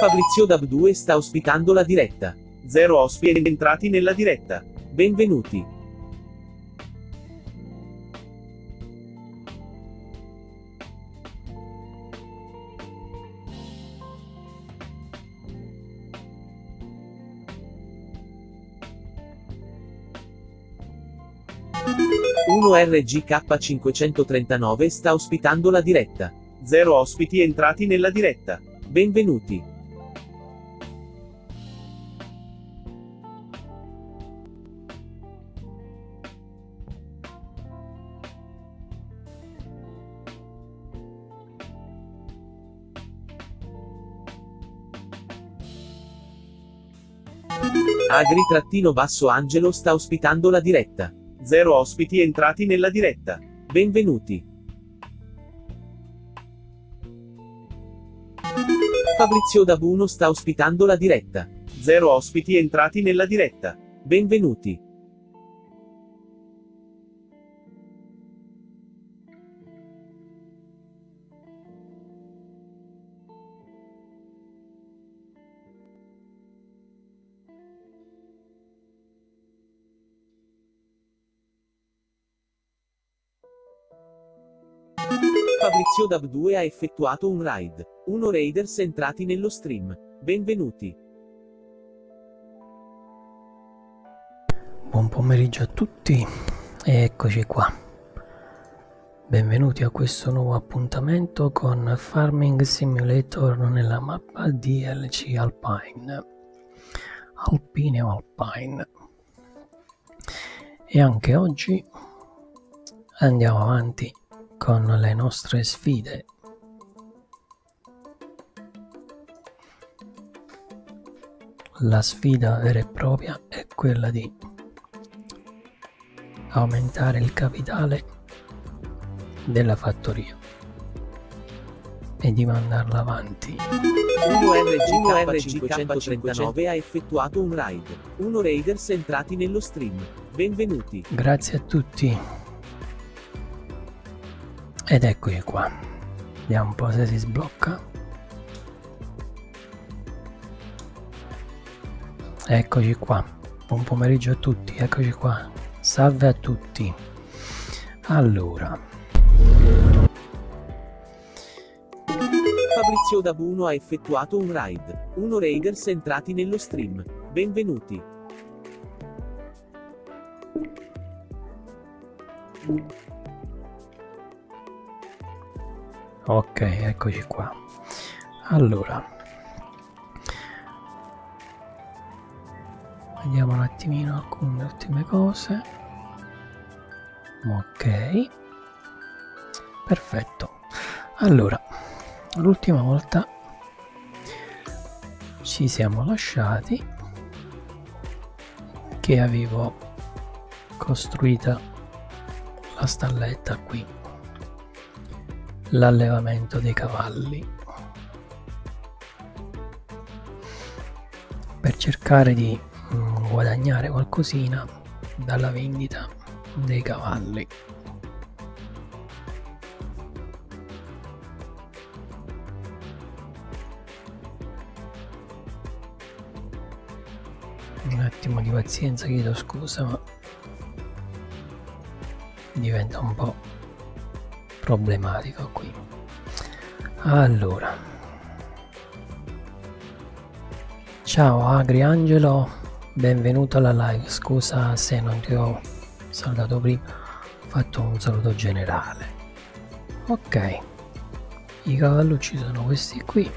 Fabrizio D'Abbuno sta ospitando la diretta. 0 ospiti entrati nella diretta. Benvenuti. Uno RGK539 sta ospitando la diretta. 0 ospiti entrati nella diretta. Benvenuti. Agri Trattino Basso Angelo sta ospitando la diretta. 0 ospiti entrati nella diretta. Benvenuti. Fabrizio D'Abbuno sta ospitando la diretta. 0 ospiti entrati nella diretta. Benvenuti. Fabrizio D'Abbuno ha effettuato un raid. 1 raiders entrati nello stream. Benvenuti. Buon pomeriggio a tutti. Eccoci qua. Benvenuti a questo nuovo appuntamento con Farming Simulator nella mappa DLC Alpine. Alpine o Alpine. E anche oggi andiamo avanti con le nostre sfide. La sfida vera e propria è quella di aumentare il capitale della fattoria e di mandarla avanti. 1RGK539 ha effettuato un raid. 1 raiders entrati nello stream. Benvenuti. Grazie a tutti. Ed eccoci qua, vediamo un po' se si sblocca. Eccoci qua, buon pomeriggio a tutti, eccoci qua, salve a tutti. Allora, Fabrizio D'Abbuno ha effettuato un raid. 1 raiders entrati nello stream. Benvenuti. Ok, eccoci qua. Allora, vediamo un attimino alcune ultime cose. Ok, perfetto. Allora, l'ultima volta ci siamo lasciati che avevo costruita la stalletta qui, l'allevamento dei cavalli, per cercare di guadagnare qualcosina dalla vendita dei cavalli. Un attimo di pazienza, chiedo scusa, ma diventa un po' problematico qui. Allora, ciao Agri Angelo, benvenuto alla live, scusa se non ti ho salutato prima, ho fatto un saluto generale. Ok, I cavallucci sono questi qui,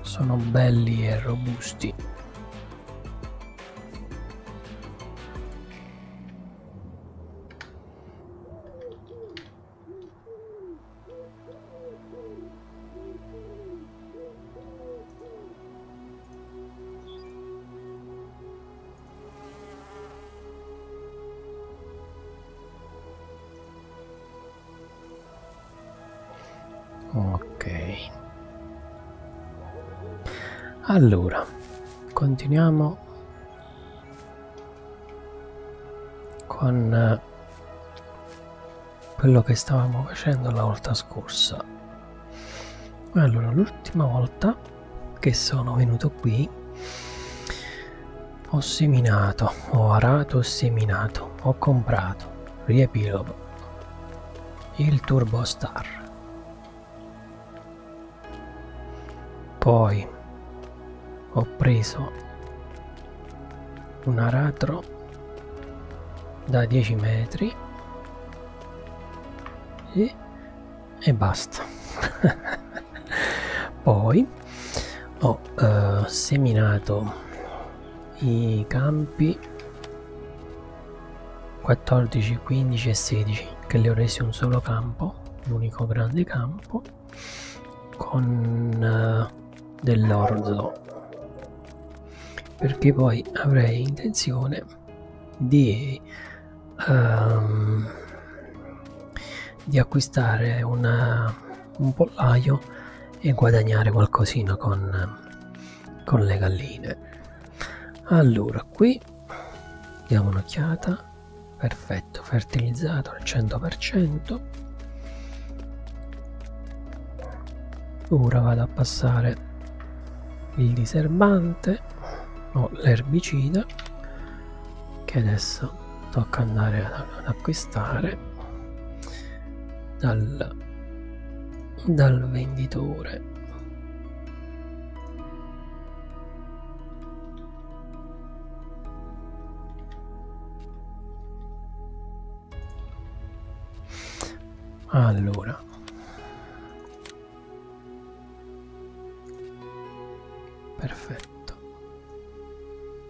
sono belli e robusti. Ok, allora continuiamo con quello che stavamo facendo la volta scorsa. Allora, l'ultima volta che sono venuto qui ho seminato, ho arato, ho seminato, ho comprato, riepilogo, il Turbo Star. Poi ho preso un aratro da 10 metri e basta. Poi ho seminato i campi 14, 15 e 16 che li ho resi un solo campo, l'unico grande campo, con dell'orzo, perché poi avrei intenzione di acquistare un pollaio e guadagnare qualcosina con le galline. Allora, qui diamo un'occhiata. Perfetto, fertilizzato al 100%. Ora vado a passare il diserbante o l'erbicida, che adesso tocca andare ad acquistare dal venditore. Allora, perfetto,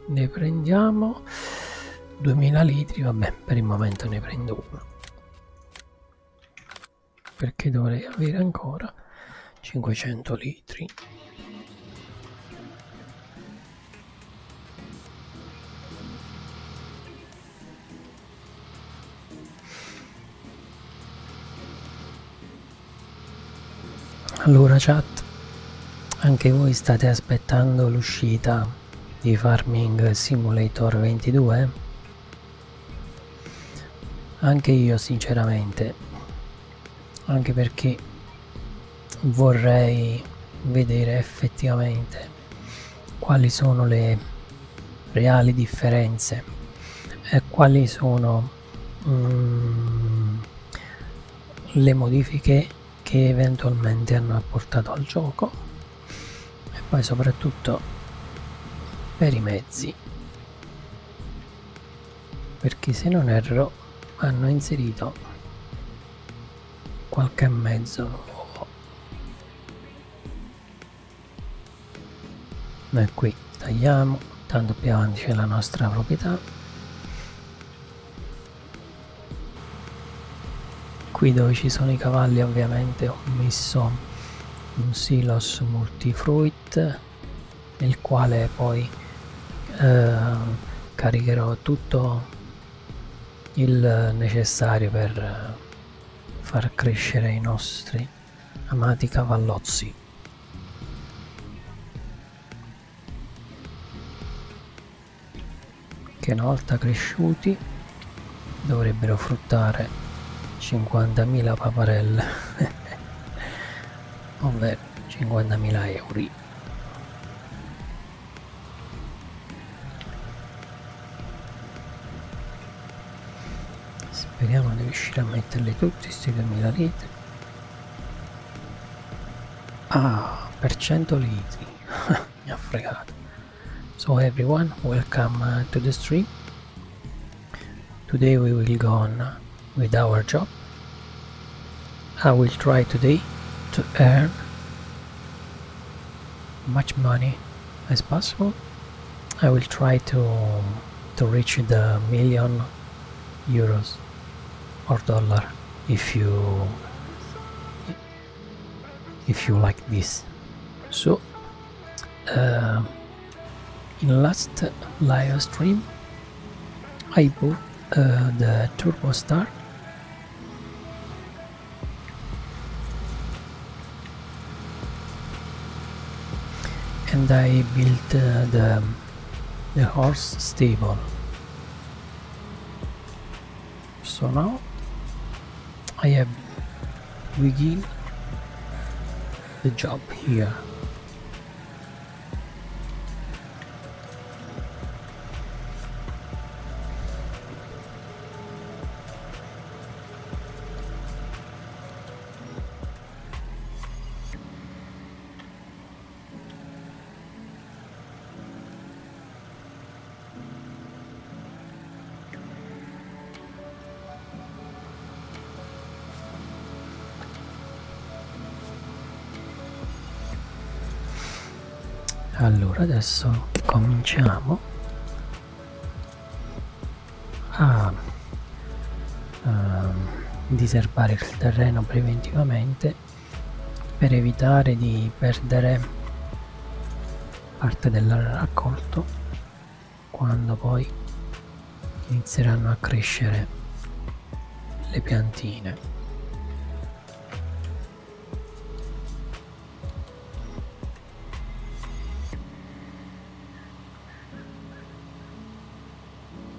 ne prendiamo 2000 litri, vabbè, per il momento ne prendo uno, perché dovrei avere ancora 500 litri. Allora, chat, anche voi state aspettando l'uscita di Farming Simulator 22? Anche io, sinceramente, anche perché vorrei vedere effettivamente quali sono le reali differenze e quali sono le modifiche che eventualmente hanno apportato al gioco. Poi soprattutto per i mezzi, perché se non erro hanno inserito qualche mezzo nuovo. Noi qui tagliamo, tanto più avanti c'è la nostra proprietà. Qui dove ci sono i cavalli ovviamente ho messo un silos multifruit, nel quale poi caricherò tutto il necessario per far crescere i nostri amati cavallozzi. Che una volta cresciuti dovrebbero fruttare 50.000 paparelle. Ovvero 50.000 euro. Speriamo di riuscire a metterli tutti, questi 2.000 litri. Ah, per 100 litri. Mi ha fregato. So everyone, welcome to the stream. Today we will go on with our job. I will try today to earn much money as possible. I will try to reach the €1,000,000 or dollar if you like this. So in last live stream I bought the Turbo Star. And I built the horse stable. So now I have begin the job here. Allora adesso cominciamo a diserbare il terreno preventivamente per evitare di perdere parte del raccolto quando poi inizieranno a crescere le piantine.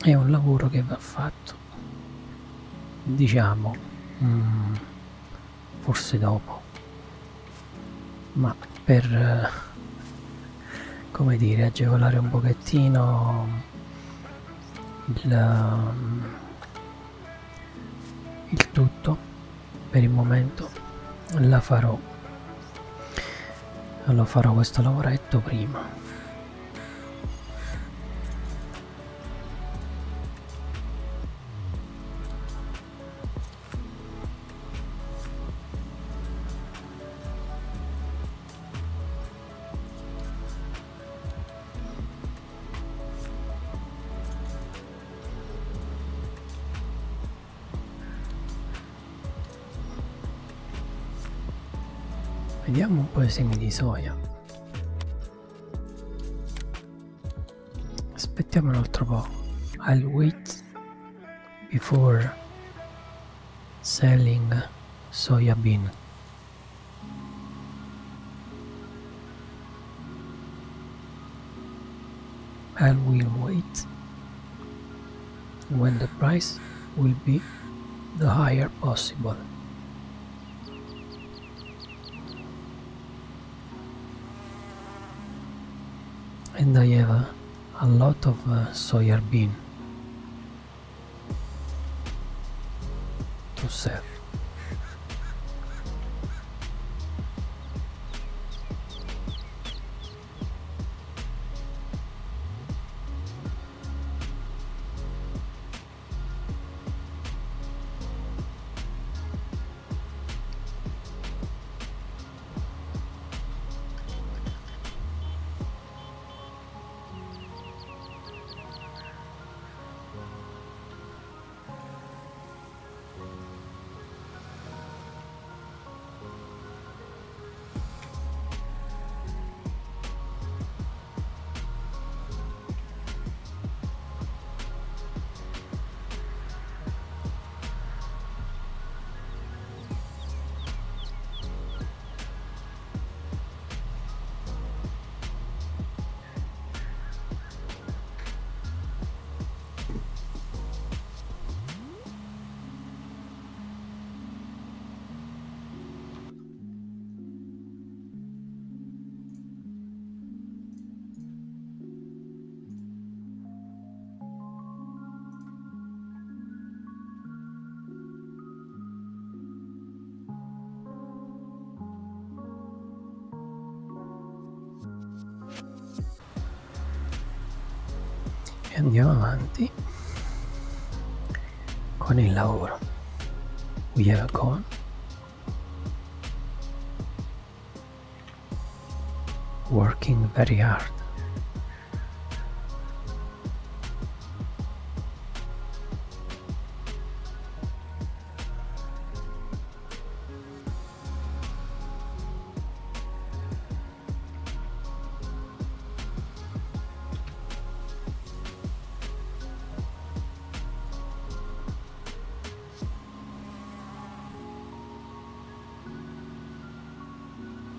È un lavoro che va fatto, diciamo, forse dopo, ma per, come dire, agevolare un pochettino il tutto. Per il momento lo farò questo lavoretto prima. Vediamo un po' i semi di soia. Aspettiamo un altro po'. I'll wait before selling soya bean. I will wait when the price will be the higher possible. And I have a lot of soya bean to sell. Andiamo avanti con il lavoro. We have gone working very hard.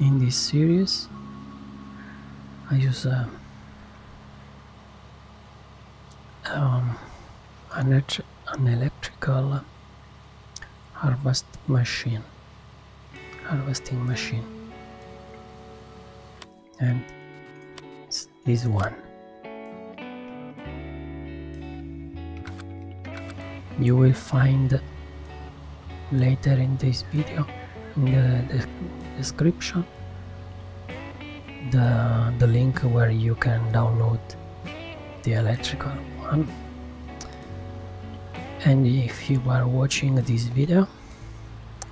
In this series I use an electrical harvesting machine, and it's this one. You will find later in this video in the description the link where you can download the electrical one. And if you are watching this video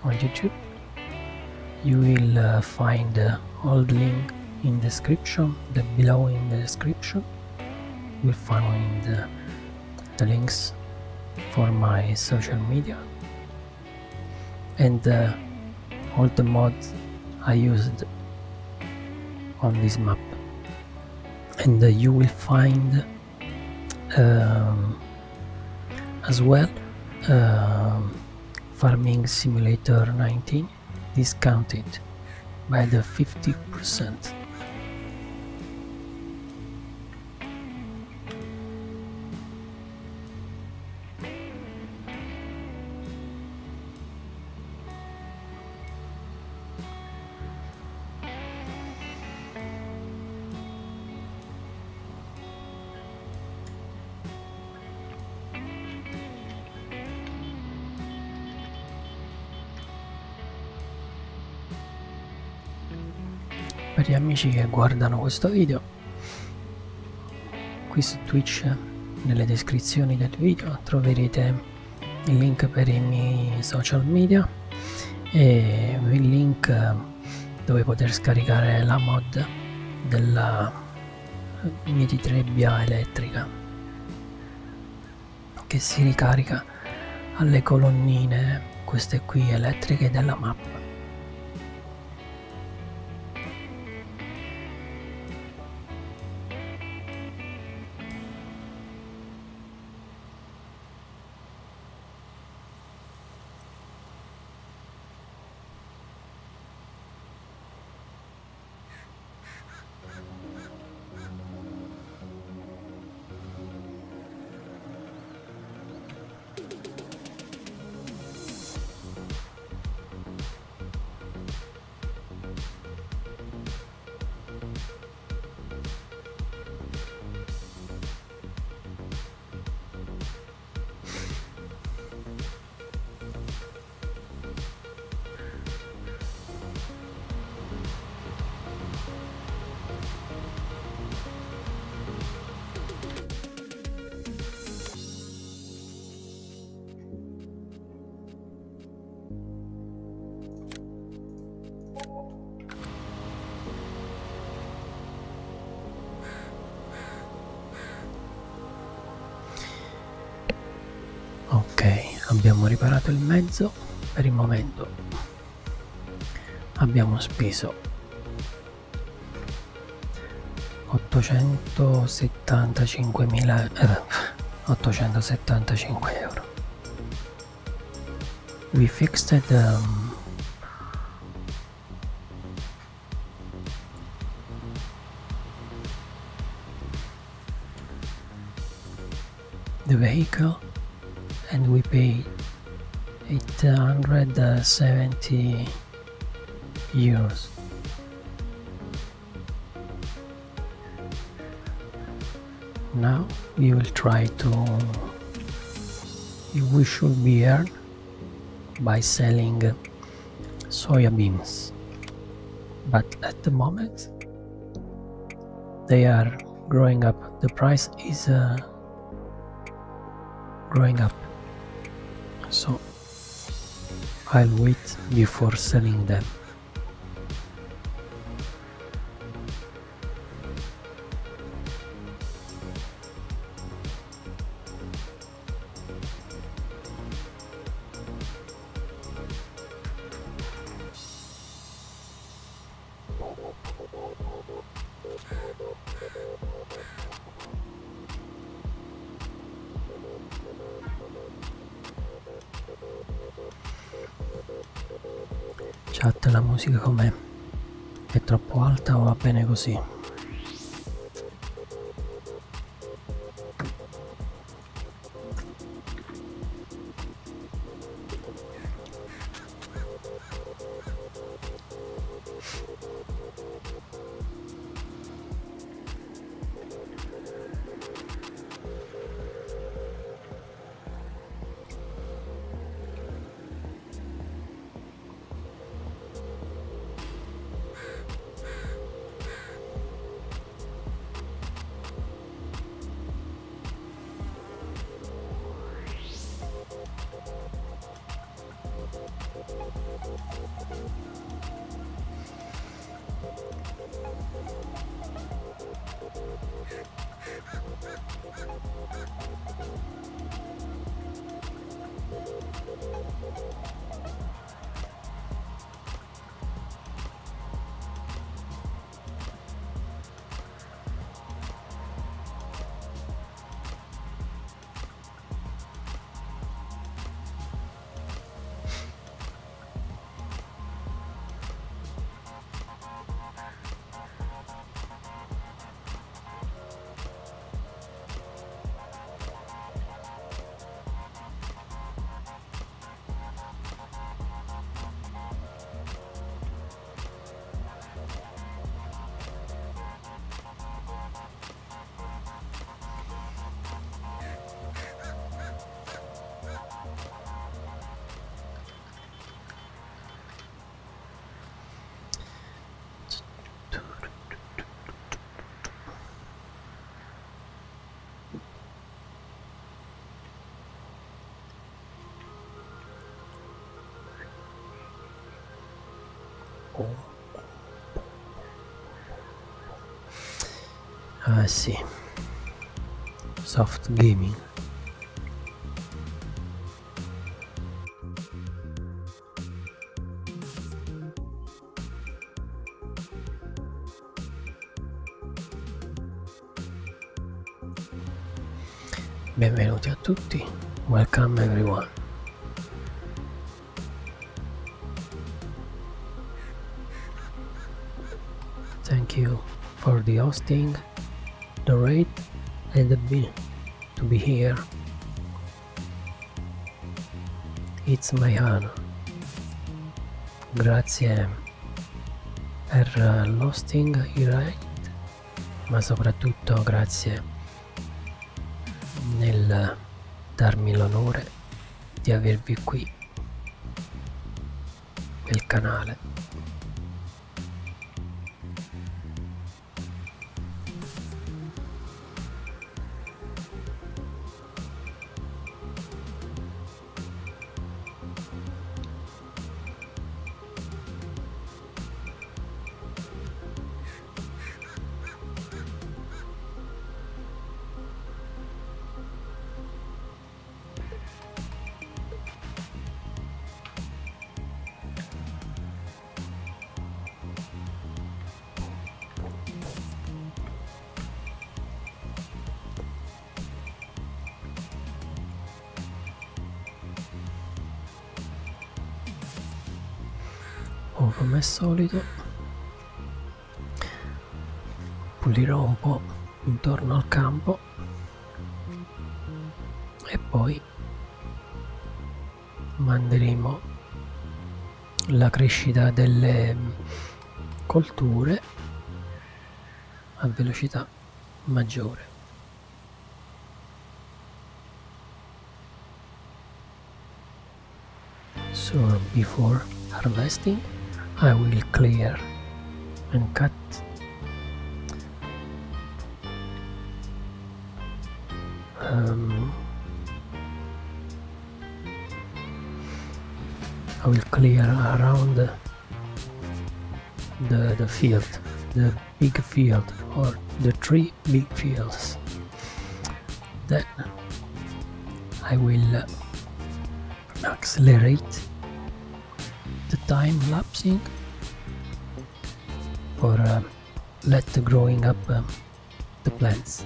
on YouTube, you will find all the link in description, below in the description. You will find the links for my social media and all the mods I used on this map, and you will find as well Farming Simulator 19 discounted by the 50%. Per gli amici che guardano questo video, qui su Twitch nelle descrizioni del video troverete il link per i miei social media e il link dove poter scaricare la mod della miticaccio elettrica che si ricarica alle colonnine, queste qui elettriche, della mappa. Abbiamo riparato il mezzo per il momento, abbiamo speso 875 euro. We fixed the vehicle and we paid 870 euros. Now we will try to, we should be earned by selling soya beans, but at the moment they are growing up, the price is growing up. So I'll wait before selling them. chat la musica com'è, è troppo alta o va bene così? Ah sì, soft gaming. Benvenuti a tutti, welcome everyone. Thank you for the hosting, the rate and the bill to be here. It's my honor. Grazie per l'hosting, il rate, ma soprattutto grazie nel darmi l'onore di avervi qui nel canale. Come al solito pulirò un po' intorno al campo e poi manderemo la crescita delle colture a velocità maggiore. So before harvesting I will clear and cut I will clear around the field, the big field, or the three big fields. Then I will accelerate the time lapsing for let growing up the plants.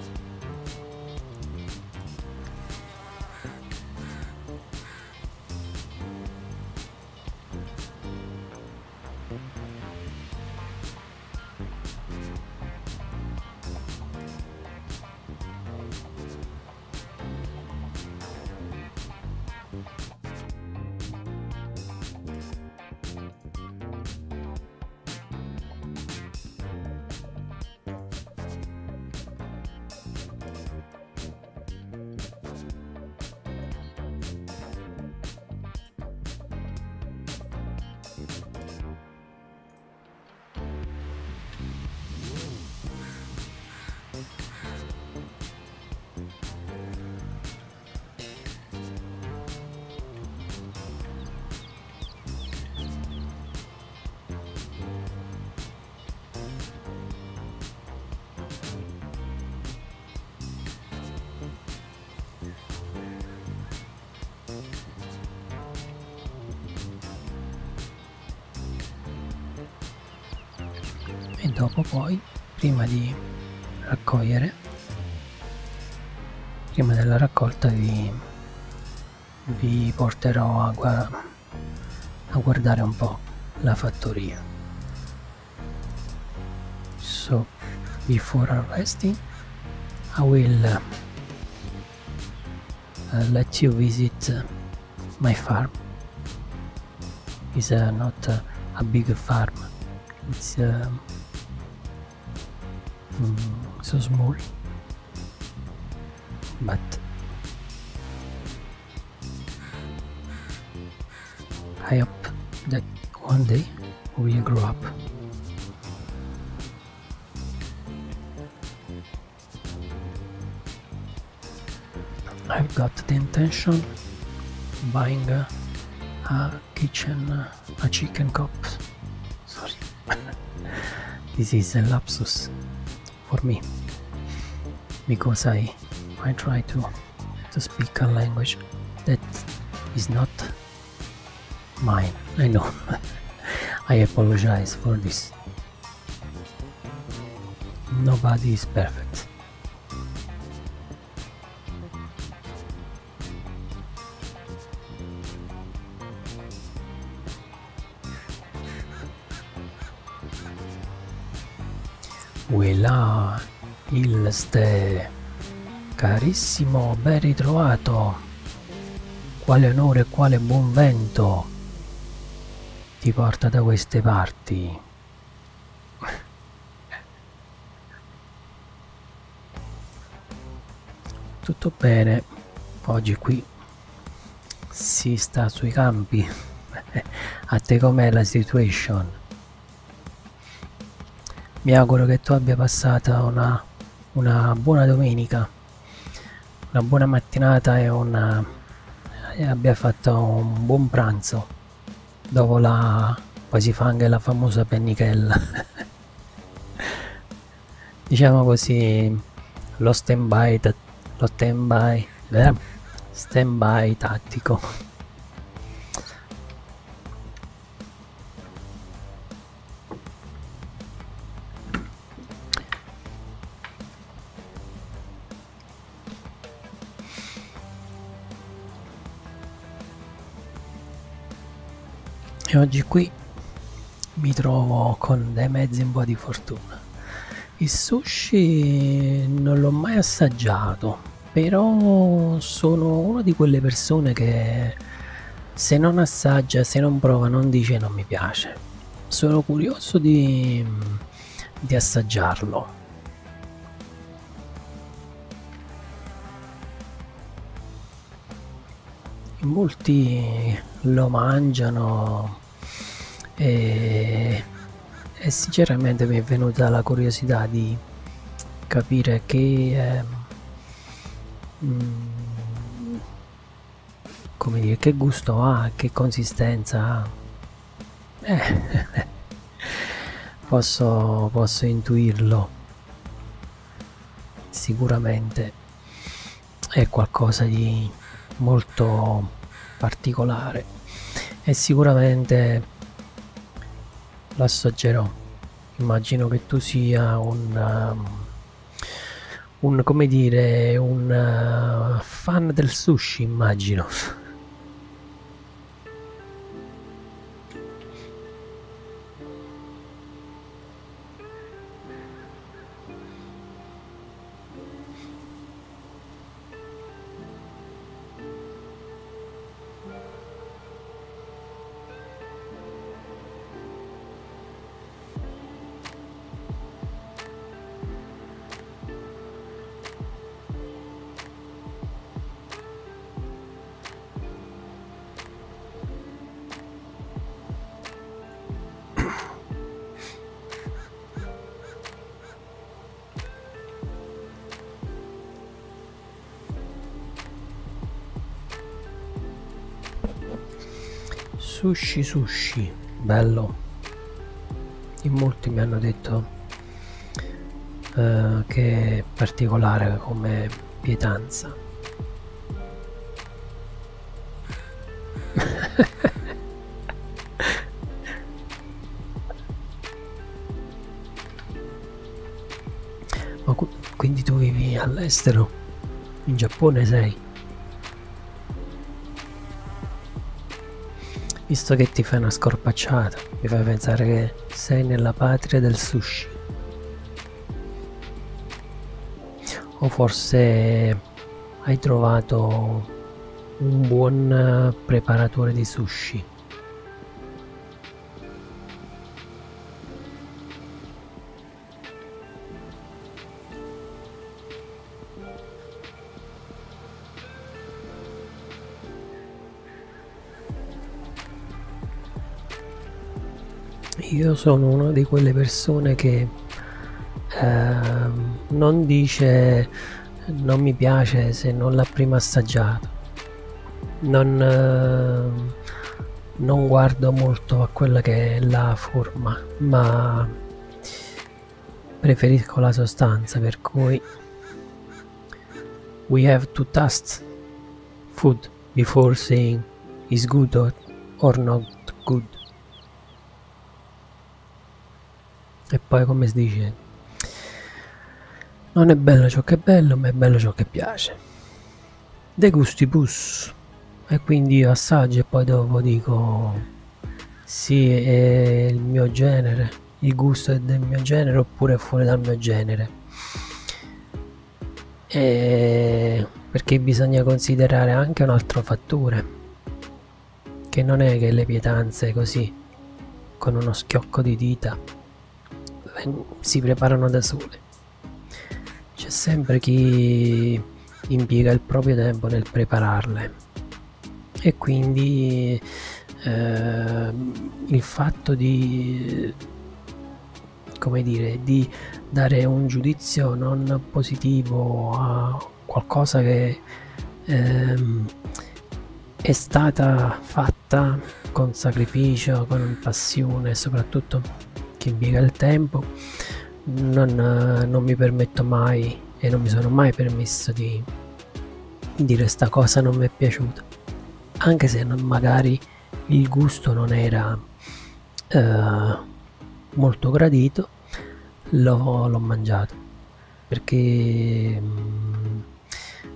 dopo poi, prima di raccogliere, prima della raccolta vi porterò a guardare un po' la fattoria. So before harvesting I will let you visit my farm. It's not a big farm, it's so small, but I hope that one day we will grow up. I've got the intention of buying a chicken coop. Sorry, this is a lapsus for me because I try to speak a language that is not mine. I know. I apologize for this. Nobody is perfect. Uelà, Ilste, carissimo, ben ritrovato. Quale onore e quale buon vento ti porta da queste parti. Tutto bene, oggi qui si sta sui campi. A te com'è la situation? Mi auguro che tu abbia passato una buona domenica, una buona mattinata e abbia fatto un buon pranzo dopo poi si fa anche la famosa pennichella. Diciamo così, lo stand by tattico. E oggi qui mi trovo con dei mezzi un po' di fortuna. Il sushi non l'ho mai assaggiato, però sono una di quelle persone che se non assaggia, se non prova, non dice non mi piace. Sono curioso di assaggiarlo. Molti lo mangiano e sinceramente mi è venuta la curiosità di capire come dire, che gusto ha, che consistenza ha. Posso intuirlo, sicuramente è qualcosa di molto particolare e sicuramente lo assaggerò. Immagino che tu sia un come dire, un fan del sushi, immagino. Sushi, bello. In molti mi hanno detto che è particolare come pietanza. Ma quindi tu vivi all'estero? In Giappone sei? Visto che ti fai una scorpacciata, mi fai pensare che sei nella patria del sushi. O forse hai trovato un buon preparatore di sushi. Io sono una di quelle persone che non dice non mi piace se non l'ha prima assaggiato, non guardo molto a quella che è la forma, ma preferisco la sostanza, per cui we have to taste food before saying is good or not good. E poi, come si dice, non è bello ciò che è bello, ma è bello ciò che piace. De gustibus. E quindi io assaggio e poi dopo dico sì, è il mio genere, il gusto è del mio genere oppure è fuori dal mio genere. E perché bisogna considerare anche un altro fattore, che non è che le pietanze così con uno schiocco di dita si preparano da sole. C'è sempre chi impiega il proprio tempo nel prepararle, e quindi il fatto di, come dire, di dare un giudizio non positivo a qualcosa che è stata fatta con sacrificio, con passione e soprattutto che impiega il tempo, non mi permetto mai e non mi sono mai permesso di dire sta cosa non mi è piaciuta, anche se magari il gusto non era molto gradito. L'ho mangiato perché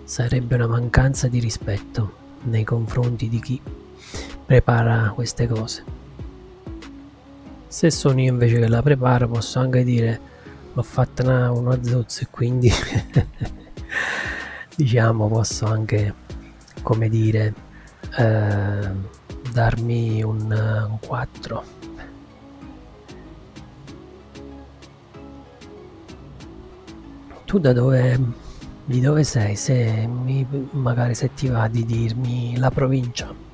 sarebbe una mancanza di rispetto nei confronti di chi prepara queste cose. Se sono io invece che la preparo, posso anche dire l'ho fatta una zozza, e quindi diciamo posso anche, come dire, darmi un 4. Tu di dove sei? Magari se ti va di dirmi la provincia.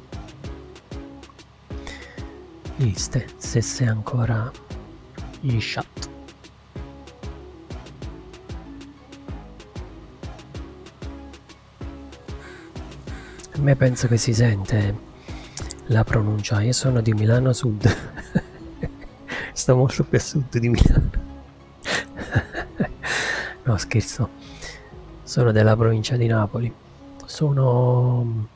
Ilste, se sei ancora in chat. A me penso che si sente la pronuncia. Io sono di Milano Sud. Sto molto più a sud di Milano. No, scherzo. Sono della provincia di Napoli. Sono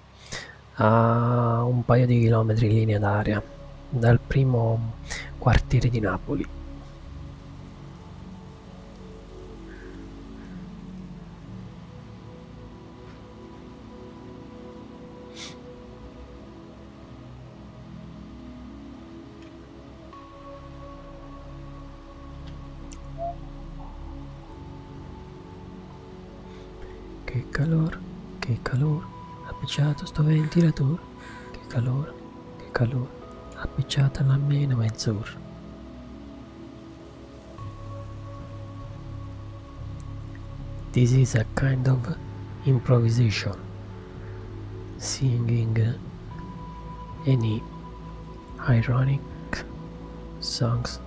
a un paio di chilometri in linea d'aria dal primo quartiere di Napoli. Che calore, appicciato sto ventilatore, che calore. Appicciata almeno mezz'ora. This is a kind of improvisation, singing any ironic songs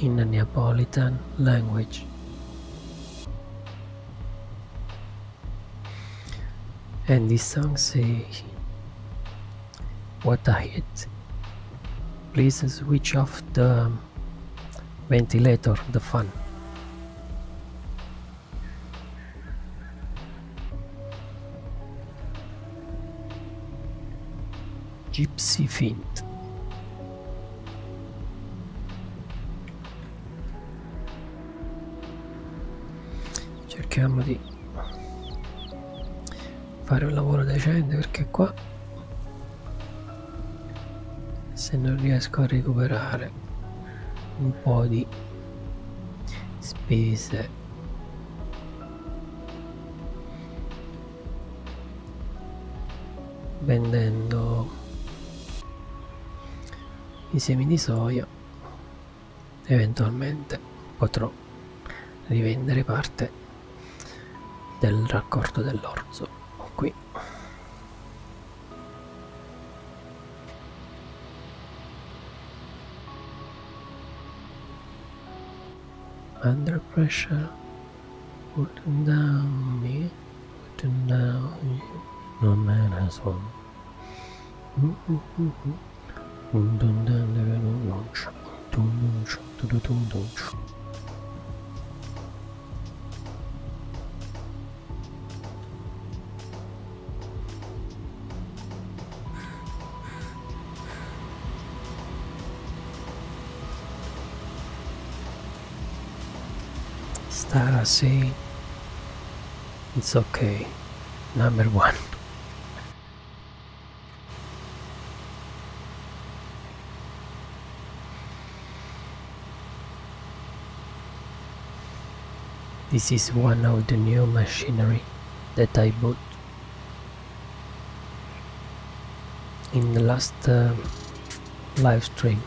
in a Neapolitan language. And this song say, what a hit. Please switch off the ventilator, the fan. Gypsy Fint. cerchiamo di fare un lavoro decente, perché qua se non riesco a recuperare un po' di spese vendendo i semi di soia, eventualmente potrò rivendere parte del raccolto dell'orzo qui. Under pressure, putting down me, putting down you, no man has one. Stara say it's okay, number one. This is one of the new machinery that I bought in the last live stream.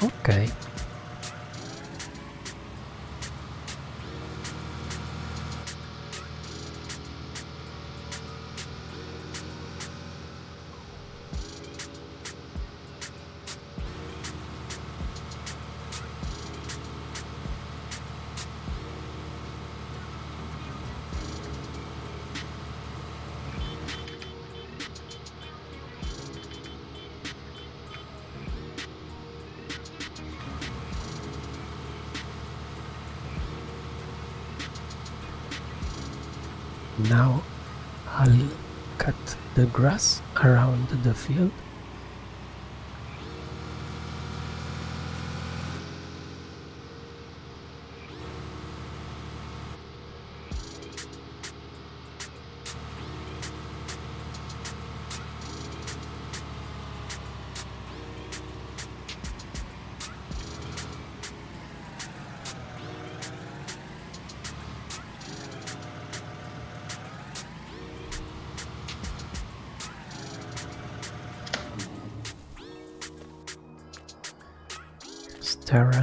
Ok, now I'll cut the grass around the field. Tara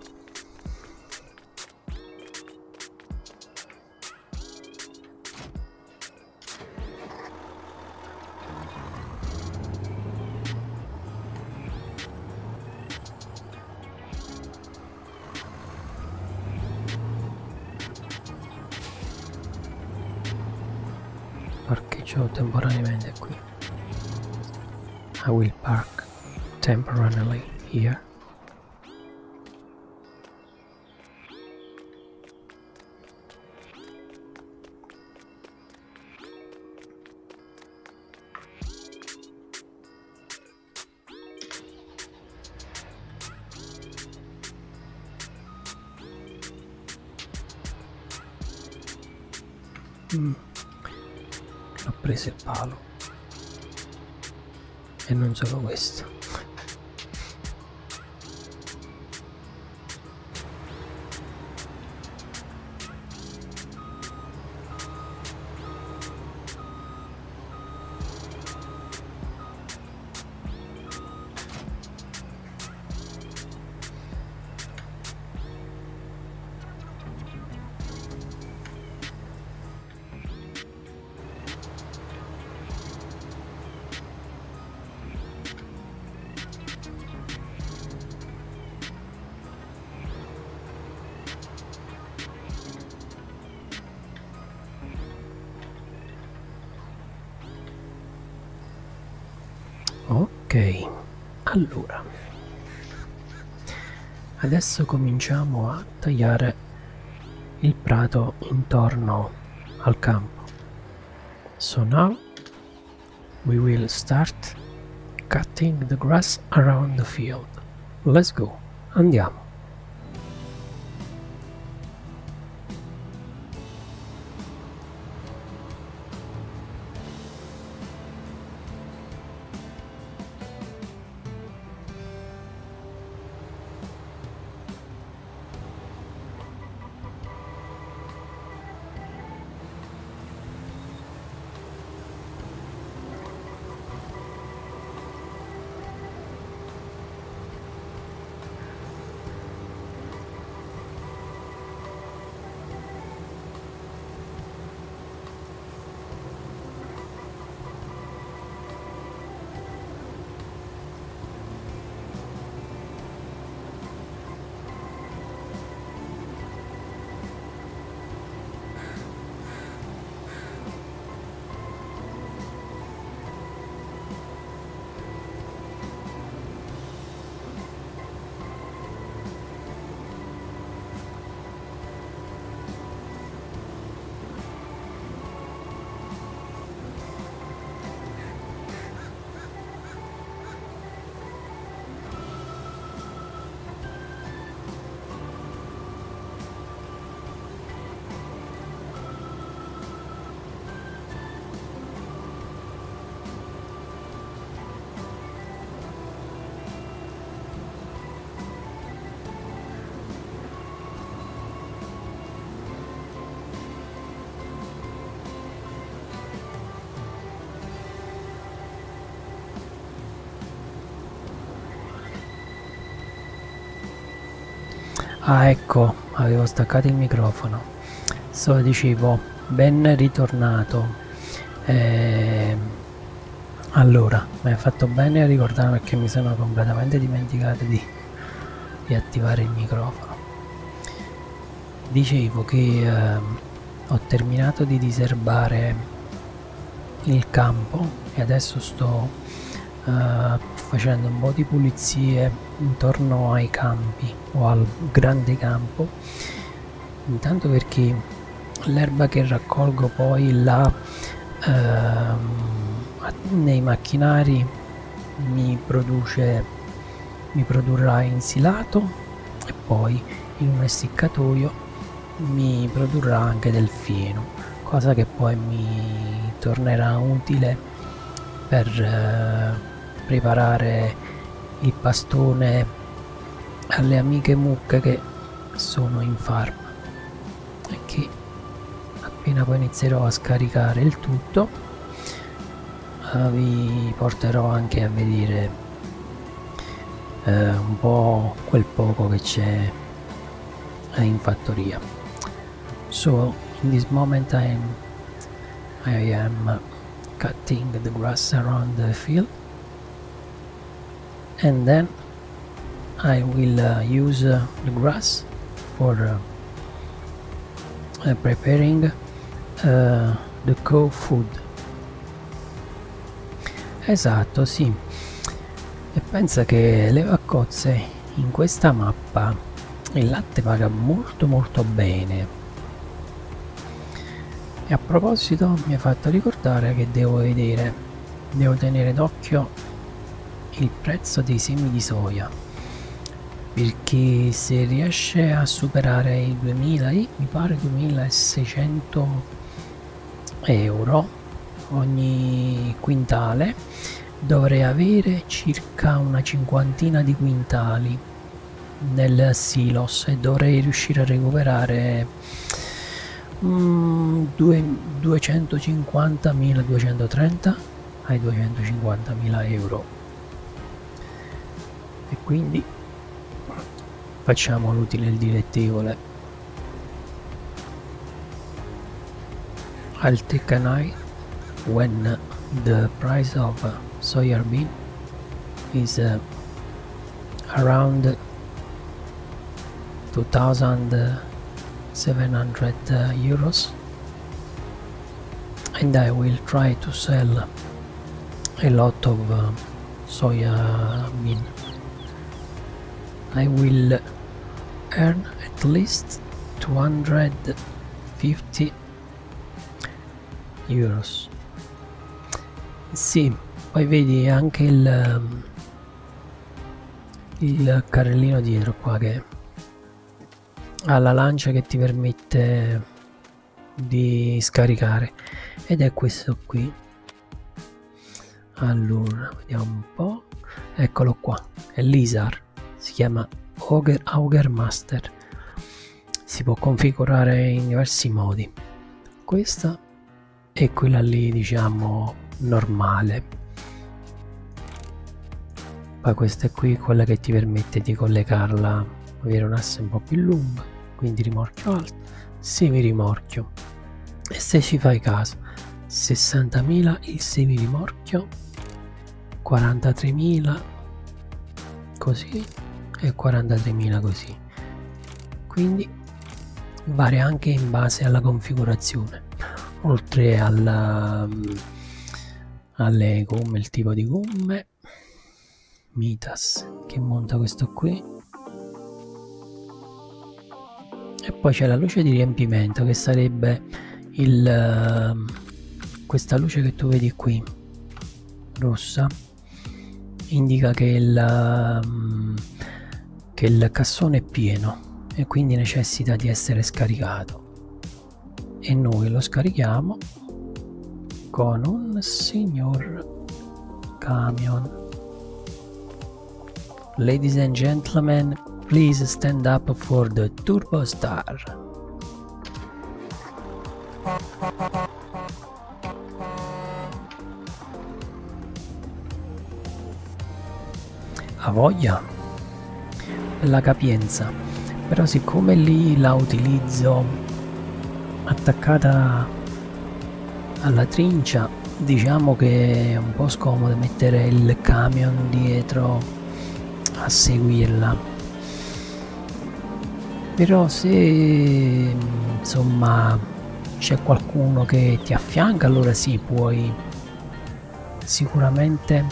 parcheggio temporaneamente qui. I will park temporarily here. L'ho preso il palo. E non solo questo. Ok, allora Adesso cominciamo a tagliare il prato intorno al campo. So now we will start cutting the grass around the field. Let's go. Andiamo. Ah, ecco, avevo staccato il microfono. Dicevo, ben ritornato. Allora, mi hai fatto bene a ricordarmi, perché mi sono completamente dimenticato di attivare il microfono. Dicevo che ho terminato di diserbare il campo e adesso sto facendo un po' di pulizie intorno ai campi o al grande campo, intanto perché l'erba che raccolgo poi là nei macchinari mi produrrà insilato e poi in un essiccatoio mi produrrà anche del fieno, cosa che poi mi tornerà utile per preparare il pastone alle amiche mucche che sono in farma e che appena poi inizierò a scaricare il tutto vi porterò anche a vedere un po' quel poco che c'è in fattoria. So in this moment I am cutting the grass around the field. And then I will use the grass for preparing the cow food. Esatto, sì. E pensa che le vaccozze in questa mappa il latte paga molto bene. E a proposito mi ha fatto ricordare che devo tenere d'occhio il prezzo dei semi di soia, perché se riesce a superare i 2000, mi pare 2600 euro ogni quintale, dovrei avere circa una cinquantina di quintali nel silos e dovrei riuscire a recuperare 250.230 ai 250.000 euro. E quindi facciamo l'utile e il dilettevole. I'll take an eye when the price of soya bean is around 2,700 euros, and I will try to sell a lot of soya bean. I will earn at least 250 euros. Sì, poi vedi anche il carrellino dietro qua che ha la lancia che ti permette di scaricare, ed è questo qui. Allora vediamo un po', eccolo qua, è l'ISAR, si chiama Auger Master, si può configurare in diversi modi, questa e quella lì diciamo normale. Poi questa è qui quella che ti permette di collegarla, avere un asse un po' più lungo, quindi rimorchio alto, semi rimorchio, e se ci fai caso 60.000 il semi rimorchio, 43.000 così e 43.000 così, quindi varia anche in base alla configurazione, oltre alle gomme, il tipo di gomme Mitas che monta questo qui, e poi c'è la luce di riempimento che sarebbe questa luce che tu vedi qui rossa, indica che il cassone è pieno e quindi necessita di essere scaricato, e noi lo scarichiamo con un signor camion. Ladies and gentlemen, please stand up for the Turbo Star. Ha voglia, la capienza, però siccome lì la utilizzo attaccata alla trincia, diciamo che è un po' scomodo mettere il camion dietro a seguirla, però se insomma c'è qualcuno che ti affianca, allora sì, puoi sicuramente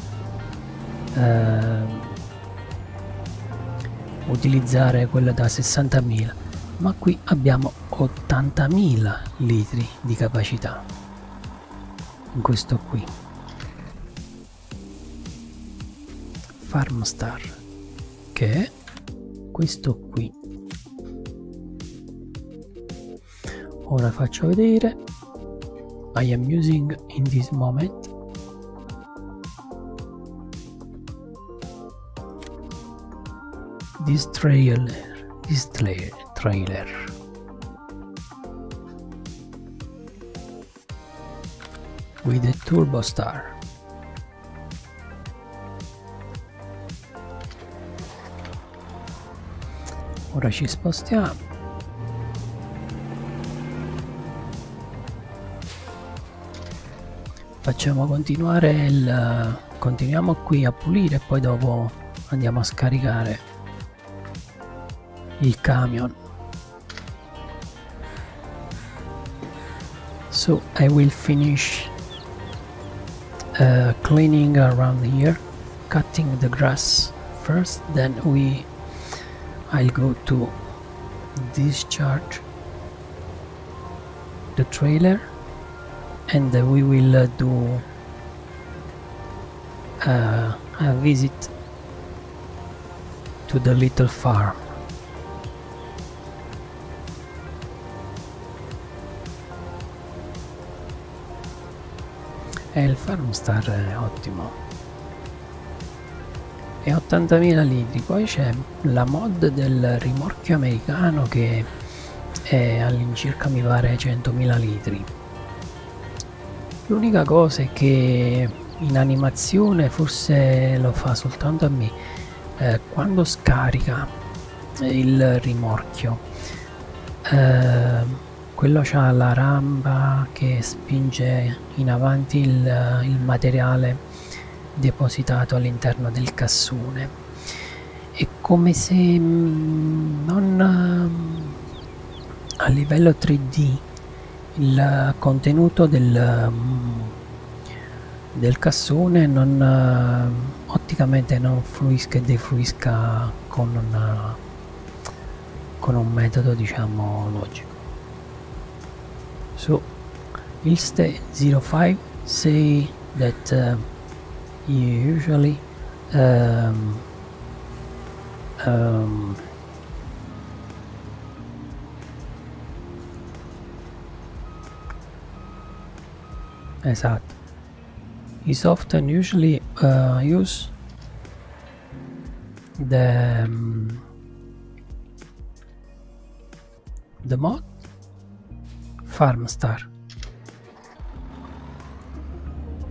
utilizzare quella da 60.000, ma qui abbiamo 80.000 litri di capacità in questo qui Farmstar, che è questo qui. Ora faccio vedere. I am using in this moment. This trailer. With the Turbo Star. Ora ci spostiamo, facciamo continuare continuiamo qui a pulire e poi dopo andiamo a scaricare il camion. So I will finish cleaning around here, cutting the grass first, then I'll go to discharge the trailer, and we will do a visit to the little farm. E il Farmstar è ottimo. E 80.000 litri. Poi c'è la mod del rimorchio americano che è all'incirca mi pare 100.000 litri. L'unica cosa è che in animazione, forse lo fa soltanto a me, quando scarica il rimorchio quello c'ha la rampa che spinge in avanti il materiale depositato all'interno del cassone, è come se non a livello 3D il contenuto del cassone non otticamente non fluisca e defluisca con una con un metodo diciamo logico. So Ilste 05 say that you usually esatto, is often usually use the mod Farmstar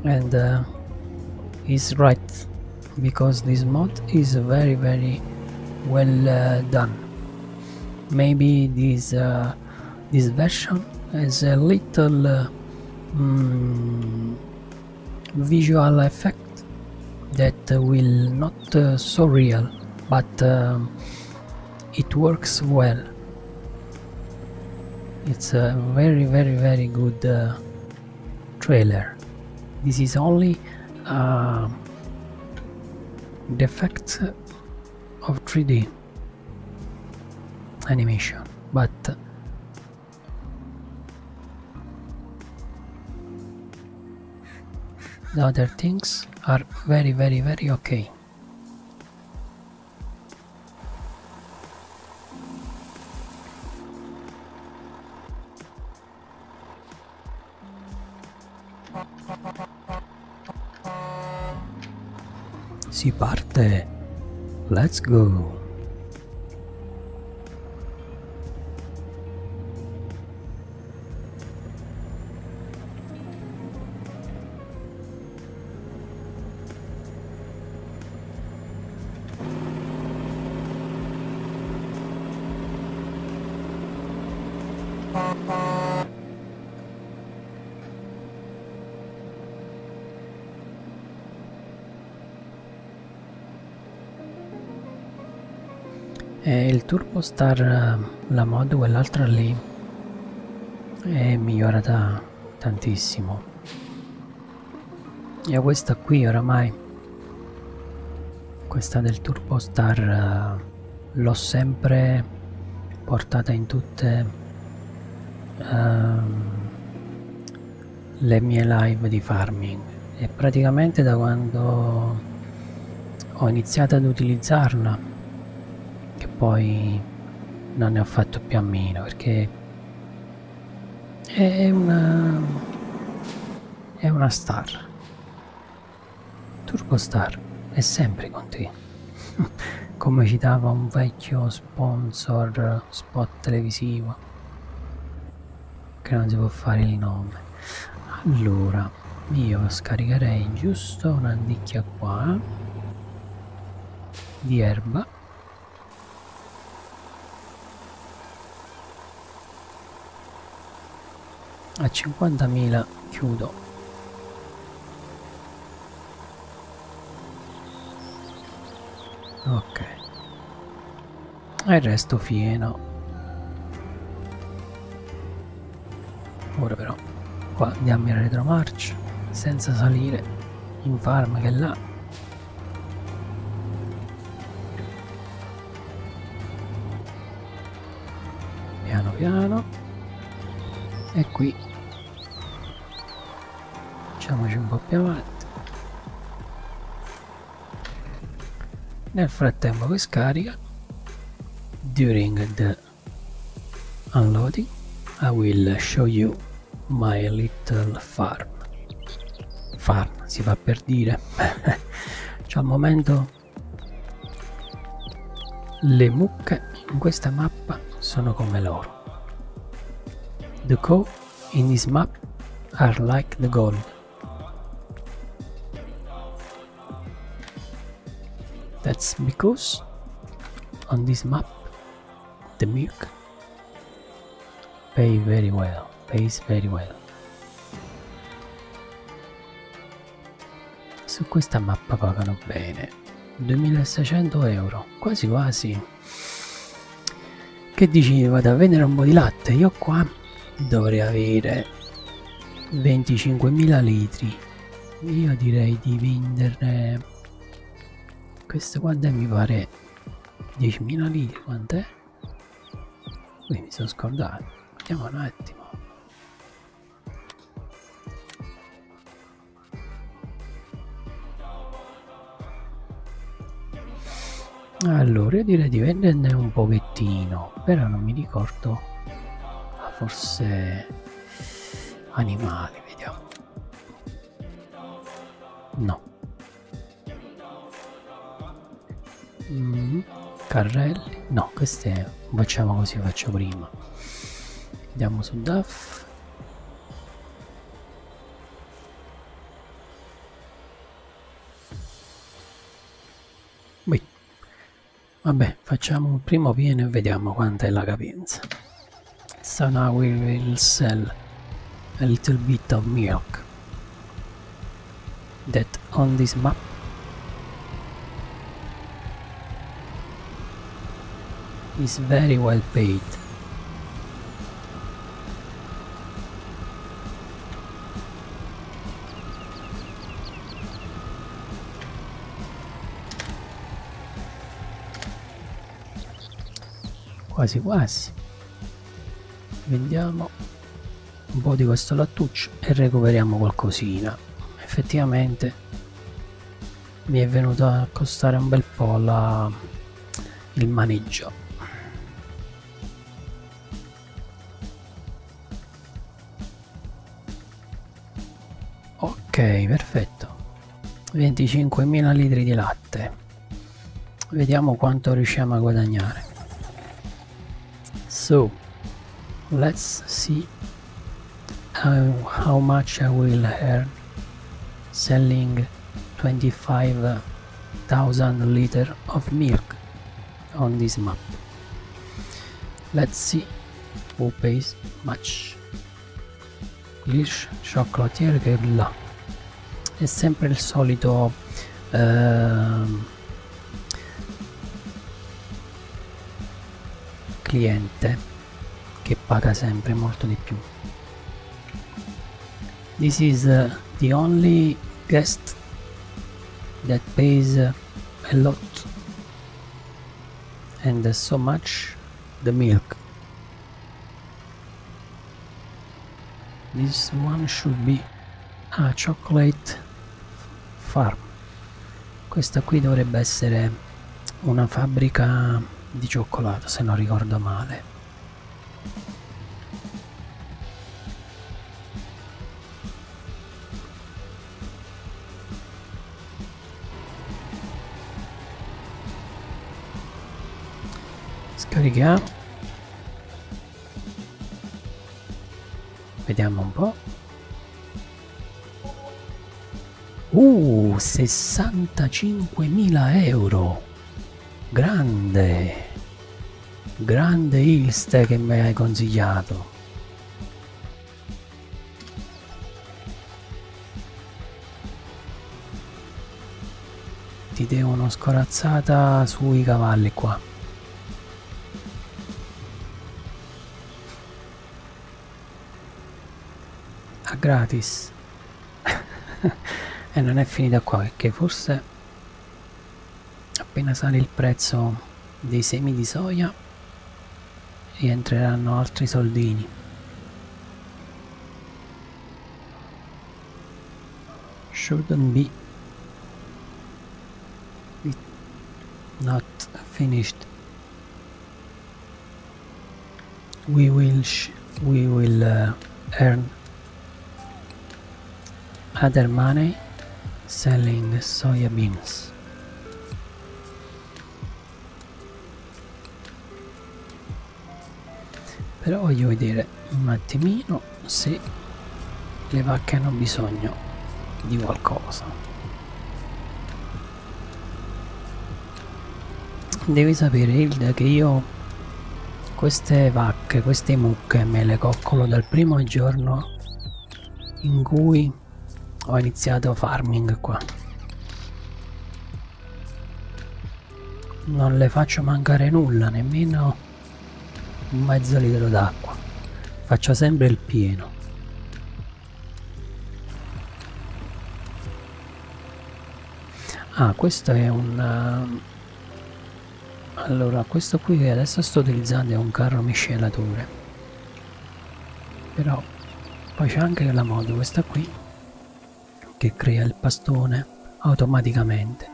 and is right because this mod is very well done. Maybe this version has a little visual effect that will not so real, but it works well. It's a very good trailer. This is only the effect of 3D animation, but the other things are very okay. Si parte, let's go. Il Turbo Star, la mod, quell'altra lì, è migliorata tantissimo, e questa qui oramai, questa del Turbo Star l'ho sempre portata in tutte le mie live di farming, e praticamente da quando ho iniziato ad utilizzarla che poi non ne ho fatto più a meno, perché è una star. Turbo Star è sempre con te. Come citava un vecchio sponsor spot televisivo che non si può fare il nome. Allora io scaricherei giusto una nicchia qua di erba. A 50.000 chiudo. Ok. E il resto fieno. Ora però qua andiamo in retromarcia senza salire in farm, che là piano piano, e qui facciamoci un po' più avanti. Nel frattempo che scarica, during the unloading I will show you my little farm. Farm si fa per dire. Cioè, al momento le mucche in questa mappa sono come l'oro. The cow in this map are like the gold. That's because on this map the milk pays very well. Su questa mappa pagano bene, 2.600 euro, quasi quasi. Che dici, vado a vendere un po' di latte? Io qua dovrei avere 25.000 litri, io direi di venderne. Questo quant'è? Mi pare 10.000 litri, quant'è? Qui mi sono scordato. Vediamo un attimo. Allora, io direi di venderne un pochettino, però non mi ricordo. Ah, forse animali, vediamo. No. Carrelli? No, queste facciamo così, faccio prima. Andiamo su DAF. Beh. Vabbè, facciamo un primo pieno e vediamo quanta è la capienza. So now we will sell a little bit of milk that on this map. Is very well paid. Quasi quasi. Vendiamo un po' di questo lattuccio e recuperiamo qualcosina. Effettivamente mi è venuto a costare un bel po' il maneggio. Ok, perfetto. 25.000 litri di latte. Vediamo quanto riusciamo a guadagnare. So, let's see how much I will earn selling 25,000 liters of milk on this map. Let's see who pays much. Lish Chocolatier che là. È sempre il solito cliente che paga sempre molto di più. This is the only guest that pays a lot and so much the milk. This one should be a chocolate farm. Questa qui dovrebbe essere una fabbrica di cioccolato, se non ricordo male. Scarichiamo, vediamo un po'. 65.000 euro, grande grande Ilste che mi hai consigliato. Ti devo una scorazzata sui cavalli qua. A gratis. E non è finita qua, perché forse appena sale il prezzo dei semi di soia rientreranno altri soldini. Shouldn't be not finished. We will earn other money selling soya beans. Però voglio vedere un attimino se le vacche hanno bisogno di qualcosa. Devi sapere, Hilda, che io queste vacche, queste mucche me le coccolo dal primo giorno in cui ho iniziato farming qua. Non le faccio mancare nulla, nemmeno un mezzo litro d'acqua. Faccio sempre il pieno. Ah, questo è un Allora, questo qui che adesso sto utilizzando è un carro miscelatore, però poi c'è anche la mod, questa qui, che crea il pastone automaticamente.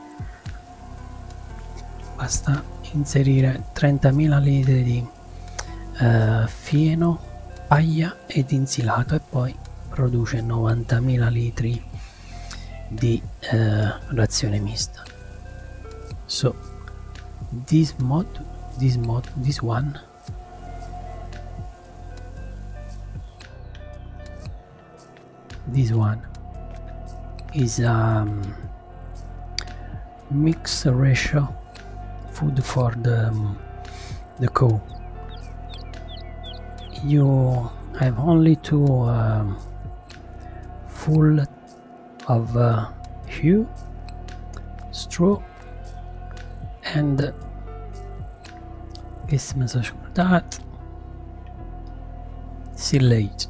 Basta inserire 30.000 litri di fieno, paglia ed insilato e poi produce 90.000 litri di razione mista. So this one is mix ratio food for the cow. You have only to full of hue, straw and silage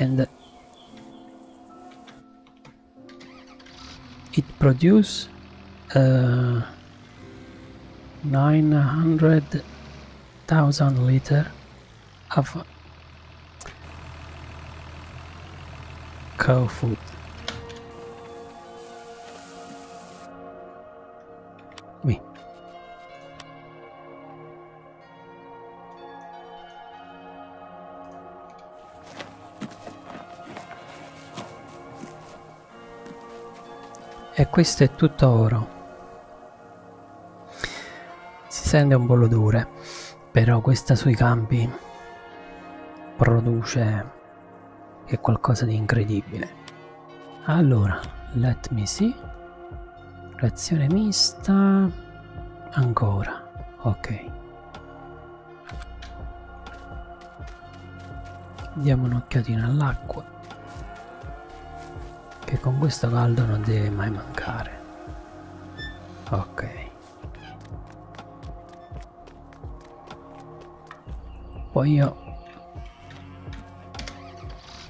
and it produce 900,000 liter of cow food. Oui. E questo è tutto oro. Si sente un po' l'odore, però questa sui campi produce è qualcosa di incredibile. Allora, let me see, razione mista ancora, ok, diamo un'occhiatina all'acqua che con questo caldo non deve mai mancare. Ok, poi io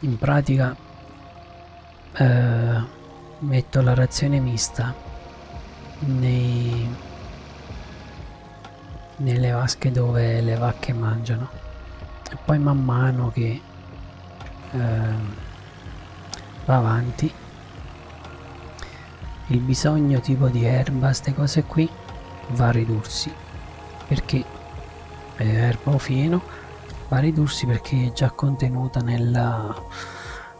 in pratica metto la razione mista nelle vasche dove le vacche mangiano e poi man mano che va avanti il bisogno tipo di erba, queste cose qui, va a ridursi, perché erba o fieno va a ridursi perché è già contenuta nella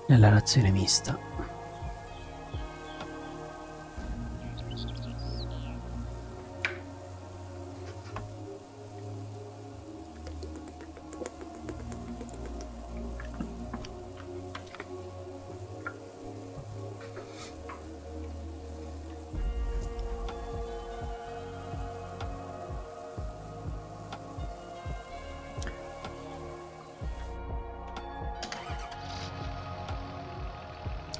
razione mista.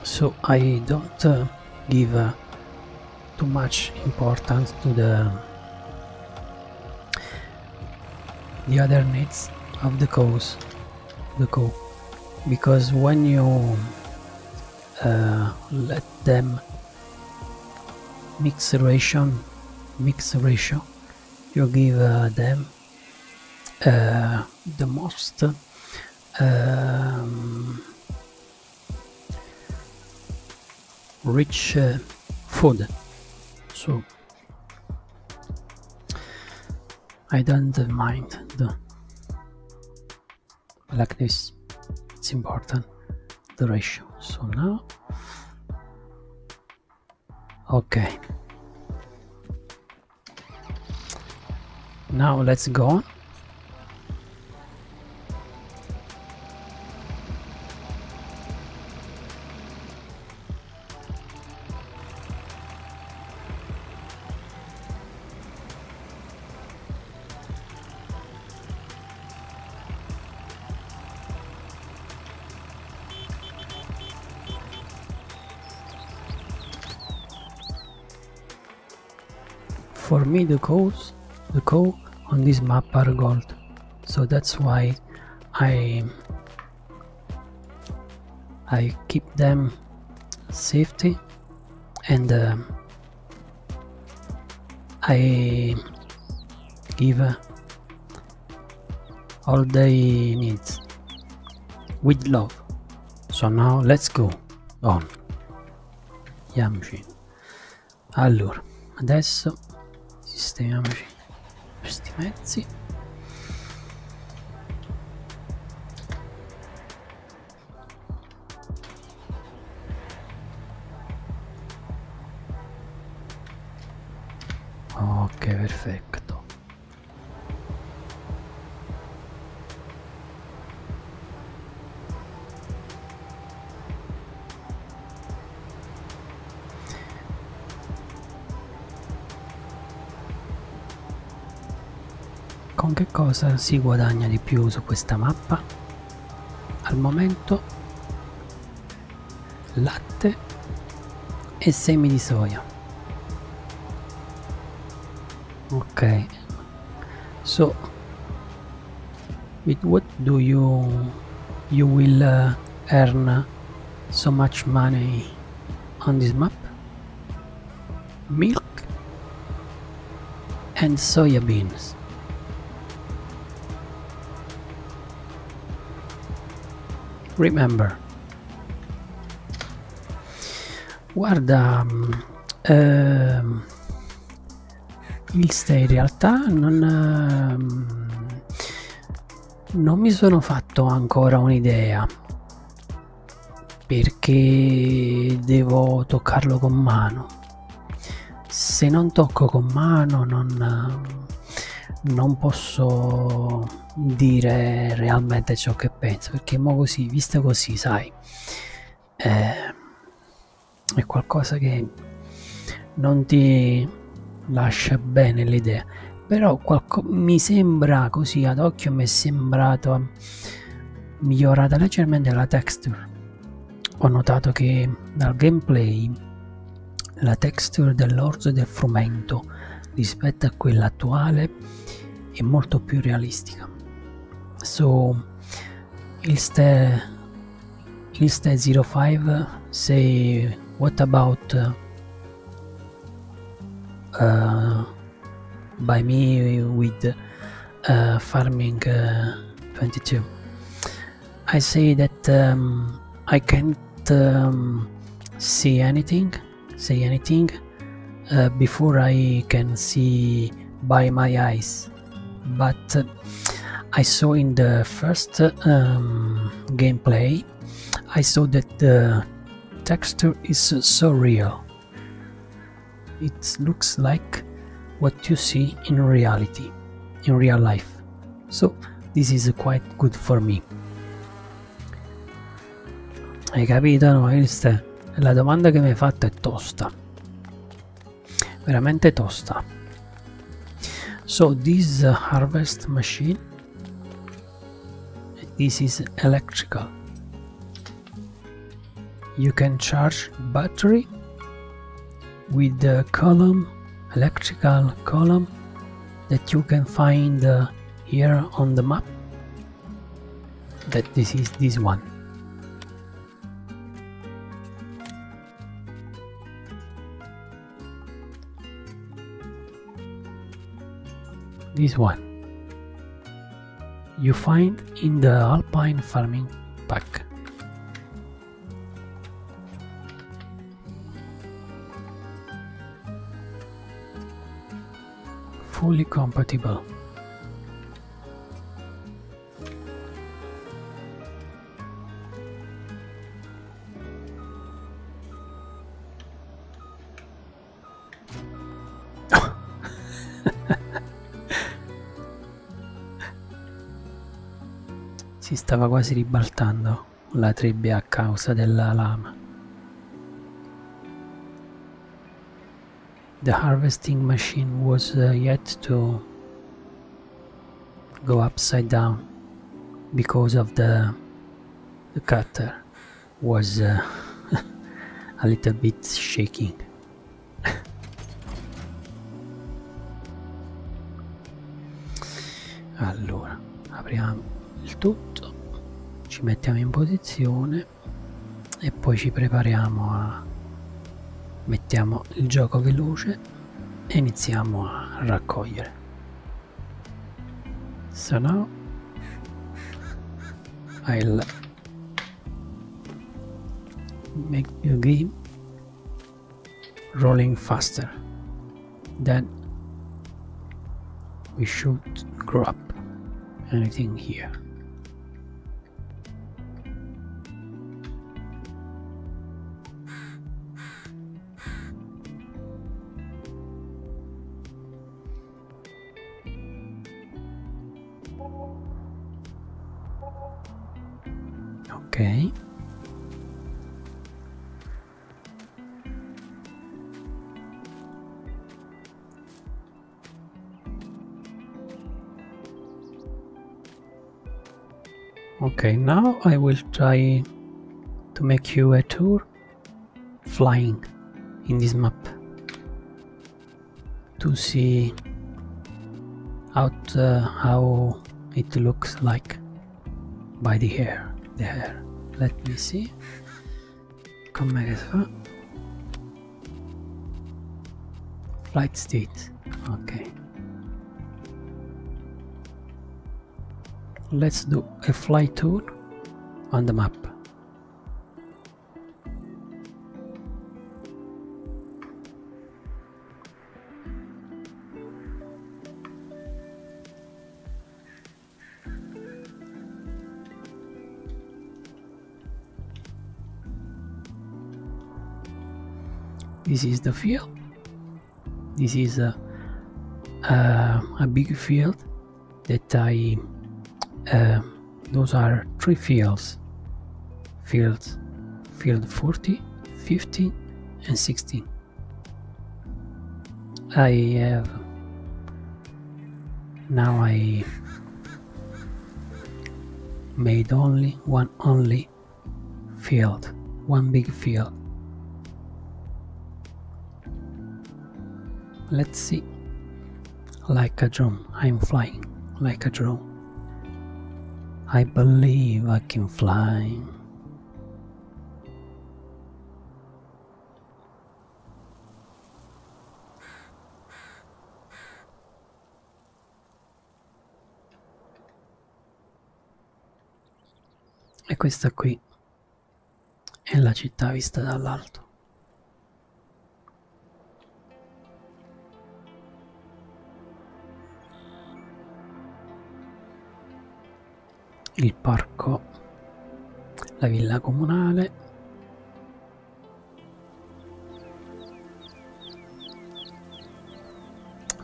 So I don't give too much importance to the other needs of the cow, because when you let them mix ratio, you give them the most rich food. So I don't mind the like this, it's important the ratio. So now okay, now let's go on. For me the cows on this map are gold, so that's why I keep them safety and I give all they needs with love. So now let's go on. Andiamoci. Allora, adesso sistemiamoci questi mezzi. Ok, perfetto. Con che cosa si guadagna di più su questa mappa? Al momento latte e semi di soia. Okay, so with what do you will earn so much money on this map? Milk and soya beans. Remember. Guarda, Ilste in realtà non mi sono fatto ancora un'idea, perché devo toccarlo con mano. Se non tocco con mano non posso dire realmente ciò che penso, perché mo così, visto così, sai, è qualcosa che non ti lascia bene l'idea, però mi sembra, così ad occhio mi è sembrato migliorata leggermente la texture. Ho notato che dal gameplay la texture dell'orzo e del frumento rispetto a quella attuale è molto più realistica. So Ilste 05 say what about by me with Farming 22. I say that I can't see anything before I can see by my eyes, but I saw in the first gameplay, I saw that the texture is so real. It looks like what you see in reality, in real life. So this is quite good for me. Hai capito? No, Ilste? La domanda che mi hai fatto è tosta, veramente tosta. So this harvest machine, this is electrical. You can charge battery with the column, electrical column, that you can find here on the map, that this is this one. This one you find in the Alpine farming pack. Fully compatible. Si stava quasi ribaltando la trebbia a causa della lama. The harvesting machine was yet to go upside down because of the cutter was a little bit shaking. Allora, apriamo il tutto, ci mettiamo in posizione e poi ci prepariamo a mettiamo il gioco veloce e iniziamo a raccogliere. Se no, I'll make your game rolling faster, then we should grow up. Anything here? Okay. Okay, now I will try to make you a tour flying in this map to see out how it looks like by the air. There. Let me see come che si fa flight state. Ok, let's do a fly tour on the map. This is the field. This is a big field that I those are three fields, field 40, 50 and 16. I have now I made only field, one big field. Let's see, like a drone, I'm flying like a drone. I believe I can fly. E questa qui è la città vista dall'alto. Il parco, la villa comunale,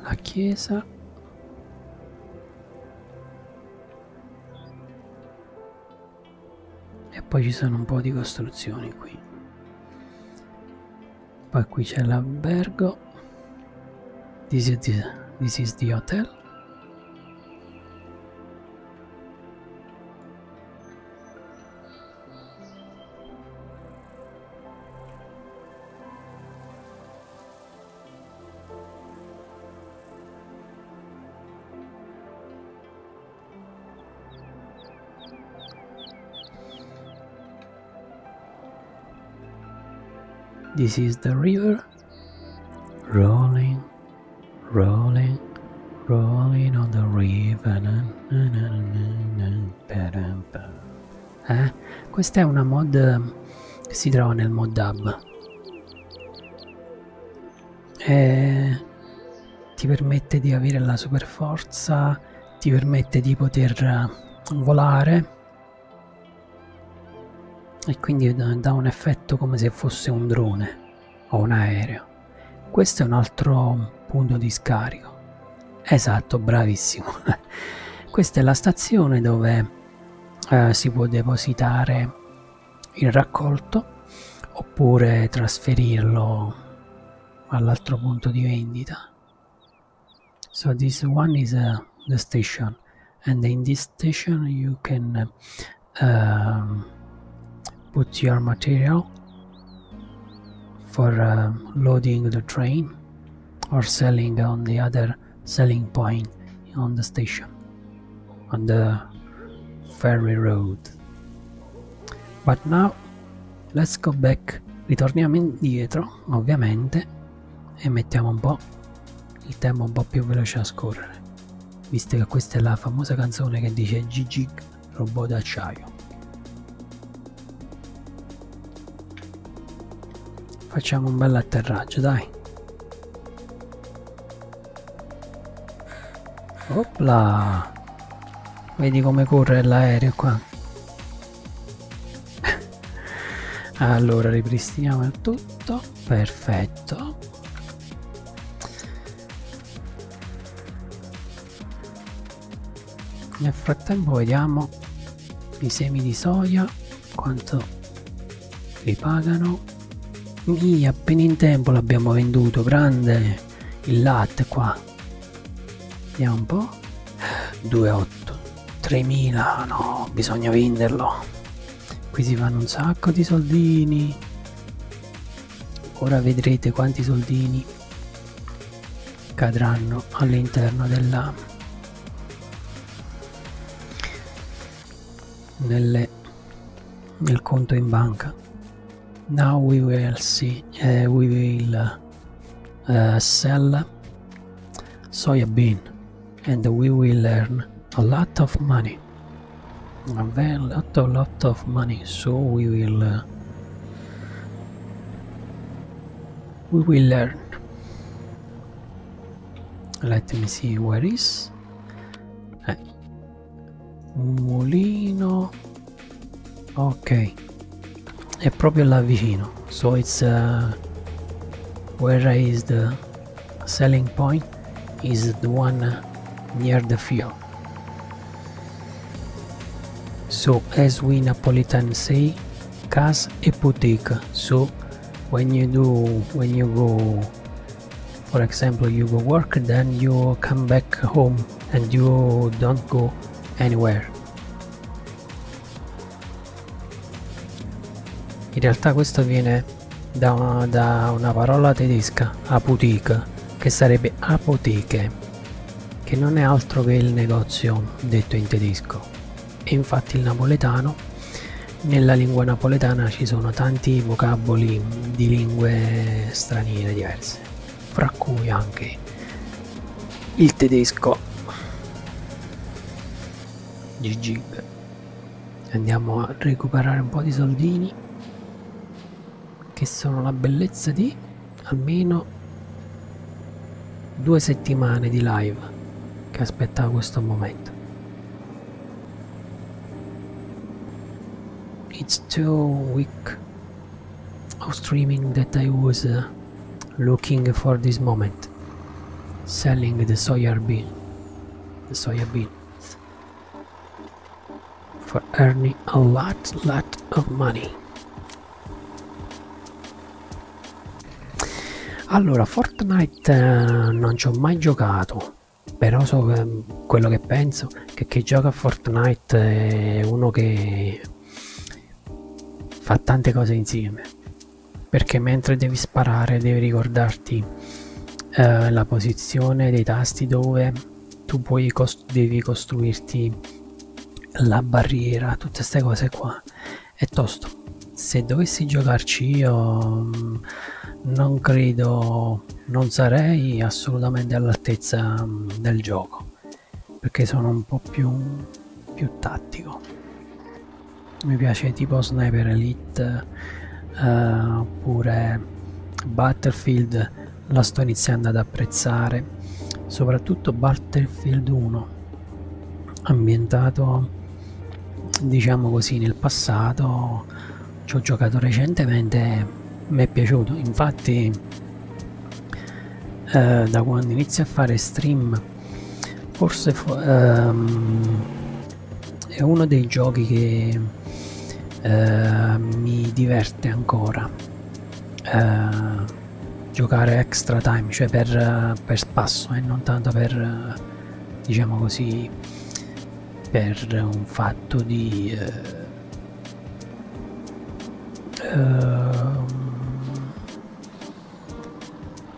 la chiesa, e poi ci sono un po' di costruzioni qui. Poi qui c'è l'albergo. This is the hotel. This is the river, rolling, rolling, rolling on the river. Questa è una mod che si trova nel mod DAB e ti permette di avere la super forza, ti permette di poter volare e quindi dà un effetto come se fosse un drone o un aereo. Questo è un altro punto di scarico. Esatto, bravissimo. Questa è la stazione dove si può depositare il raccolto oppure trasferirlo all'altro punto di vendita. So this one is the station, and in this station you can put your material for loading the train or selling on the other selling point on the station, on the ferry road. But now let's go back Ritorniamo indietro, ovviamente, e mettiamo un po' il tempo un po' più veloce a scorrere, visto che questa è la famosa canzone che dice GG robot d'acciaio. Facciamo un bel atterraggio, dai. Opla! Vedi come corre l'aereo qua. Allora ripristiniamo il tutto, perfetto. Nel frattempo vediamo i semi di soia quanto li pagano. Mia, appena in tempo l'abbiamo venduto, grande il latte qua. Vediamo un po'. 2,8, 3.000, no, bisogna venderlo. Qui si fanno un sacco di soldini, ora vedrete quanti soldini cadranno all'interno della nel conto in banca. Now we will see, we will sell soybean and we will earn a lot of money. A lot of money, so we will learn. Let me see where is mulino. Ok, è proprio là vicino, so it's where is the selling point is the one near the field. So as we Napolitan say, cas e putica. So when you go, for example, you go work, then you come back home and you don't go anywhere. In realtà questo viene da una parola tedesca, apotheke, che sarebbe apoteche, che non è altro che il negozio detto in tedesco. E infatti il napoletano, nella lingua napoletana ci sono tanti vocaboli di lingue straniere diverse, fra cui anche il tedesco. GG. Andiamo a recuperare un po' di soldini, che sono la bellezza di almeno 2 settimane di live che aspettavo questo momento. It's 2 weeks of streaming that I was looking for this moment, selling the soya beans for earning a lot of money. Allora, Fortnite non ci ho mai giocato, però so quello che penso, che chi gioca a Fortnite è uno che fa tante cose insieme, perché mentre devi sparare devi ricordarti la posizione dei tasti, dove tu poi devi costruirti la barriera, tutte queste cose qua. È tosto. Se dovessi giocarci io non credo, non sarei assolutamente all'altezza del gioco, perché sono un po' più tattico. Mi piace tipo Sniper Elite oppure Battlefield, la sto iniziando ad apprezzare, soprattutto Battlefield 1, ambientato diciamo così nel passato. Ci ho giocato recentemente, mi è piaciuto. Infatti da quando inizio a fare stream forse è uno dei giochi che mi diverte ancora giocare extra time, cioè per spasso e non tanto per diciamo così per un fatto di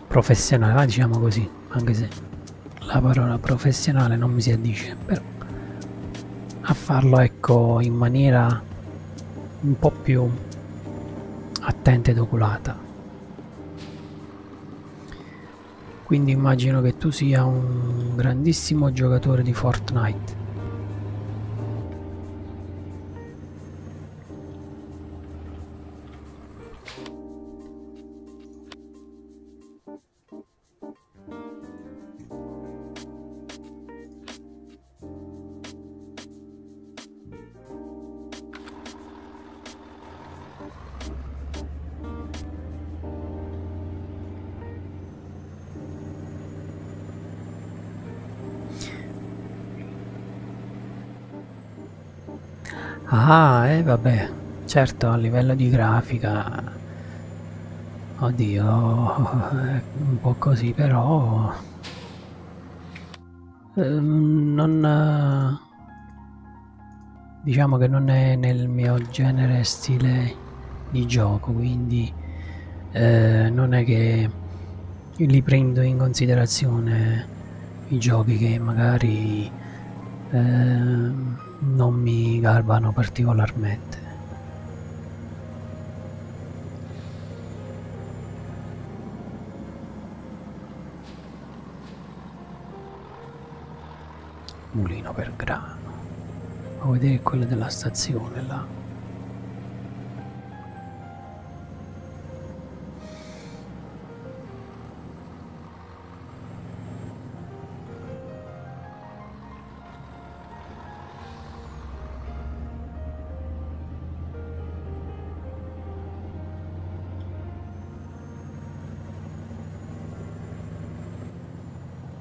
professionale, diciamo così, anche se la parola professionale non mi si addice, però a farlo ecco in maniera un po' più attenta ed oculata. Quindi immagino che tu sia un grandissimo giocatore di Fortnite. Ah, vabbè, certo, a livello di grafica, oddio, un po' così, però non, diciamo che non è nel mio genere stile di gioco, quindi non è che li prendo in considerazione i giochi che magari non mi garbano particolarmente. Mulino per grano. Vuoi vedere quello della stazione là?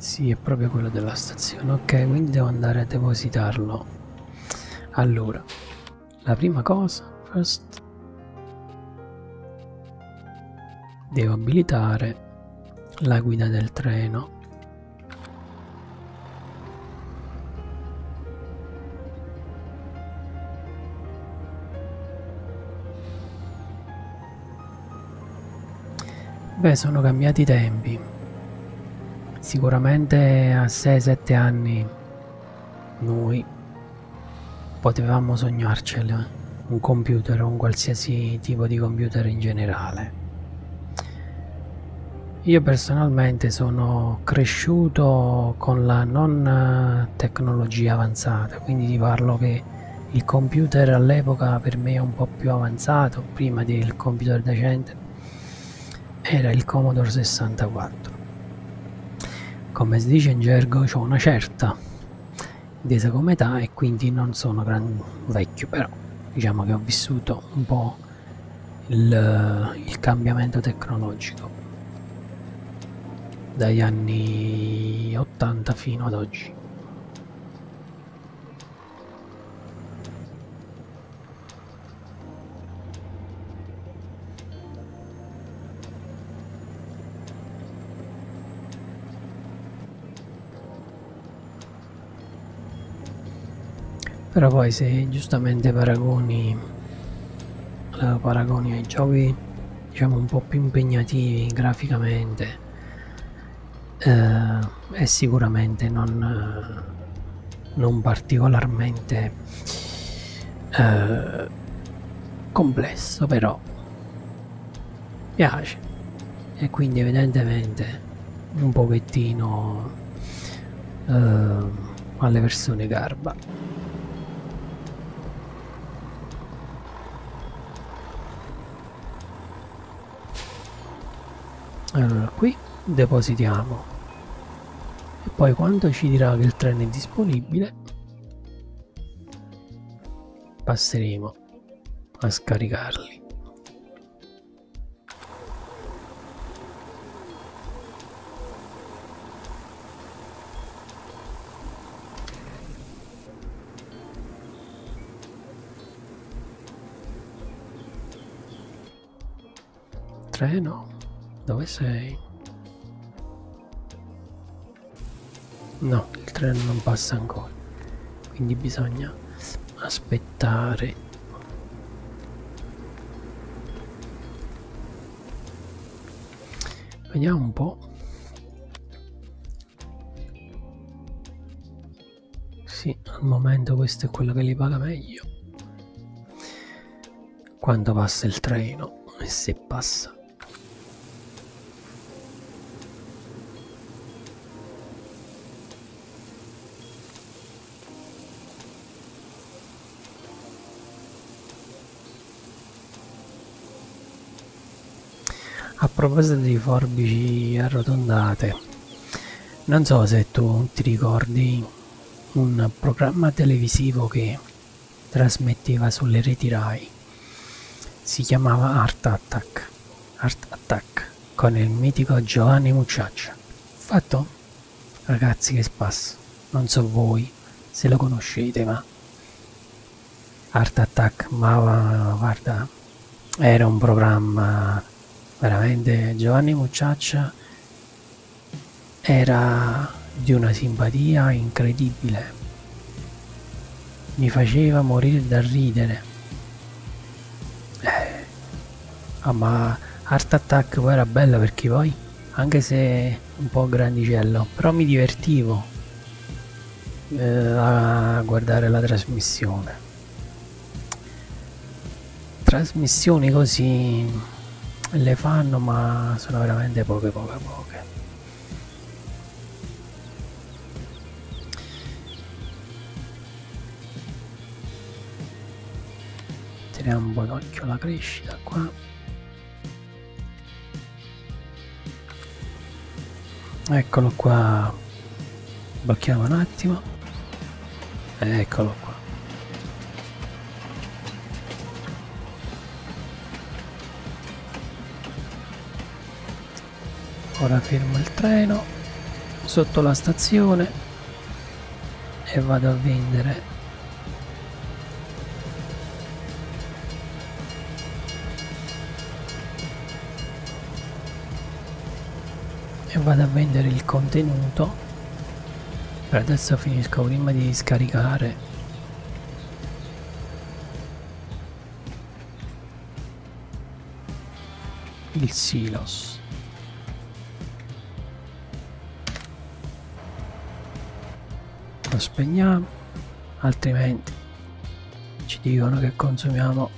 Sì, è proprio quello della stazione. Ok, quindi devo andare a depositarlo. Allora, la prima cosa, devo abilitare la guida del treno. Beh, sono cambiati i tempi. Sicuramente a 6-7 anni noi potevamo sognarcela, un computer o un qualsiasi tipo di computer in generale. Io personalmente sono cresciuto con la non tecnologia avanzata, quindi ti parlo che il computer all'epoca per me è un po' più avanzato, prima del computer decente, era il Commodore 64. Come si dice in gergo, c'ho una certa intesa come età e quindi non sono vecchio, però diciamo che ho vissuto un po' il cambiamento tecnologico dagli anni 80 fino ad oggi. Però poi se giustamente paragoni ai giochi, diciamo, un po' più impegnativi graficamente, è sicuramente non particolarmente complesso, però piace e quindi evidentemente un pochettino alle persone garba. Allora, qui depositiamo e poi quando ci dirà che il treno è disponibile passeremo a scaricarli. Treno? Dove sei? No, il treno non passa ancora, quindi bisogna aspettare. Vediamo un po'. Sì, al momento questo è quello che li paga meglio. Quando passa il treno. e se passa. A proposito di forbici arrotondate, non so se tu ti ricordi un programma televisivo che trasmetteva sulle reti Rai, si chiamava Art Attack, con il mitico Giovanni Mucciaccia. Fatto? Ragazzi, che spasso, non so voi se lo conoscete, ma Art Attack, ma guarda, era un programma veramente. Giovanni Mucciaccia era di una simpatia incredibile, mi faceva morire da ridere. Ma Art Attack poi era bella, perché poi, anche se un po' grandicello, però mi divertivo a guardare la trasmissione. Trasmissioni così le fanno, ma sono veramente poche. Teniamo un po' d'occhio alla crescita qua. Eccolo qua, blocchiamo un attimo, eccolo qua. Ora fermo il treno sotto la stazione e vado a vendere il contenuto. Per adesso finisco prima di scaricare. Il silos. Lo spegniamo, altrimenti ci dicono che consumiamo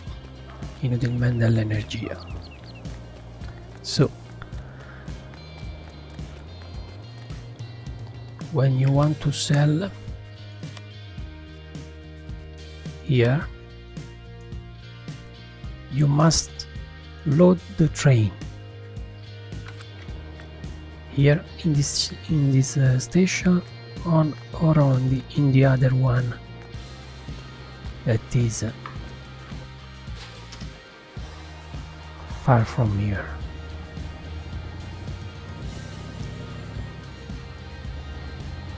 inutilmente l'energia. So, when you want to sell here, you must load the train here in this station on or on the in the other one. That is far from here.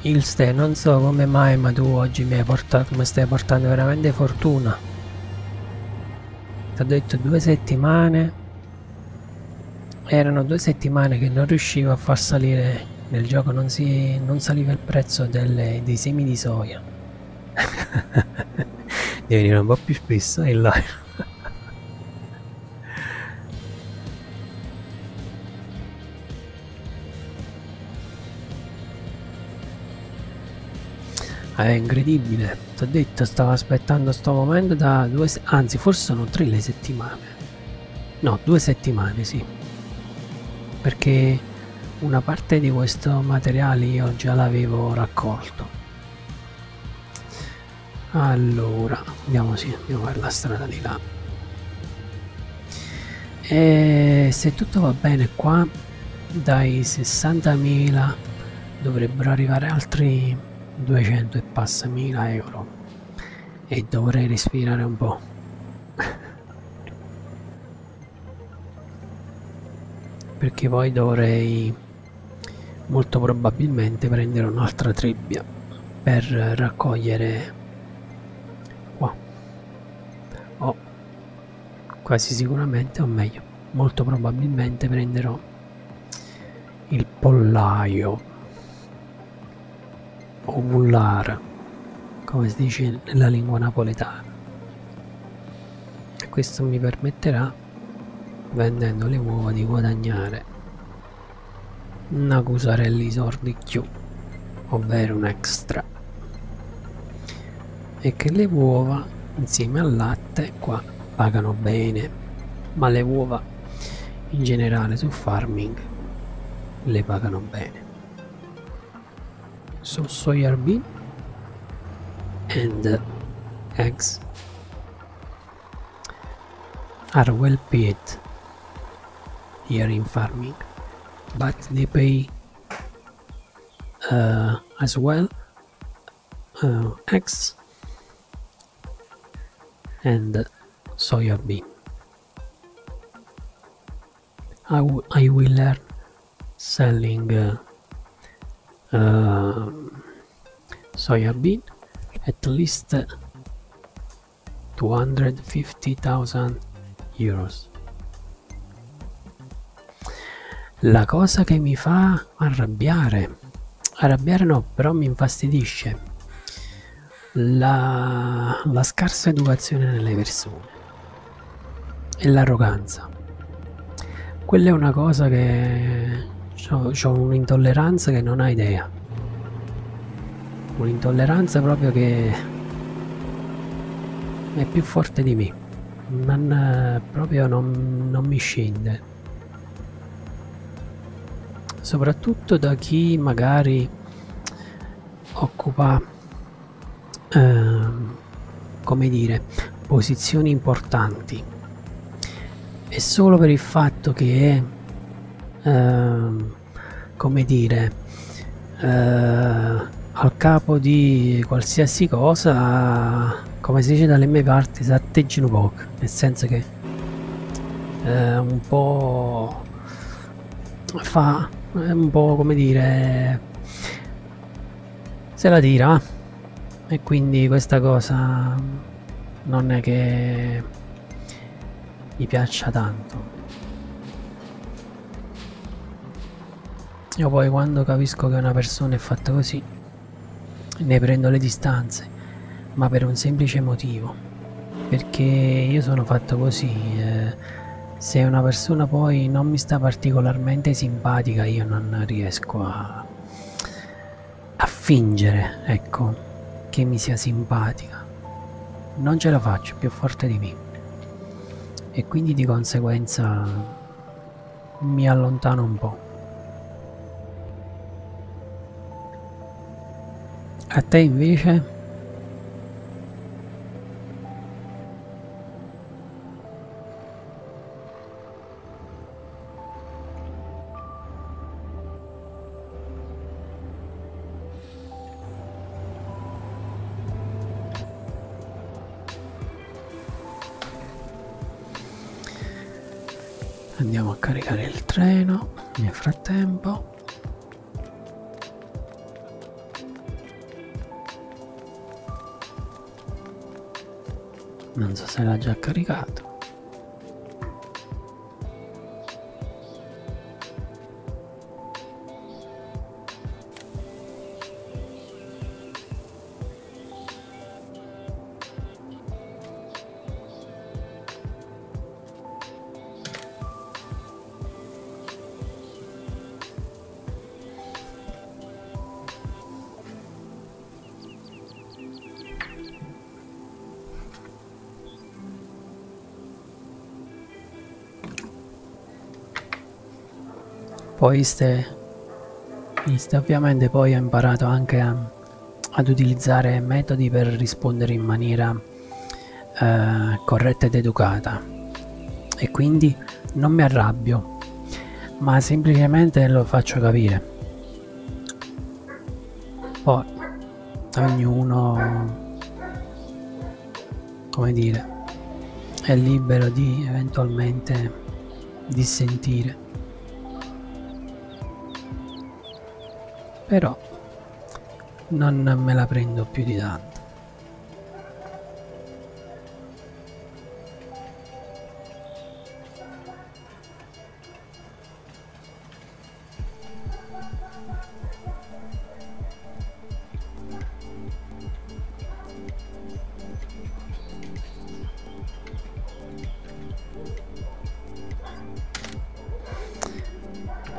Ilste, non so come mai, ma tu oggi mi stai portando veramente fortuna. Ti ho detto 2 settimane. Erano 2 settimane che non riuscivo a far salire nel gioco, non saliva il prezzo dei semi di soia. Devi venire un po' più spesso in live. È incredibile, ti ho detto, stavo aspettando sto momento da 2, anzi forse sono 3 le settimane, no, 2 settimane sì, perché una parte di questo materiale io già l'avevo raccolto. Allora andiamo, sì, andiamo per la strada di là, e se tutto va bene qua dai 60.000 dovrebbero arrivare altri 200 e passa mila euro, e dovrei respirare un po'. Perché poi dovrei molto probabilmente prendere un'altra trebbia per raccogliere qua. Oh, quasi sicuramente, o meglio molto probabilmente prenderò il pollaio o bullar, come si dice nella lingua napoletana, e questo mi permetterà, vendendo le uova, di guadagnare una cusarelli sordi chiù, ovvero un extra, e che le uova insieme al latte qua pagano bene, ma le uova in generale su farming le pagano bene. So soybean and eggs are well paid here in farming, but they pay as well eggs and soya bean. I will learn selling soya bean at least 250.000 euros. La cosa che mi fa arrabbiare no, però mi infastidisce la scarsa educazione nelle persone e l'arroganza. Quella è una cosa che c'ho un'intolleranza che non ha idea, un'intolleranza proprio che è più forte di me, proprio non mi scende, soprattutto da chi magari occupa come dire posizioni importanti, e solo per il fatto che come dire al capo di qualsiasi cosa, come si dice dalle mie parti, si atteggiano poco, nel senso che un po' fa un po' come dire se la tira, e quindi questa cosa non è che mi piaccia tanto. Io poi quando capisco che una persona è fatta così ne prendo le distanze, ma per un semplice motivo, perché io sono fatto così. Se una persona poi non mi sta particolarmente simpatica, io non riesco a fingere, ecco, che mi sia simpatica, non ce la faccio, più forte di me, e quindi di conseguenza mi allontano un po'. A te invece? Andiamo a caricare il treno nel frattempo. Non so se l'ha già caricato. Poi Ilste ovviamente poi ha imparato anche ad utilizzare metodi per rispondere in maniera corretta ed educata, e quindi non mi arrabbio, ma semplicemente lo faccio capire. Poi ognuno, come dire, è libero di eventualmente dissentire. Però non me la prendo più di tanto.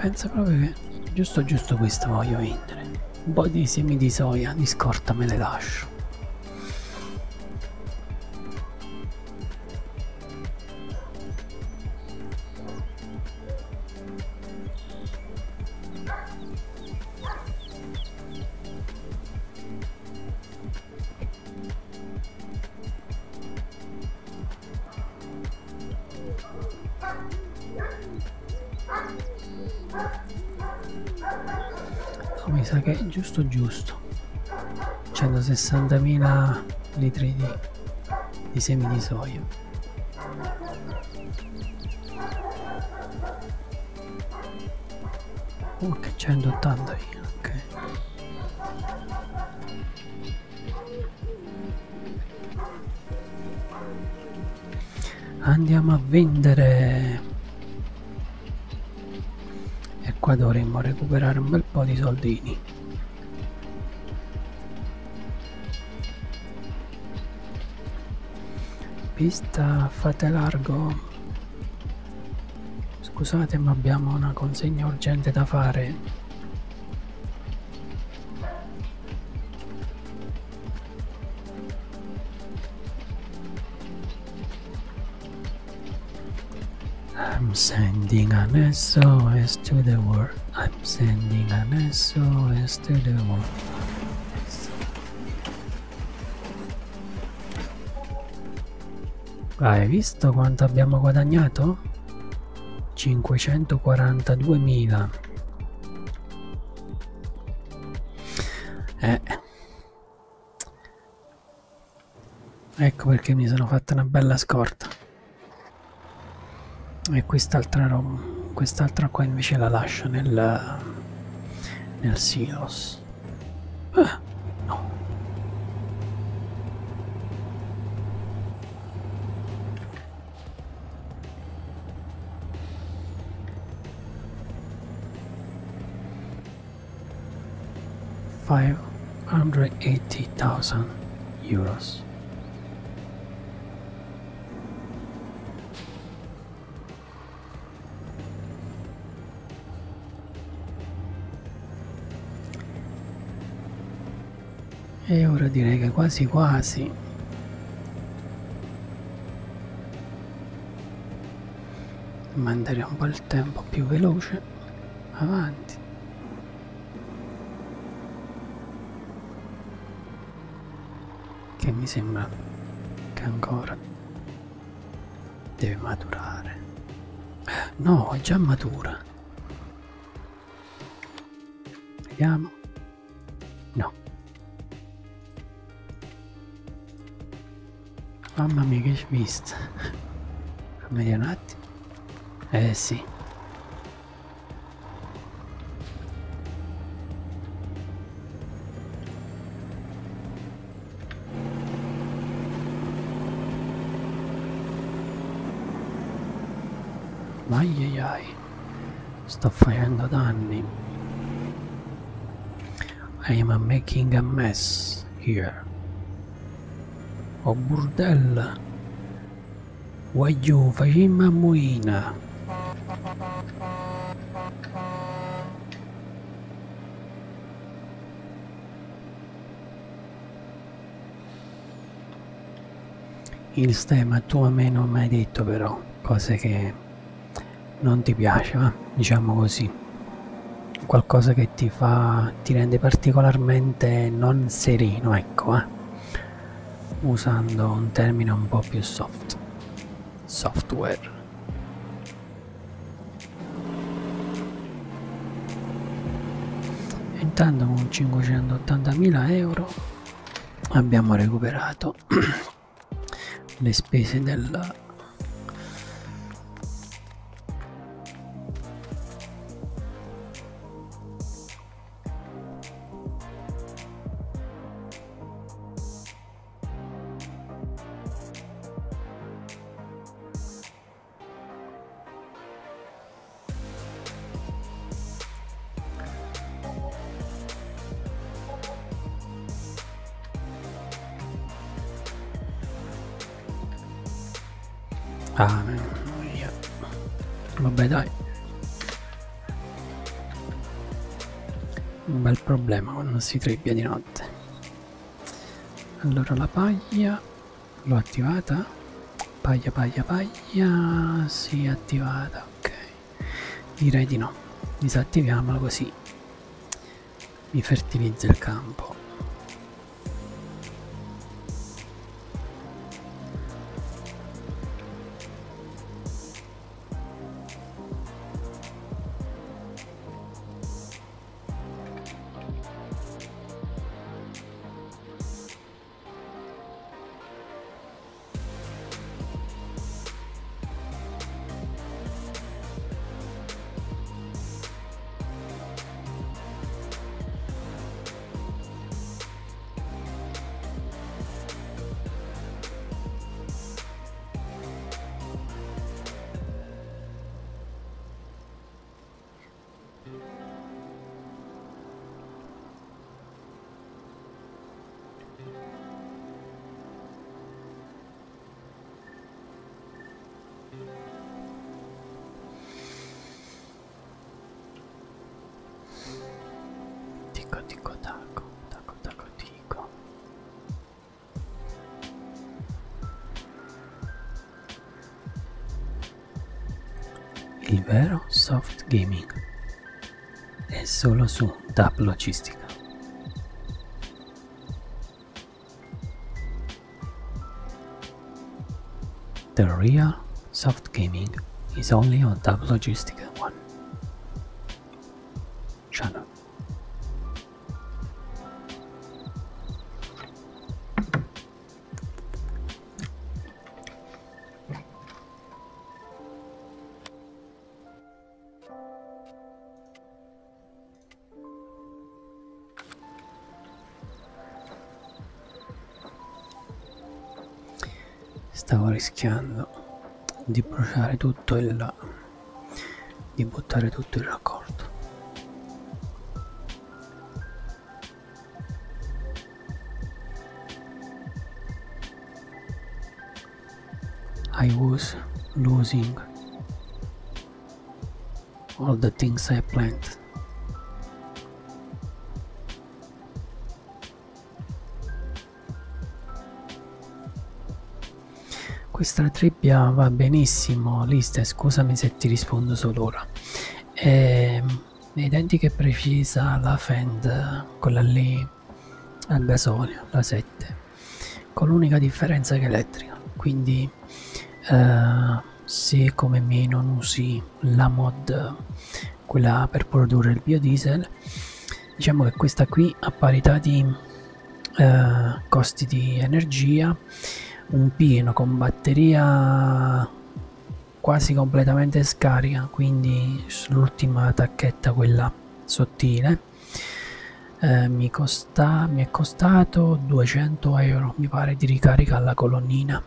Penso proprio che giusto questo voglio vendere. Un po' di semi di soia di scorta me le lascio. ecco, mi sa che è giusto giusto, 160.000 litri di semi di soia. Ok, 180.000, ok. Andiamo a vendere. Qua dovremmo recuperare un bel po' di soldini. Pista, fate largo. Scusate, ma abbiamo una consegna urgente da fare. I'm sending an SOS to the world. I'm sending an SOS to the world. Hai visto quanto abbiamo guadagnato? 542.000. Ecco perché mi sono fatta una bella scorta. E quest'altra roba, quest'altra qua invece la lascio nel silos. No. €580.000. E ora direi che quasi quasi manderemo un po' il tempo più veloce avanti. Che mi sembra che ancora deve maturare. No, è già matura. Vediamo. No. Mamma mia, che svista. Fammi un attimo. Eh sì. Aiaiai. Sto facendo danni. I am making a mess here. Oh burdella, guagliù, facciamo a muina. Il stemma tu a me non mi hai detto però cose che non ti piace, va? Diciamo così, qualcosa che ti rende particolarmente non sereno, ecco, usando un termine un po' più soft, software. Intanto con 580.000 euro abbiamo recuperato le spese vabbè dai, un bel problema quando si trebbia di notte. Allora la paglia l'ho attivata, paglia si è attivata, ok, direi di no, disattiviamola così mi fertilizza il campo. Taco. Il vero soft gaming è solo su DAB Logistica. The real soft gaming is only on DAB Logistica 1 channel. Stavo rischiando di bruciare tutto di buttare tutto il raccolto. I was losing all the things I planted. Questa trippia va benissimo, Liste, scusami se ti rispondo solo ora. È identica e precisa la Fend, quella lì al gasolio, la 7, con l'unica differenza che è elettrica, quindi se come me non usi la mod, quella per produrre il biodiesel, diciamo che questa qui a parità di costi di energia, un pieno con batteria quasi completamente scarica, quindi l'ultima tacchetta, quella sottile, mi è costato €200, mi pare, di ricarica alla colonnina.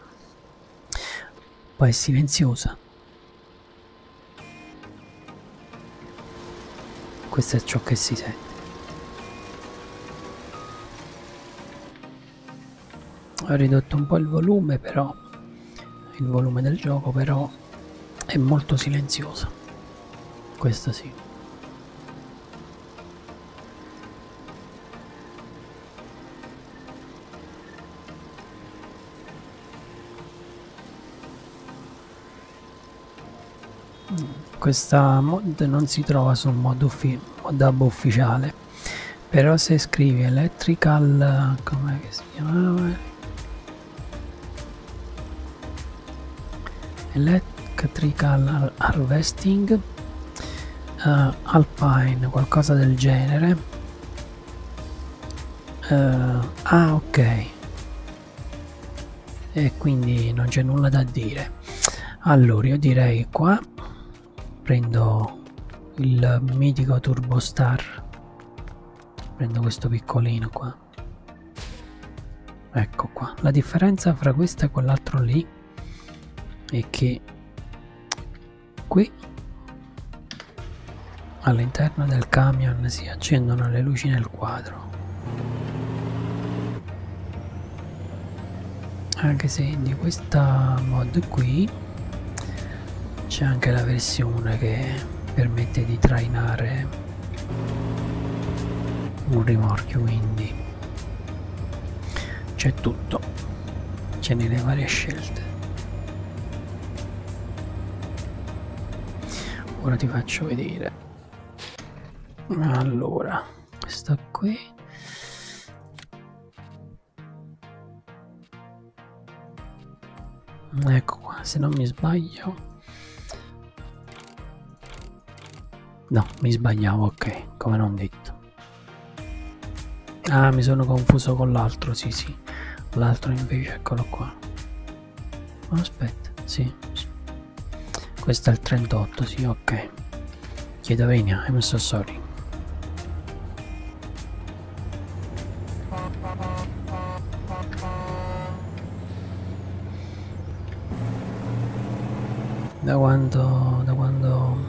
Poi è silenziosa. Questo è ciò che si sente. Ho ridotto un po' il volume, però il volume del gioco, però è molto silenziosa, questo sì. Questa mod non si trova sul mod hub ufficiale, però se scrivi electrical, come si chiamava? Electrical Harvesting Alpine, qualcosa del genere. Ok, e quindi non c'è nulla da dire. Allora io direi che qua prendo il mitico Turbo Star, prendo questo piccolino qua, ecco qua. La differenza fra questo e quell'altro lì è che qui all'interno del camion si accendono le luci nel quadro, anche se di questa mod qui c'è anche la versione che permette di trainare un rimorchio, quindi c'è tutto, c'è nelle varie scelte. Ora ti faccio vedere. Allora, questa qui ecco qua, se non mi sbaglio, no, mi sbagliavo, ok, come non detto. Ah, mi sono confuso con l'altro, sì, l'altro invece, eccolo qua. Aspetta, sì. Questo è il 38, sì, ok. Chiedo venia, I'm so sorry. Da quando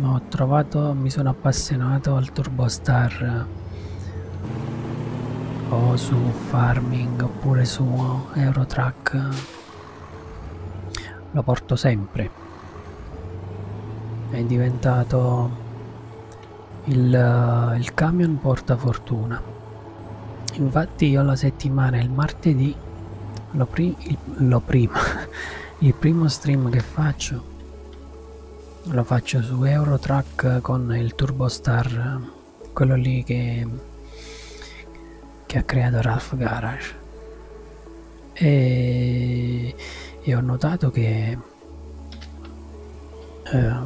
ho trovato, mi sono appassionato al Turbo Star, o su Farming oppure su Euro Truck, lo porto sempre. È diventato il camion porta fortuna. Infatti io la settimana, il martedì, il primo stream che faccio lo faccio su Euro Truck con il Turbo Star, quello lì che ha creato Ralph Garage, e ho notato che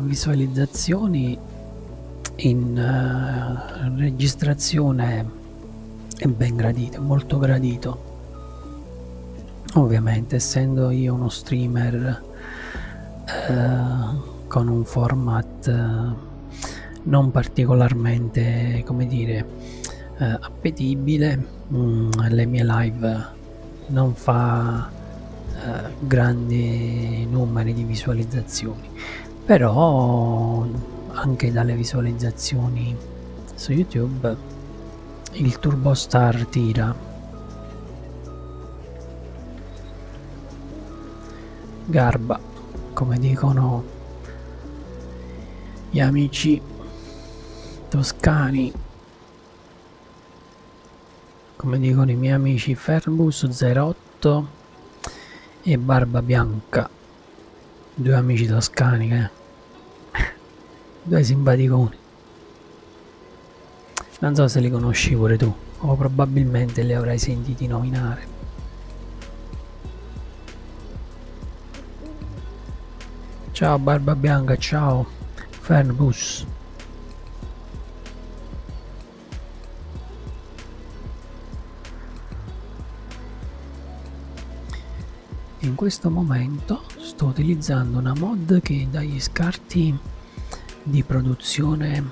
visualizzazioni in registrazione è ben gradito, molto gradito. Ovviamente essendo io uno streamer con un format non particolarmente, come dire, appetibile, le mie live non fa grandi numeri di visualizzazioni, però anche dalle visualizzazioni su YouTube il Turbo Star tira. Garba, come dicono gli amici toscani, come dicono i miei amici Fairbus 08 e Barba Bianca, due amici toscani, due simpaticoni. Non so se li conosci pure tu, o probabilmente li avrai sentiti nominare. Ciao Barba Bianca, ciao Fernbus. In questo momento sto utilizzando una mod che dagli scarti di produzione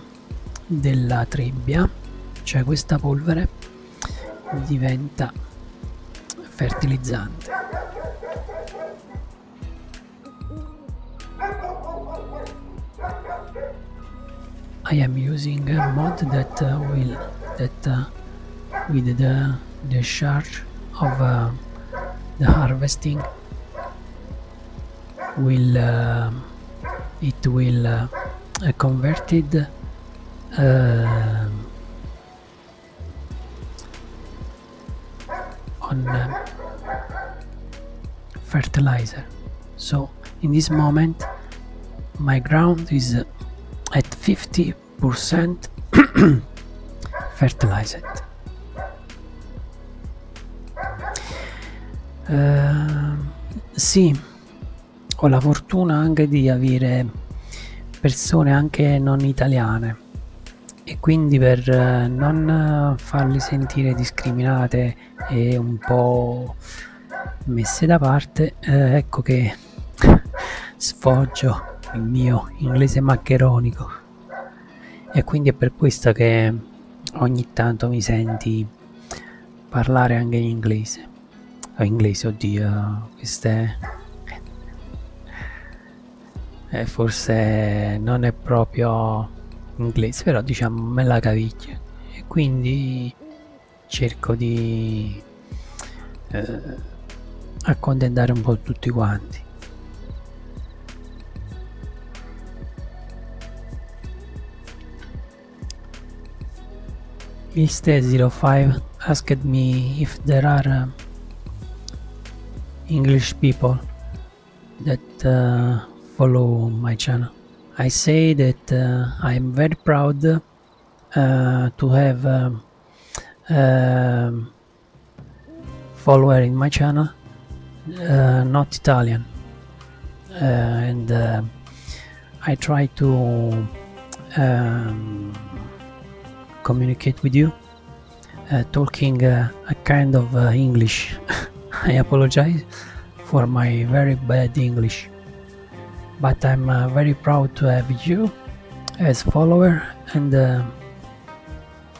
della trebbia, cioè questa polvere, diventa fertilizzante. I am using a mod that with the discharge of the harvesting will converted on fertilizer. So in this moment my ground is at 50% fertilized. Sì, ho la fortuna anche di avere persone anche non italiane, e quindi per non farli sentire discriminate e un po' messe da parte, ecco che sfoggio il mio inglese maccheronico, e quindi è per questo che ogni tanto mi senti parlare anche in inglese. Oh, inglese, oddio, questo è forse non è proprio inglese, però diciamo me la caviglia, e quindi cerco di accontentare un po' tutti quanti. Ilste 05 asked me if there are English people that follow my channel. I say that I am very proud to have follower in my channel, not Italian, and I try to communicate with you talking a kind of English. I apologize for my very bad English, but I'm very proud to have you as follower, and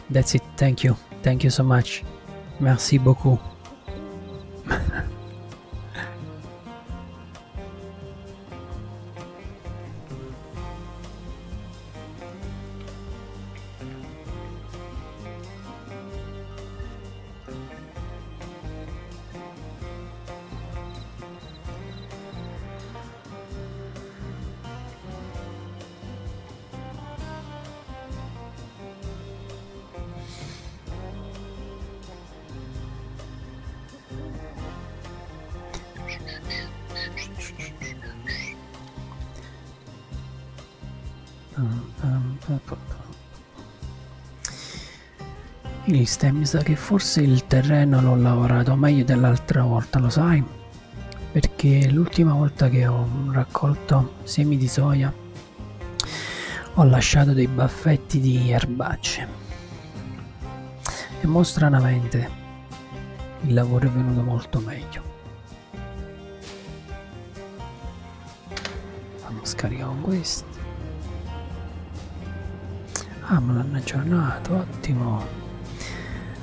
that's it. Thank you, thank you so much. Merci beaucoup. Ilste, mi sa che forse il terreno l'ho lavorato meglio dell'altra volta, lo sai? Perché l'ultima volta che ho raccolto semi di soia ho lasciato dei baffetti di erbacce e mo stranamente il lavoro è venuto molto meglio. Scarichiamo questo. Ah, me l'hanno aggiornato, ottimo.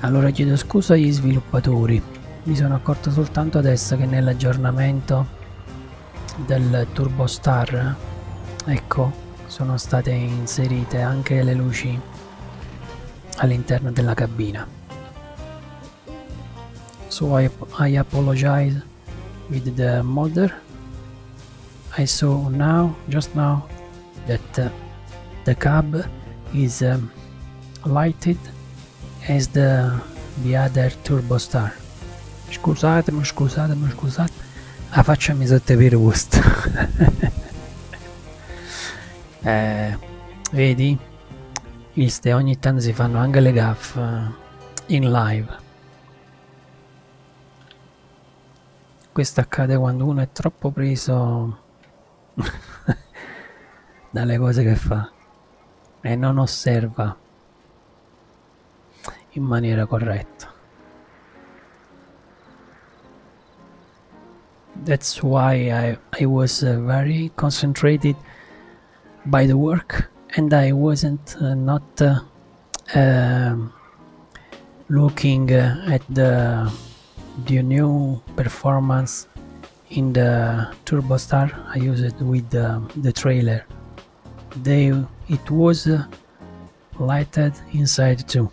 Allora chiedo scusa agli sviluppatori, mi sono accorto soltanto adesso che nell'aggiornamento del Turbo Star, ecco, sono state inserite anche le luci all'interno della cabina. So I apologize with the modder. I saw now, just now, that the cab is lighted as the other Turbo Star. Scusatemi, la faccia mi sotto per gusto. Vedi, Ilste, ogni tanto si fanno anche le gaffe in live. Questo accade quando uno è troppo preso dalle cose che fa e non osserva in maniera corretta. That's why I was very concentrated by the work and I wasn't looking at the new performance in the Turbo Star. I used it with the trailer. It was lighted inside too.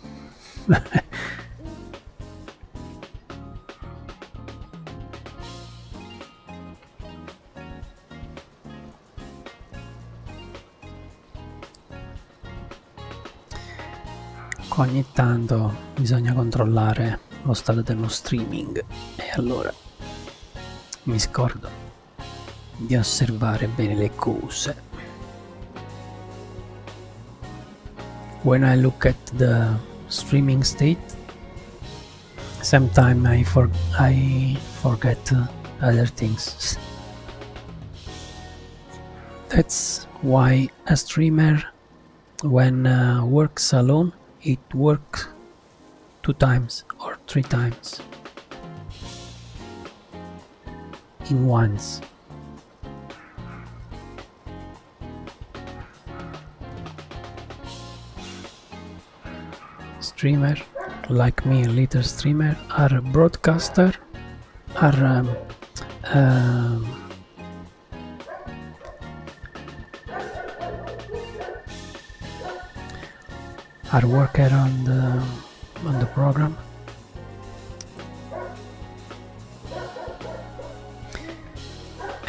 Ogni tanto bisogna controllare lo stato dello streaming e allora mi scordo di osservare bene le cose. When I look at the streaming state, sometimes I forget other things. That's why a streamer, when works alone, it works 2 times or 3 times. In once. Streamer like me, little streamer, are broadcaster, are are worker on the program.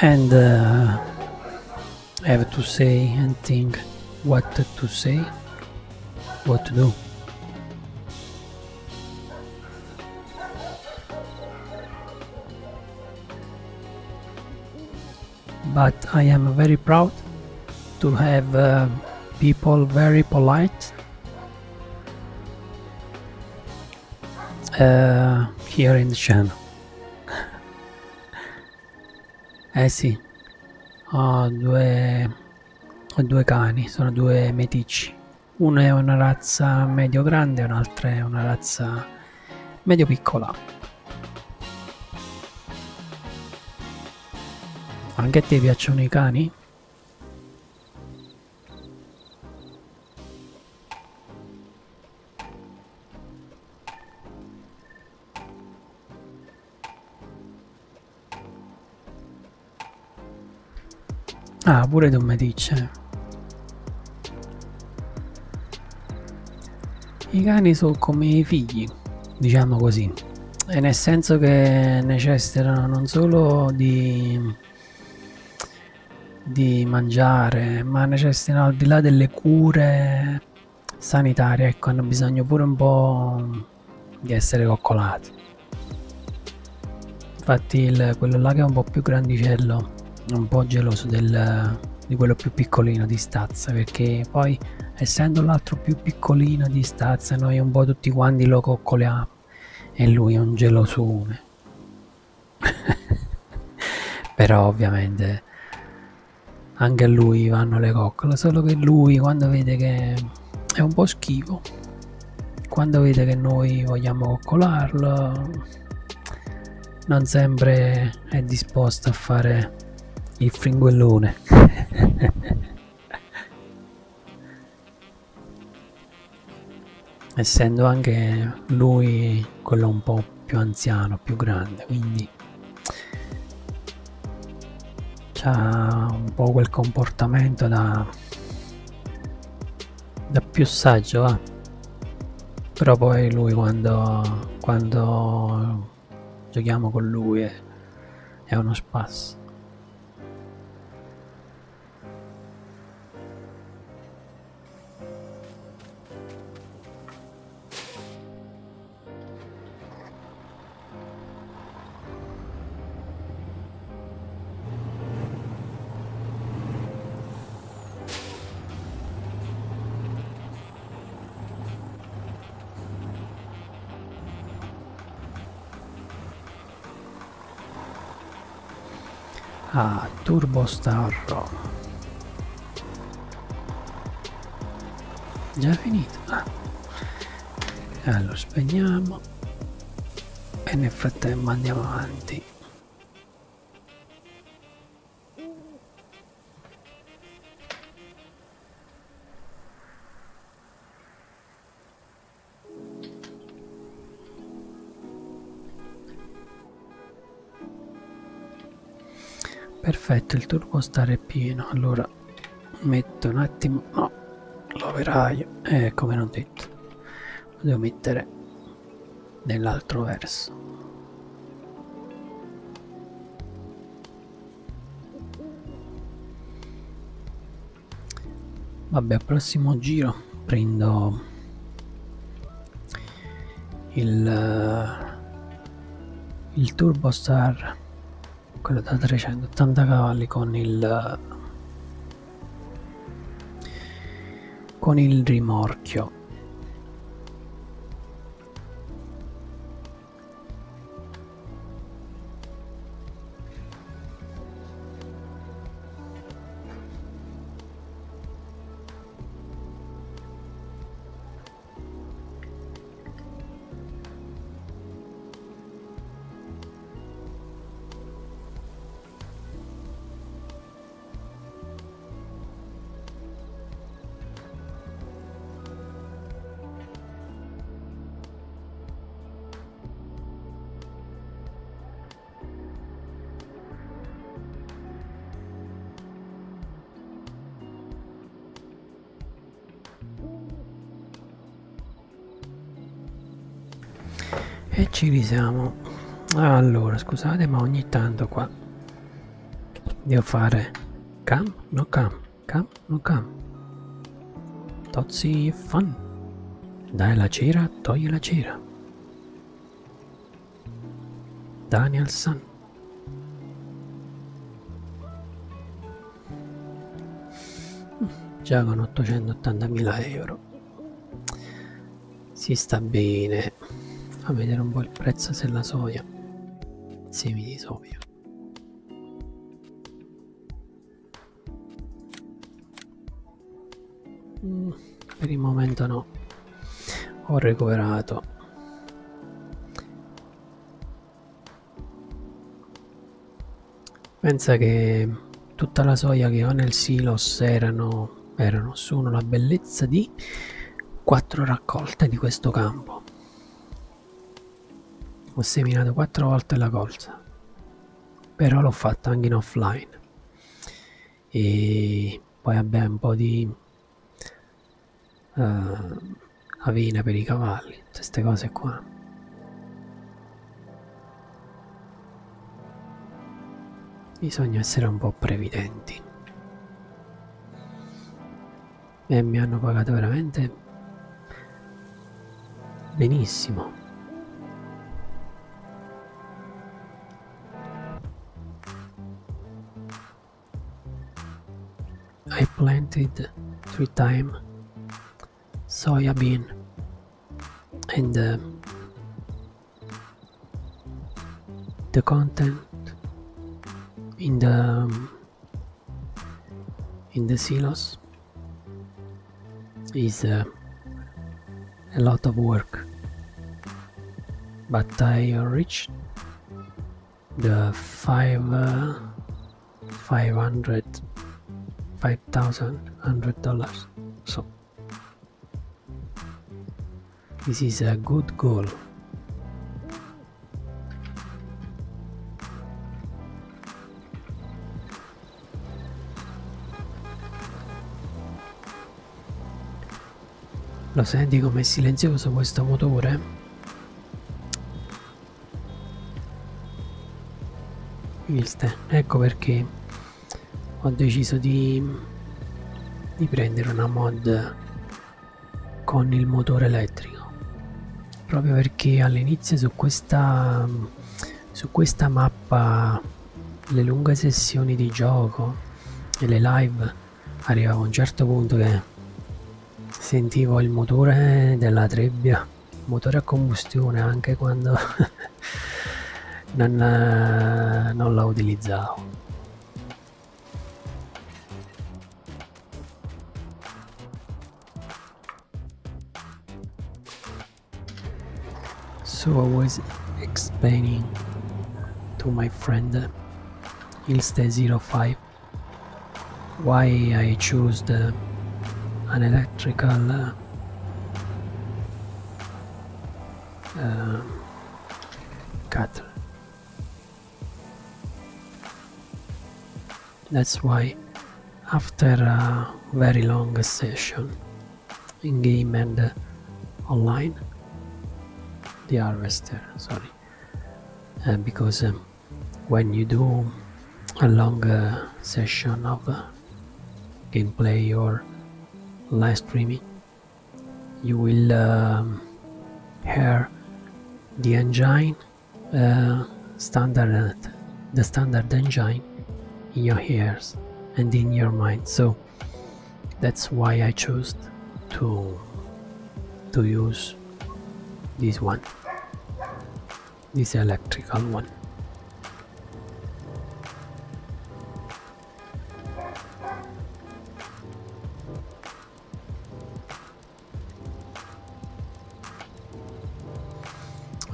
And I have to say and think what to say, what to do. But I am very proud to have people very polite here in the channel. Eh sì, ho due cani, sono due meticci. Uno è una razza medio grande, un'altra è una razza medio piccola. Anche a te piacciono i cani? Ah, pure tu mi dice. I cani sono come i figli, diciamo così, e nel senso che necessitano non solo di mangiare, ma necessitano, al di là delle cure sanitarie, ecco, hanno bisogno pure un po' di essere coccolati. Infatti quello là che è un po' più grandicello, un po' geloso del di quello più piccolino di stazza, perché poi essendo l'altro più piccolino di stazza noi un po' tutti quanti lo coccoliamo e lui è un gelosone. Però ovviamente anche a lui vanno le coccole, solo che lui quando vede che è un po' schivo, quando vede che noi vogliamo coccolarlo, non sempre è disposto a fare il fringuellone. Essendo anche lui quello un po' più anziano, più grande, quindi c'ha un po' quel comportamento da più saggio, va. Però poi lui quando giochiamo con lui è uno spasso. Ah, Turbo Star. Già finito. Allora spegniamo e nel frattempo andiamo avanti. Perfetto, il Turbo Star è pieno, allora metto un attimo, no, l'operaio, come non detto, lo devo mettere nell'altro verso. Vabbè, al prossimo giro prendo il Turbo Star, quello da 380 cavalli con il rimorchio. E ci risiamo. Allora, scusate, ma ogni tanto qua devo fare cam, no cam, cam, no cam. Tozzi fan. Dai la cera, togli la cera. Daniel San. Già con 880.000 euro. Si sta bene. Fa vedere un po' il prezzo della soia, semi di soia. Per il momento no, ho recuperato. Pensa che tutta la soia che ho nel silos erano su una bellezza di 4 raccolte di questo campo. Ho seminato 4 volte la colza, però l'ho fatta anche in offline, e poi abbiamo un po' di avena per i cavalli, queste cose qua. Bisogna essere un po' previdenti, e mi hanno pagato veramente benissimo. planted 3 times soybean and the content in the silos is a lot of work, but I reached the 5,100 dollars, so this is a good goal. Lo senti com'è silenzioso questo motore? Ilste, ecco perché ho deciso di prendere una mod con il motore elettrico, proprio perché all'inizio su questa mappa le lunghe sessioni di gioco e le live arrivavo a un certo punto che sentivo il motore della trebbia, motore a combustione, anche quando non la utilizzavo. So I was explaining to my friend Ilste 05 why I chose an electrical cutter. That's why after a very long session in game and online, the harvester, sorry, because when you do a long session of gameplay or live streaming, you will hear the engine, the standard engine in your ears and in your mind. So that's why I chose to use this one, this electrical one.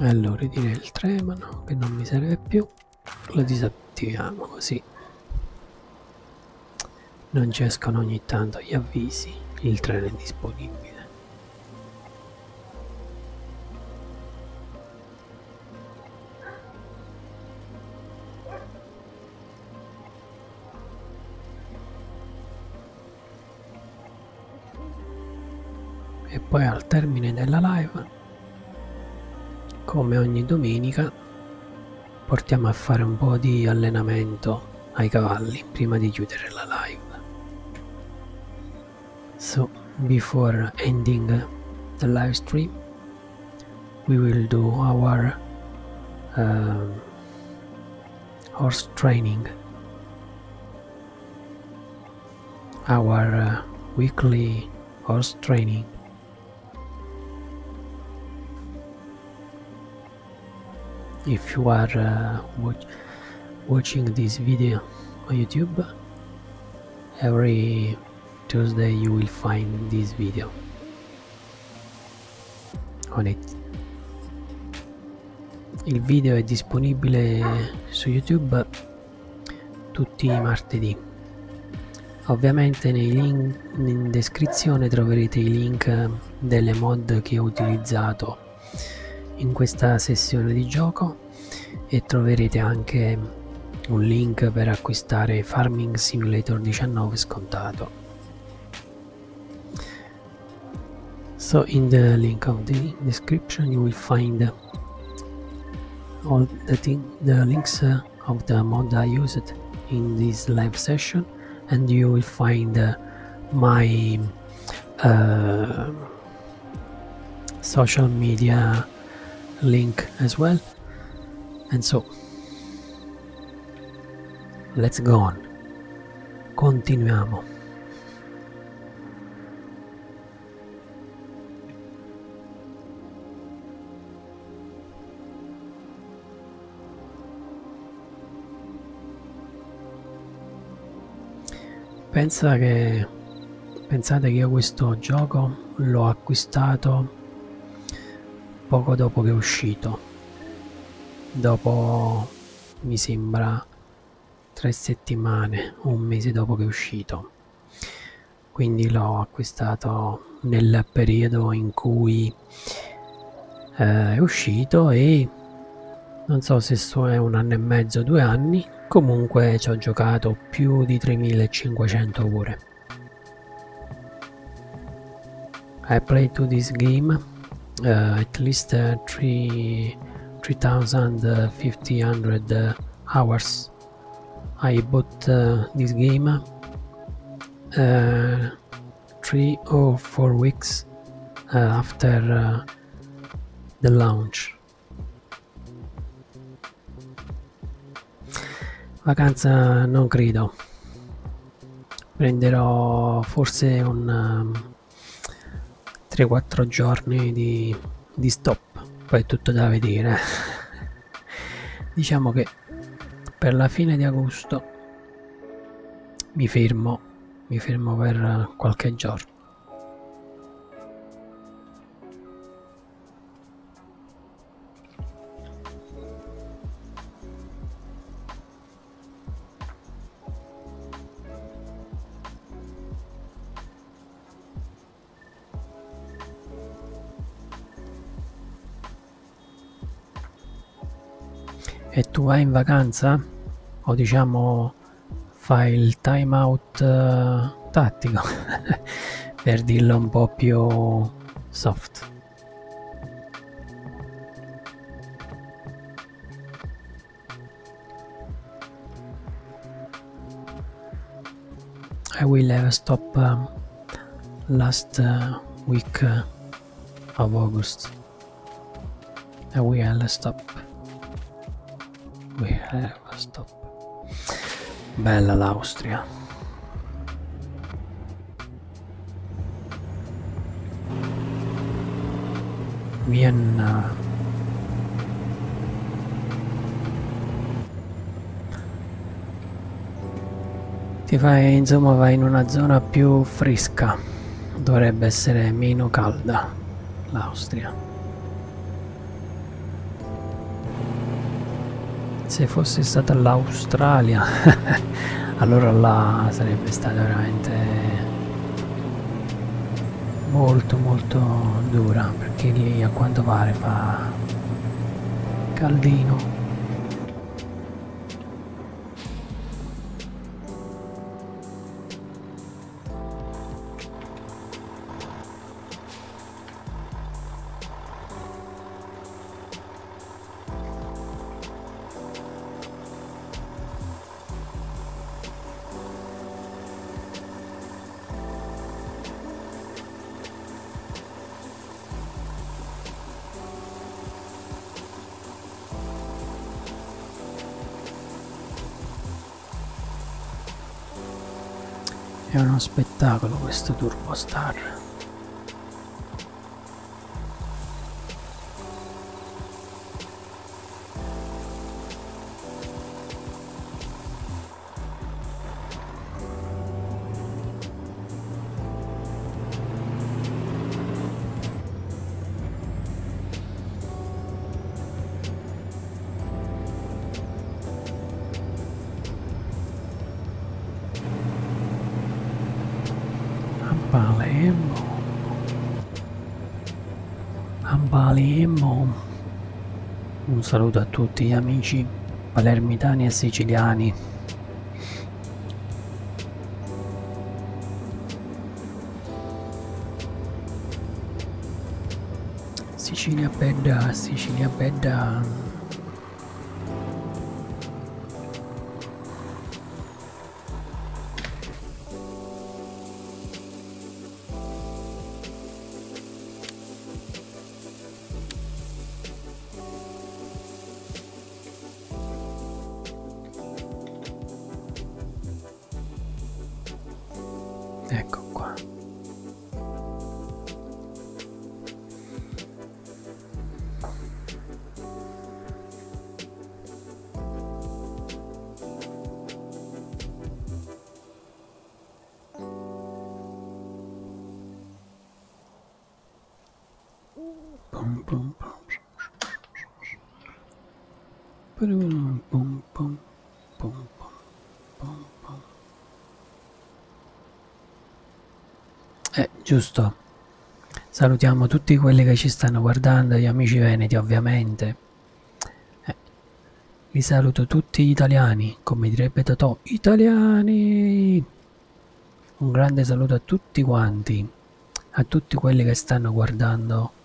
Allora, ritirare il tremano che non mi serve più, lo disattiviamo così non ci escono ogni tanto gli avvisi, il treno è disponibile. E poi al termine della live, come ogni domenica, portiamo a fare un po' di allenamento ai cavalli prima di chiudere la live. So before ending the live stream we will do our horse training, our weekly horse training. If you are watching this video on YouTube, every Tuesday you will find this video on it. Il video è disponibile su YouTube tutti i martedì. Ovviamente nei link in descrizione troverete i link delle mod che ho utilizzato in questa sessione di gioco e troverete anche un link per acquistare Farming Simulator 19 scontato. So in the link of the description you will find all the links of the mod I used in this live session, and you will find my social media link as well. And so let's go on, continuiamo. Pensate che io questo gioco l'ho acquistato poco dopo che è uscito, dopo mi sembra 3 settimane, un mese dopo che è uscito, quindi l'ho acquistato nel periodo in cui è uscito e non so se è 1 anno e mezzo, 2 anni, comunque ci ho giocato più di 3500 ore. I played to this game at least 3,500 hours. I bought this game 3 or 4 weeks after the launch. Vacanza non credo, prenderò forse un 3-4 giorni di stop, poi è tutto da vedere. Diciamo che per la fine di agosto mi fermo per qualche giorno. E tu vai in vacanza? O diciamo fai il time out tattico per dirlo un po' più soft. I will have a stop last week of August. I will have a stop. Stop. Bella l'Austria. Vienna. Ti fai, insomma, vai in una zona più fresca. Dovrebbe essere meno calda l'Austria. Se fosse stata l'Australia allora là sarebbe stata veramente molto dura, perché lì a quanto pare fa caldino. È uno spettacolo questo Turbo Star. Palermo. Un saluto a tutti gli amici palermitani e siciliani. Sicilia bella, Sicilia bella. Ecco qua. Giusto, salutiamo tutti quelli che ci stanno guardando, gli amici veneti ovviamente, li saluto tutti gli italiani, come direbbe Totò, italiani, un grande saluto a tutti quanti, a tutti quelli che stanno guardando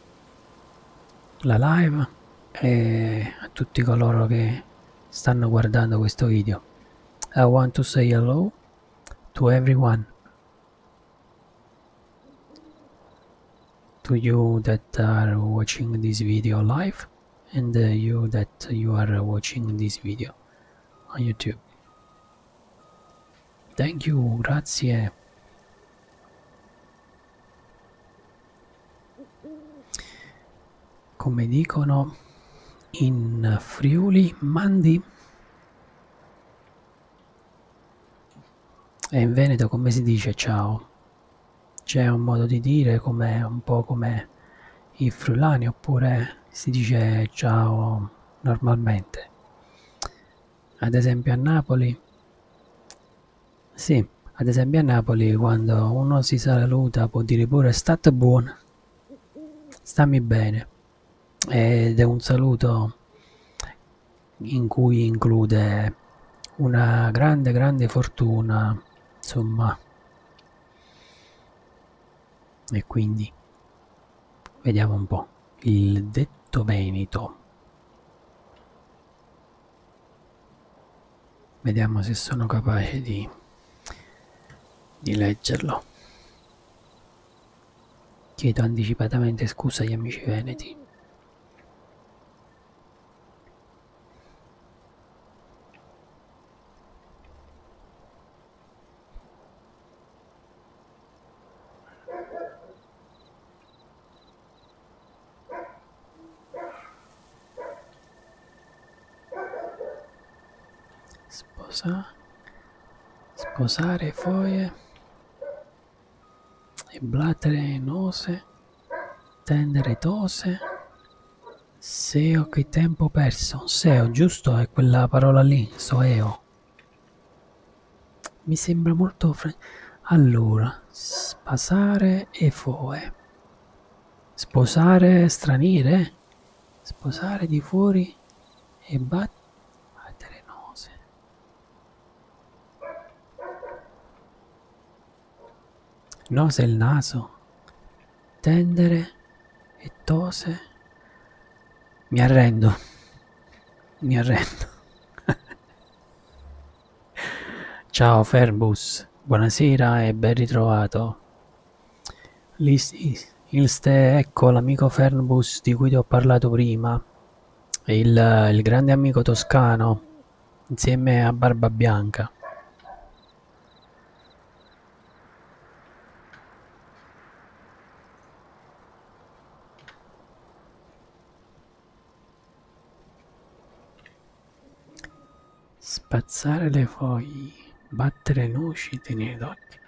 la live e a tutti coloro che stanno guardando questo video. I want to say hello to everyone, to you that are watching this video live and you that you are watching this video on YouTube. Thank you, grazie. Come dicono in Friuli, mandi, e in Veneto come si dice ciao? C'è un modo di dire, come un po' come i friulani, oppure si dice ciao normalmente? Ad esempio a Napoli, sì, ad esempio a Napoli quando uno si saluta può dire pure state buona, stammi bene, ed è un saluto in cui include una grande fortuna, insomma, e quindi vediamo un po' il detto veneto, vediamo se sono capace di leggerlo. Chiedo anticipatamente scusa agli amici veneti. Sposare foglie e blattere nose, tendere tose, seo che tempo perso. Seo, giusto? È quella parola lì, soeo. Mi sembra molto allora, spasare e foe. Sposare straniere? Sposare di fuori e battere. Nose il naso, tendere e tose. Mi arrendo. Ciao Fairbus, buonasera e ben ritrovato. Ilste, ecco l'amico Fernbus di cui ti ho parlato prima, il grande amico toscano insieme a Barba Bianca. Spazzare le foglie, battere noci, tenere d'occhio.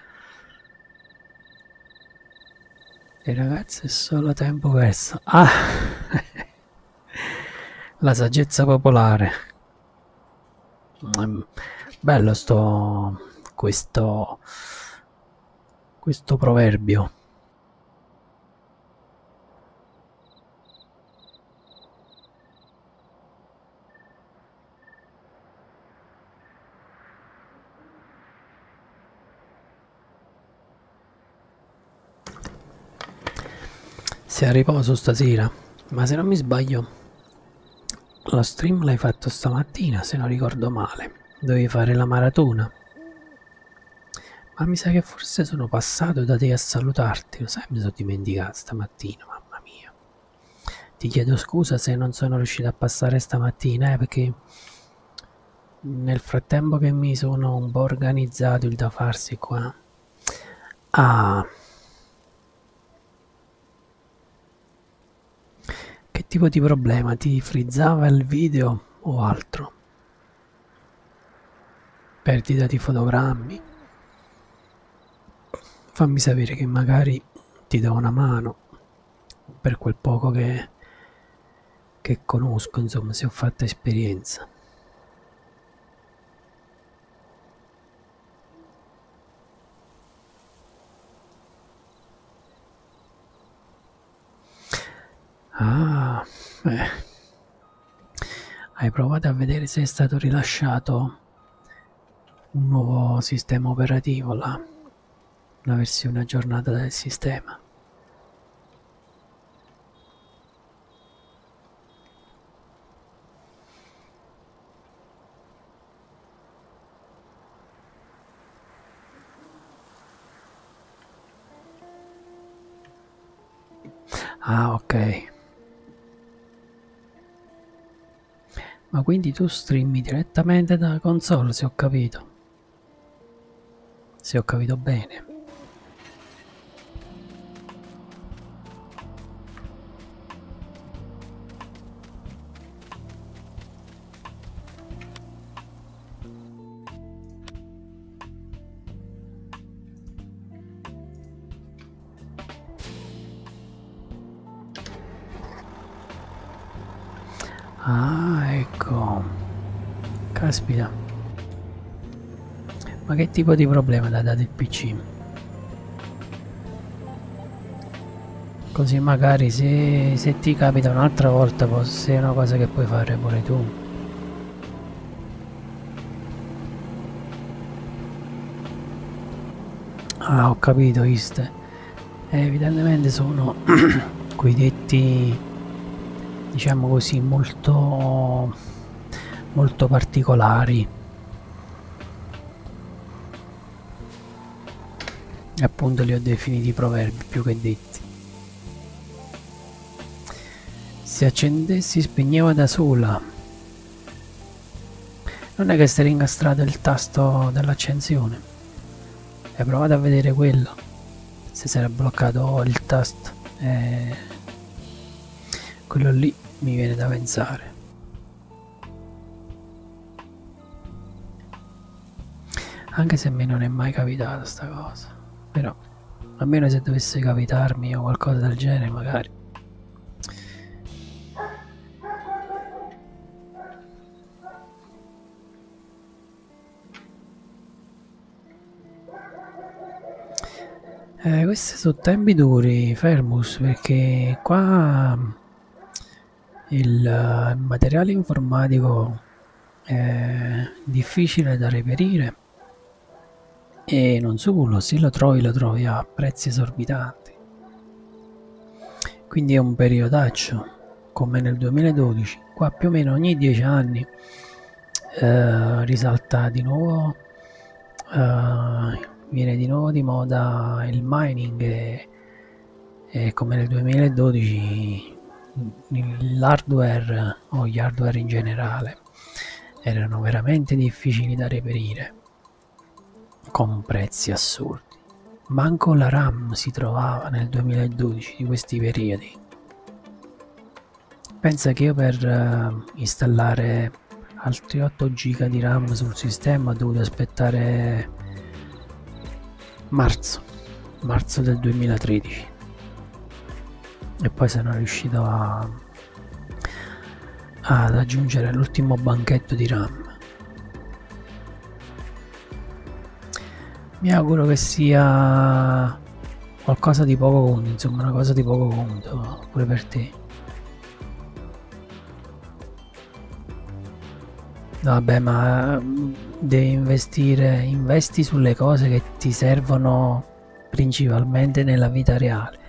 Le ragazze è solo tempo perso. Ah! La saggezza popolare. Bello questo proverbio. Sei a riposo stasera, ma se non mi sbaglio lo stream l'hai fatto stamattina, se non ricordo male, dovevi fare la maratona, ma mi sa che forse sono passato da te a salutarti, lo sai, mi sono dimenticato stamattina, mamma mia, ti chiedo scusa se non sono riuscito a passare stamattina, perché nel frattempo che mi sono un po' organizzato il da farsi qua. Ah, che tipo di problema? Ti frizzava il video o altro? Perdita di fotogrammi? Fammi sapere che magari ti do una mano per quel poco che conosco, insomma, se ho fatto esperienza. Ah, hai provato a vedere se è stato rilasciato un nuovo sistema operativo là, una versione aggiornata del sistema? Ah, ok. Ma quindi tu streami direttamente dalla console, se ho capito. Se ho capito bene. Ah, ecco. Caspita. Ma che tipo di problema ti ha dato il PC? Così magari se ti capita un'altra volta, è una cosa che puoi fare pure tu. Ah, ho capito, Ilste. Evidentemente sono quei detti, diciamo così, molto particolari, e appunto li ho definiti proverbi più che detti. Se accendessi spegneva da sola. Non è che stai incastrato il tasto dell'accensione? Hai provato a vedere quello, se si era bloccato il tasto? Quello lì mi viene da pensare. Anche se a me non è mai capitata sta cosa, però almeno se dovesse capitarmi o qualcosa del genere, magari. Questi sono tempi duri, Fairbus, perché qua il materiale informatico è difficile da reperire, e non solo, se lo trovi a prezzi esorbitanti. Quindi è un periodaccio, come nel 2012. Qua più o meno ogni 10 anni risalta di nuovo, viene di nuovo di moda il mining, e come nel 2012 l'hardware, o gli hardware in generale, erano veramente difficili da reperire, con prezzi assurdi. Manco la RAM si trovava nel 2012 di questi periodi. Pensa che io per installare altri 8 giga di RAM sul sistema ho dovuto aspettare marzo del 2013. E poi sono riuscito ad aggiungere l'ultimo banchetto di RAM. Mi auguro che sia qualcosa di poco conto, insomma, una cosa di poco conto pure per te. Vabbè, ma devi investi sulle cose che ti servono principalmente nella vita reale.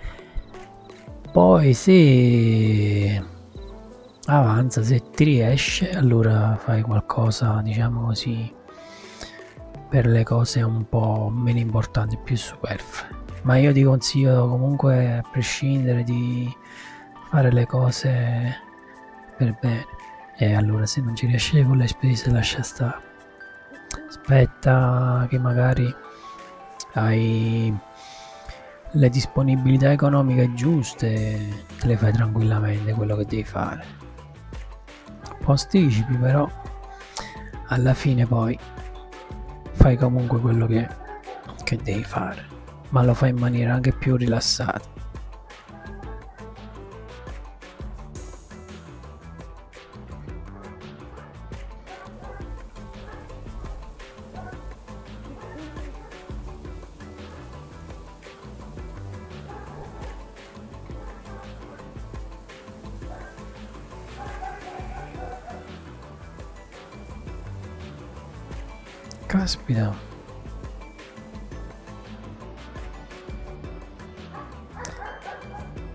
Poi se avanza, se ti riesce, allora fai qualcosa, diciamo così, per le cose un po' meno importanti, più superflue. Ma io ti consiglio comunque, a prescindere, di fare le cose per bene. E allora se non ci riesci con le spese, lascia stare. Aspetta che magari hai le disponibilità economiche giuste, te le fai tranquillamente quello che devi fare. Posticipi, però alla fine poi fai comunque quello che devi fare, ma lo fai in maniera anche più rilassata. Caspita.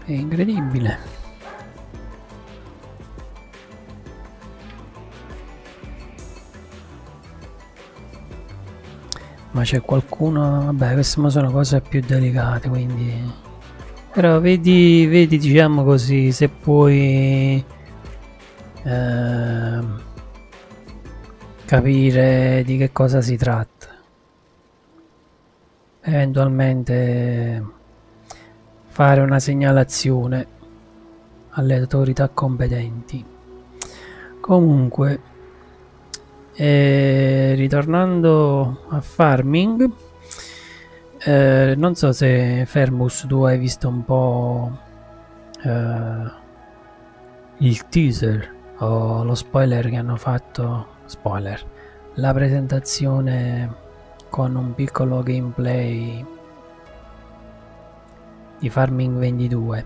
È incredibile. Ma c'è qualcuno... Vabbè, queste sono cose più delicate, quindi... Però vedi, diciamo così, se puoi... capire di che cosa si tratta, eventualmente fare una segnalazione alle autorità competenti. Comunque, ritornando a Farming, non so se Fernbus tu hai visto un po' il teaser o lo spoiler che hanno fatto. Spoiler, la presentazione con un piccolo gameplay di Farming 22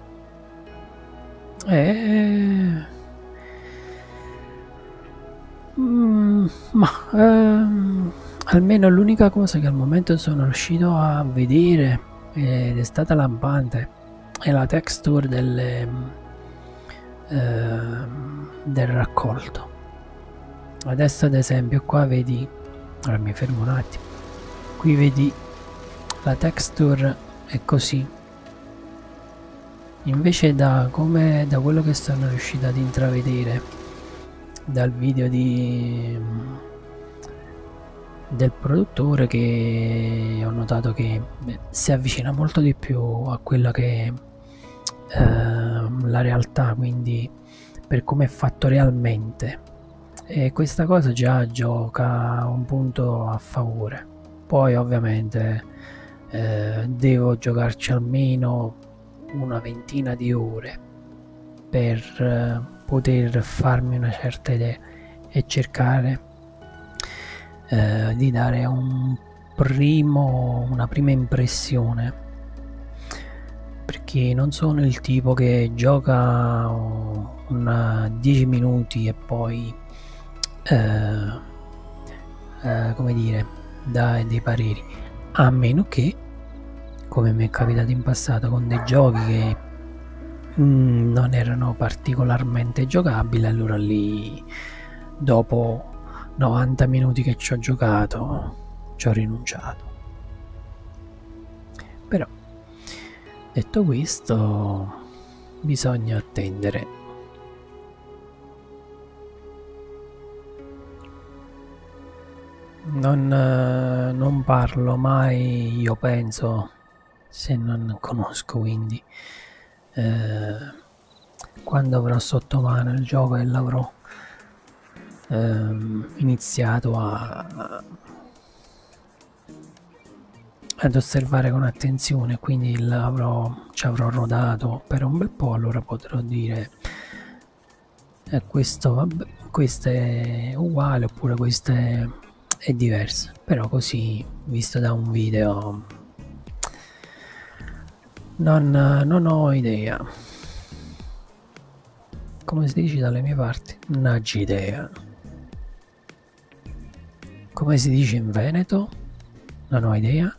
almeno l'unica cosa che al momento sono riuscito a vedere ed è stata lampante è la texture del raccolto. Adesso ad esempio qua vedi, allora mi fermo un attimo, qui vedi la texture è così, invece da quello che sono riuscito ad intravedere dal video del produttore, che ho notato che si avvicina molto di più a quella che è la realtà, quindi per come è fatto realmente. E questa cosa già gioca un punto a favore. Poi ovviamente devo giocarci almeno una ventina di ore per poter farmi una certa idea e cercare di dare una prima impressione, perché non sono il tipo che gioca 10 minuti e poi come dire, dà dei pareri, a meno che, come mi è capitato in passato con dei giochi che non erano particolarmente giocabili, allora lì dopo 90 minuti che ci ho giocato ci ho rinunciato. Però detto questo, bisogna attendere. Non parlo mai, io penso, se non conosco, quindi quando avrò sotto mano il gioco e l'avrò iniziato ad osservare con attenzione, quindi ci avrò rodato per un bel po', allora potrò dire questo è uguale oppure questo è diverso. Però così visto da un video non ho idea, come si dice dalle mie parti, n'agidea. Come si dice in Veneto? Non ho idea.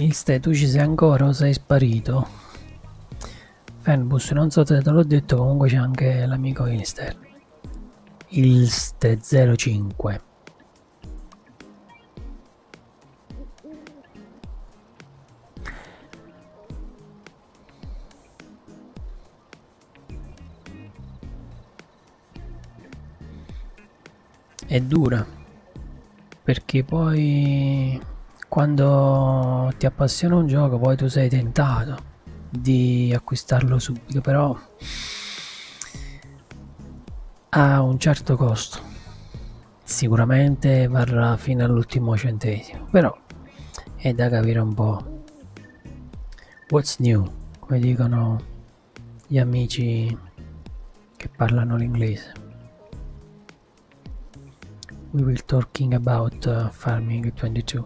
Ilste, tu ci sei ancora o sei sparito? Fernbus, non so se te l'ho detto, comunque c'è anche l'amico Ilste. Ilste 05. È dura, perché poi... quando ti appassiona un gioco poi tu sei tentato di acquistarlo subito, però ha un certo costo, sicuramente varrà fino all'ultimo centesimo, però è da capire un po' what's new, come dicono gli amici che parlano l'inglese. We will talking about Farming 22.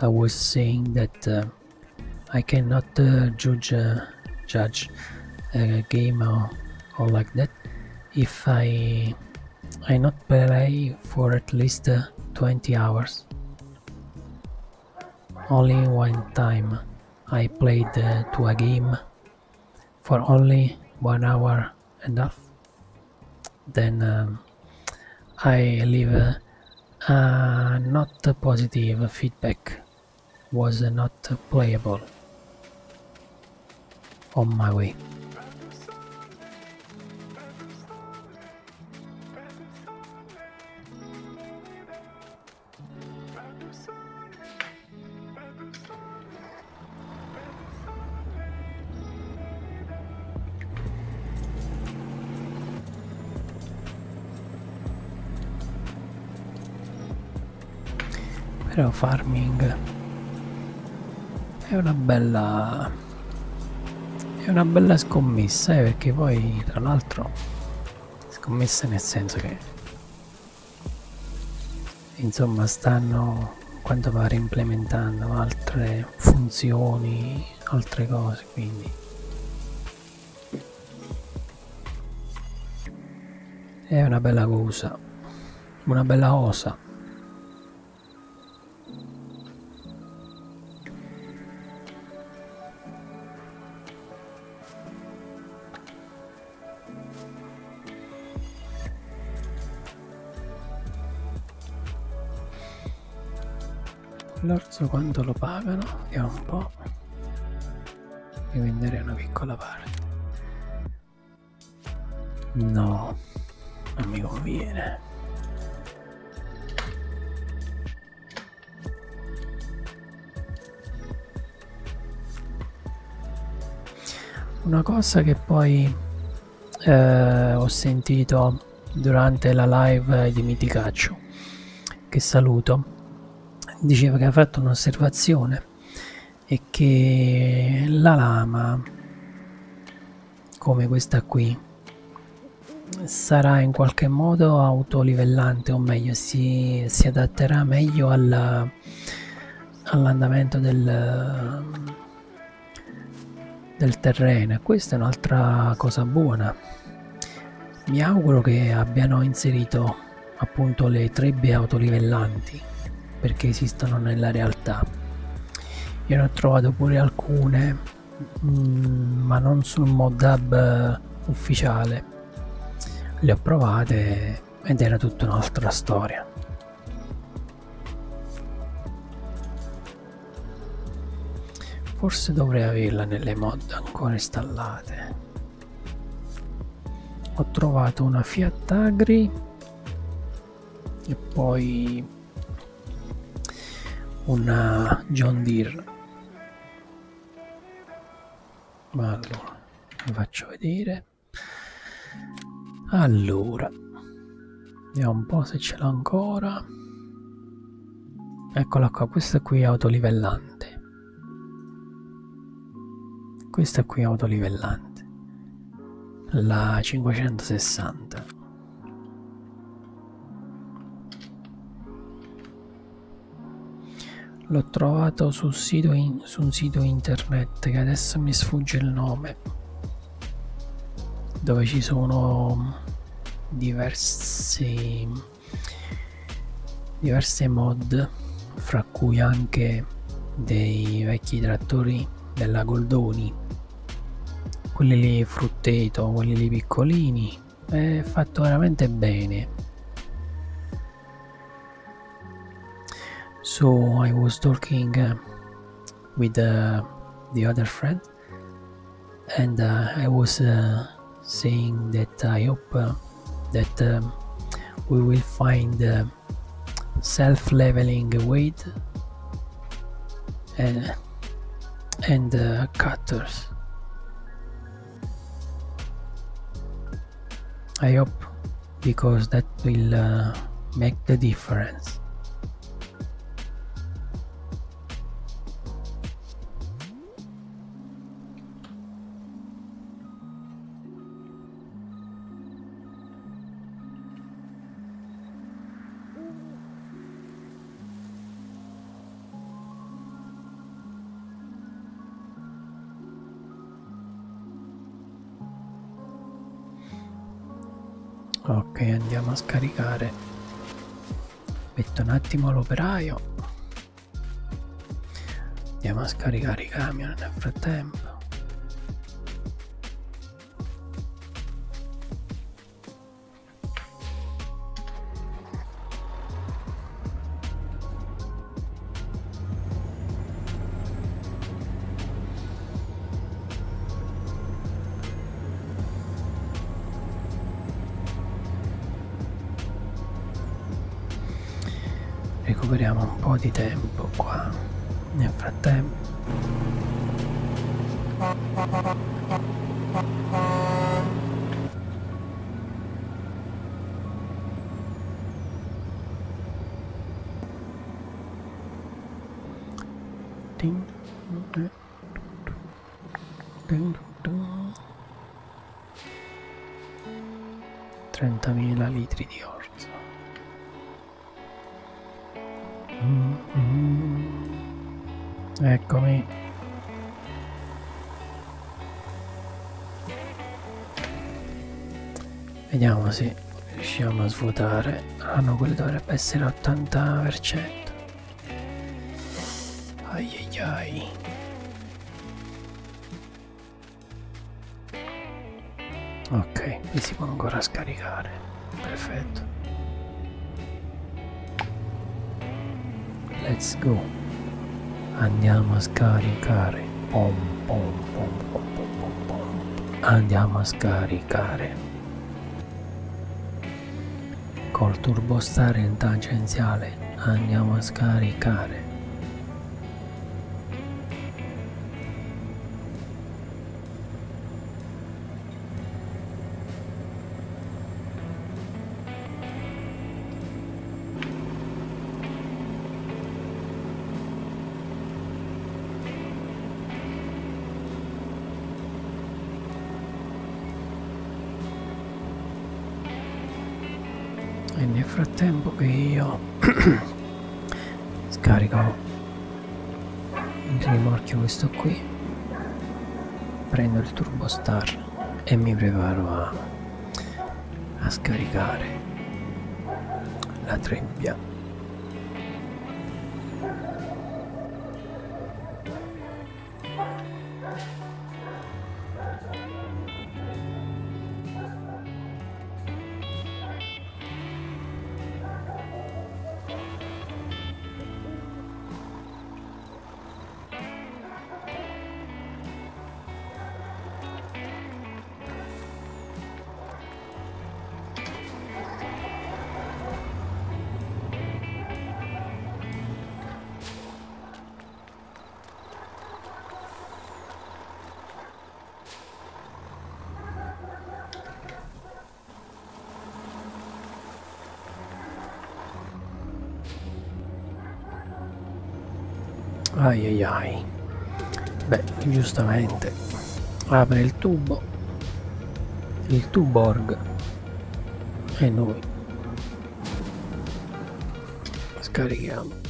I was saying that I cannot judge a game or like that if I not play for at least 20 hours. Only one time I played to a game for only 1 hour and a half. Then I leave not positive feedback, was not playable on my way. Però farming è una bella scommessa, perché poi tra l'altro scommessa nel senso che insomma stanno quanto pare implementando altre funzioni, altre cose, quindi è una bella cosa, una bella cosa. L'orso quanto lo pagano? Vediamo un po'. Mi venderei una piccola parte. No, non mi conviene. Una cosa che poi ho sentito durante la live di Miticaccio, che saluto, diceva che ha fatto un'osservazione e che la lama come questa qui sarà in qualche modo autolivellante, o meglio si adatterà meglio all'andamento del terreno. Questa è un'altra cosa buona. Mi auguro che abbiano inserito appunto le trebbie autolivellanti, perché esistono nella realtà. Io ne ho trovato pure alcune, ma non sul mod DAB ufficiale. Le ho provate ed era tutta un'altra storia. Forse dovrei averla nelle mod ancora installate. Ho trovato una Fiat Agri e poi una John Deere, ma allora vi faccio vedere. Allora vediamo un po' se ce l'ho ancora. Eccola qua, questa qui è autolivellante, questa qui è autolivellante, la 560. L'ho trovato su un sito internet che adesso mi sfugge il nome, dove ci sono diverse mod, fra cui anche dei vecchi trattori della Goldoni, quelli lì frutteto, quelli lì piccolini. È fatto veramente bene. So I was talking with the other friend, and I was saying that I hope that we will find self-leveling weight and cutters. I hope, because that will make the difference. Ok, andiamo a scaricare. Aspetta un attimo l'operaio. Andiamo a scaricare i camion nel frattempo. Recuperiamo un po' di tempo qua nel frattempo. Vediamo se riusciamo a svuotare. Ah no, quello dovrebbe essere l'80%. Ai ai ai. Ok, qui si può ancora scaricare. Perfetto. Let's go. Andiamo a scaricare. Pom pom pom pom pom pom. Andiamo a scaricare. Col Turbo Star in tangenziale andiamo a scaricare. Frattempo che io scarico il rimorchio, questo qui, prendo il Turbo Star e mi preparo a scaricare la trebbia. Ai ai ai. Beh, giustamente apre il tubo, il tuborg, e noi scarichiamo.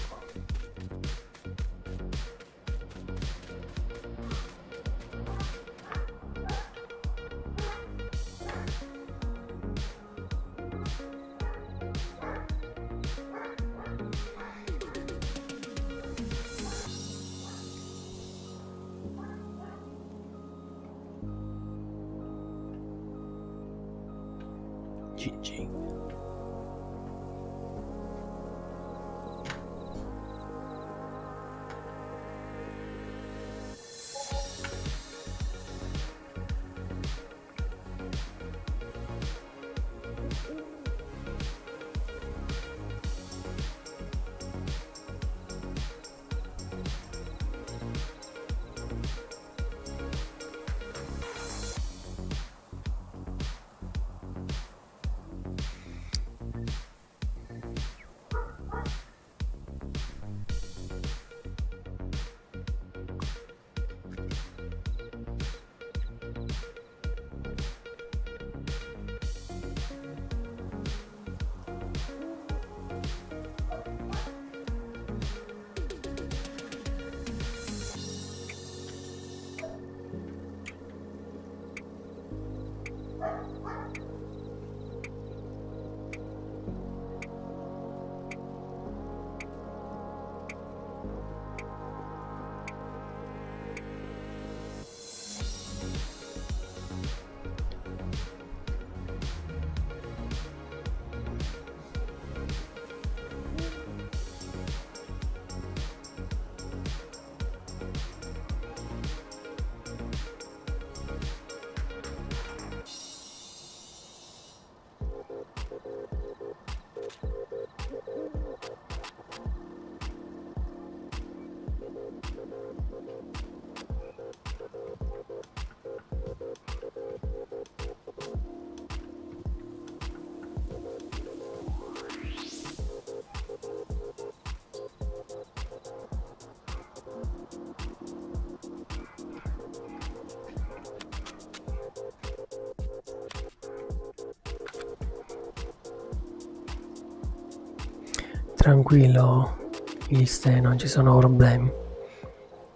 tranquillo Ilste, non ci sono problemi,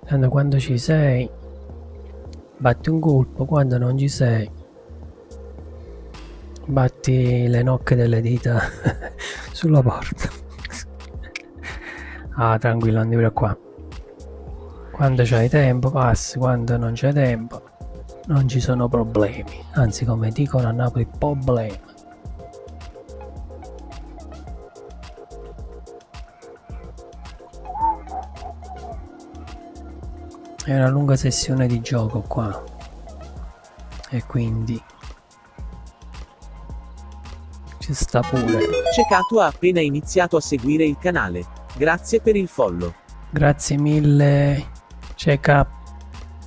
tanto quando ci sei batti un colpo, quando non ci sei batti le nocche delle dita sulla porta. Ah, tranquillo, non ti preoccupare, quando c'hai tempo passi, quando non c'è tempo non ci sono problemi, anzi come dicono a Napoli, problemi. È una lunga sessione di gioco qua e quindi ci sta pure. Checkup ha appena iniziato a seguire il canale, grazie per il follow. Grazie mille Checkup,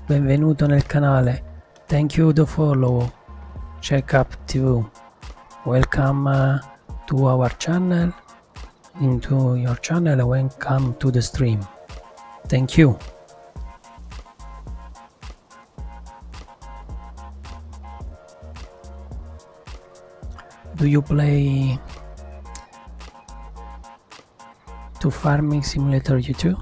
benvenuto nel canale. Thank you to follow Checkup TV. Welcome to our channel, into your channel, welcome to the stream. Thank you. Do you play to Farming Simulator 22?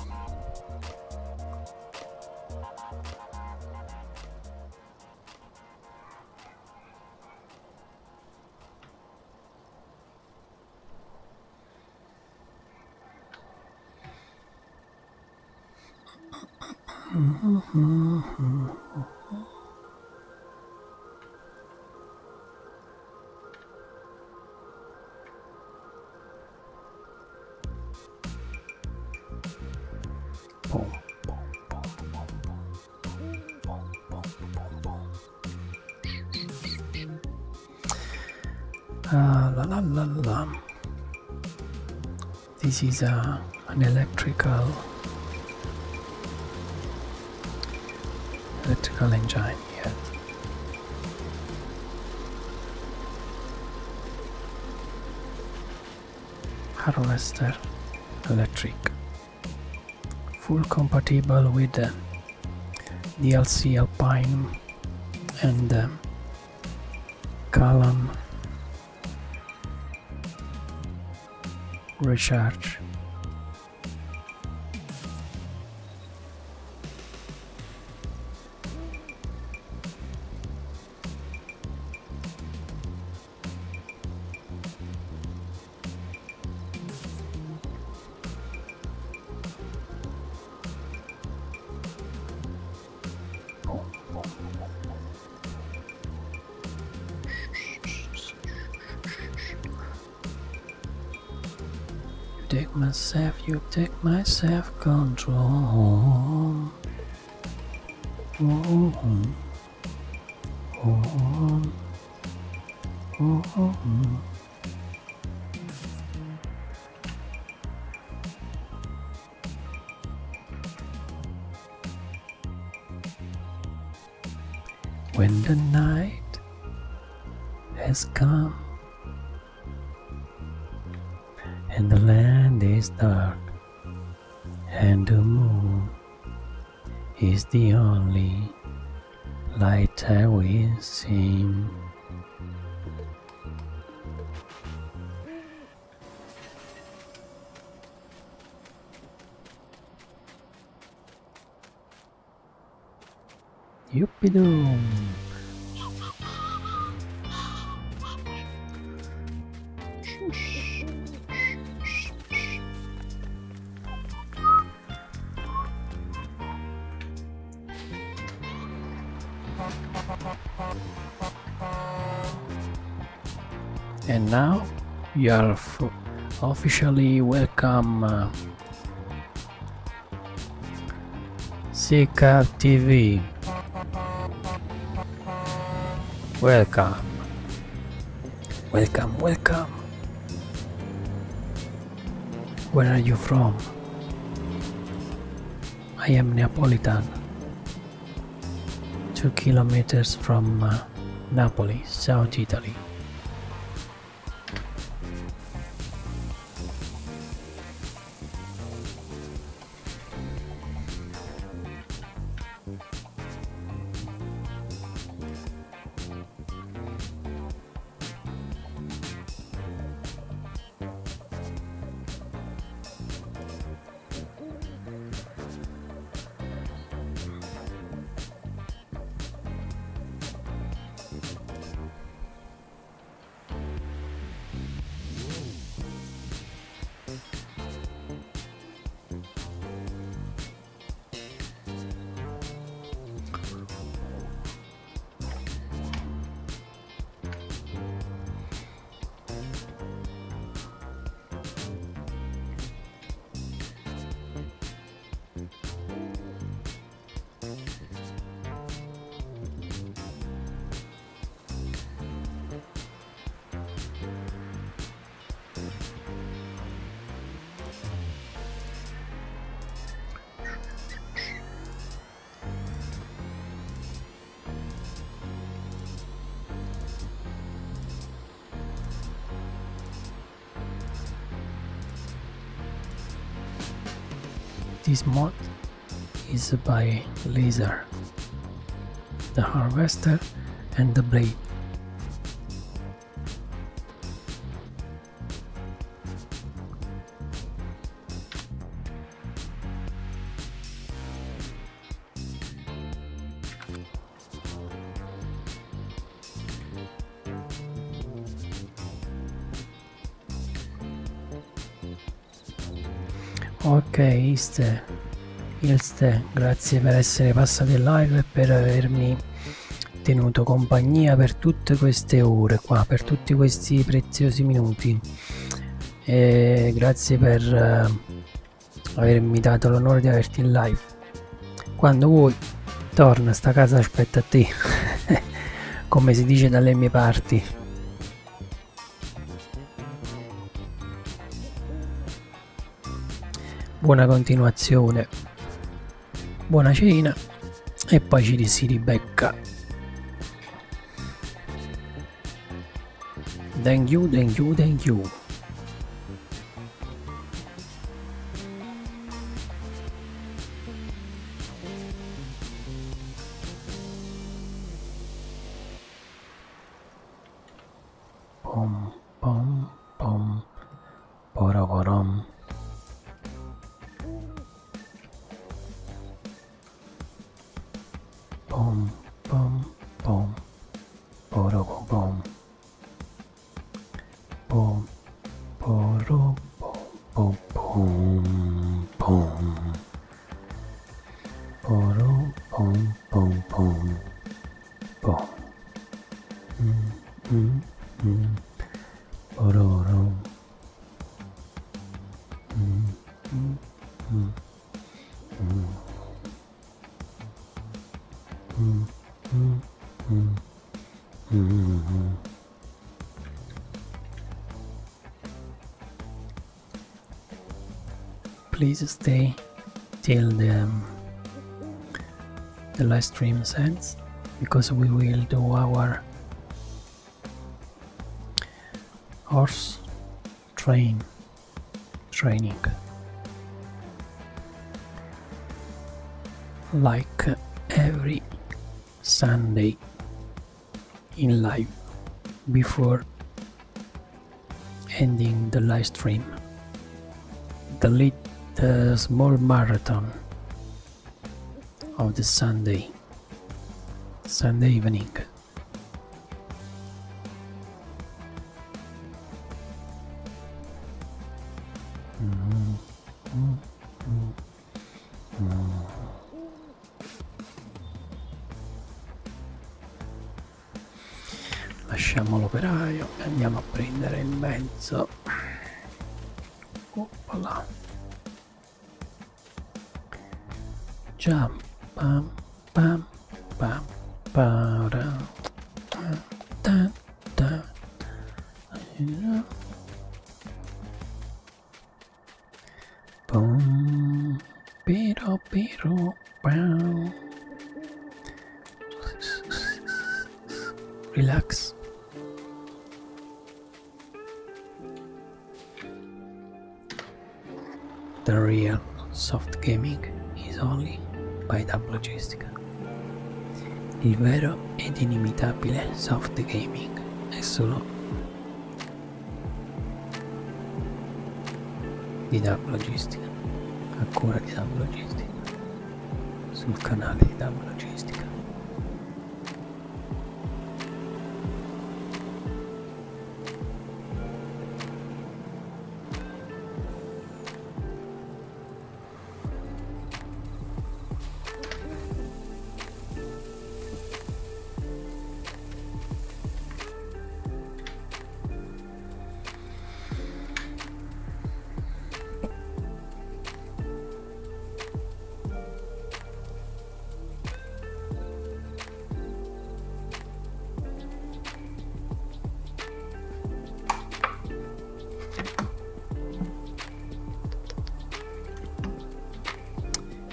This is an electrical engine, yeah. Harvester electric, full compatible with the DLC Alpine and column recharge. You take my self-control. When the night has come and the land is dark, and the moon is the only light I will see. Yuppie-doom! And now you are officially welcome Sica TV. Welcome, welcome, welcome. Where are you from? I am Neapolitan, 2 kilometers from Napoli, South Italy. This mod is by Laser, the harvester and the blade. Ok Ilste, grazie per essere passati in live e per avermi tenuto compagnia per tutte queste ore qua, per tutti questi preziosi minuti, e grazie per avermi dato l'onore di averti in live. Quando vuoi torna, sta casa aspetta a te come si dice dalle mie parti. Buona continuazione, buona cena e poi ci si ribecca. Thank you. Please stay till the live stream ends, because we will do our horse training like every Sunday in live before ending the live stream. The small marathon of the Sunday evening. Lasciamo l'operaio e andiamo a prendere il mezzo. Oppala. Jump, pam, pam, pam, para, ta, ta, pum, pero, pero, pam. Relax. The real soft gaming is only by DAB Logistica. Il vero ed inimitabile soft gaming è solo di DAB Logistica, a cura di DAB Logistica, sul canale di DAB Logistica.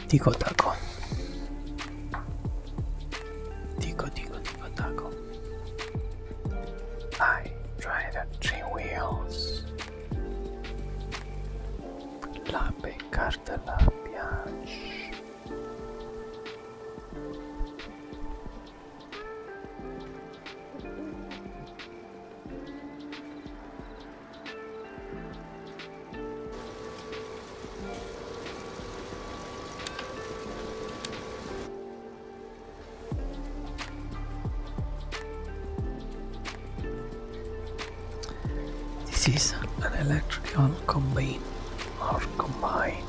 Tico taco. I tried 3 wheels. Lapping. cartella Piaggio. This is an electrical combine or combine.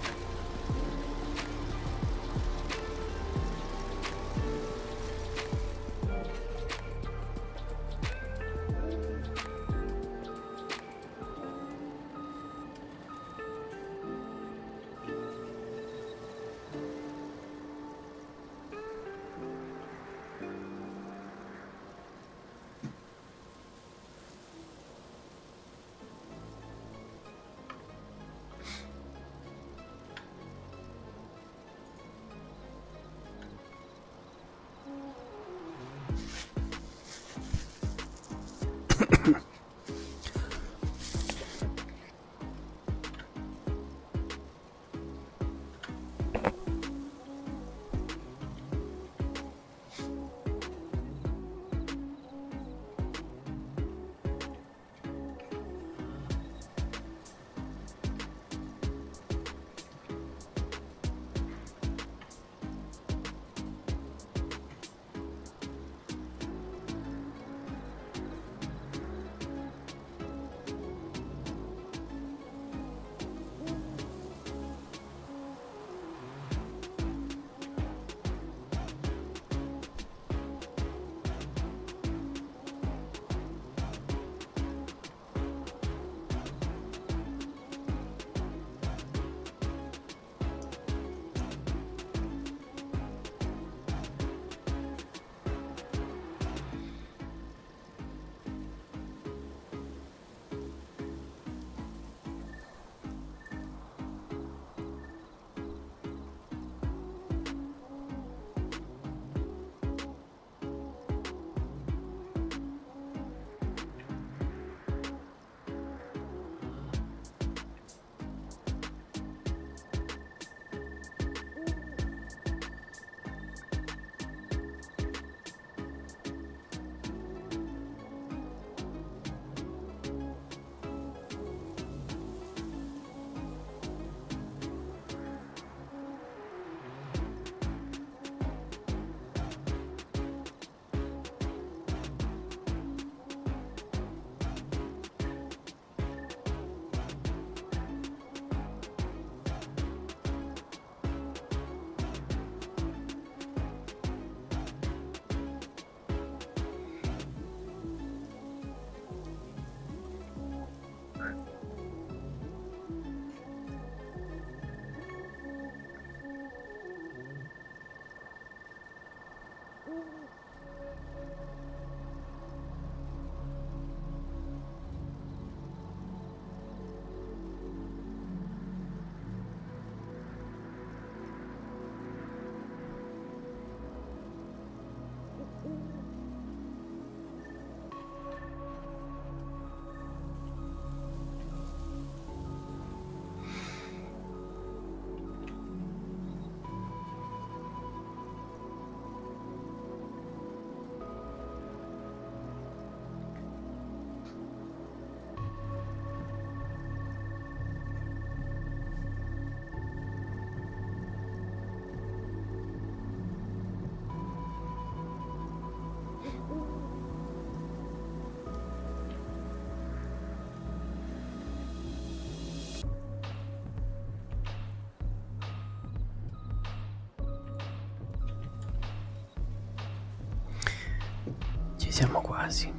Siamo quasi,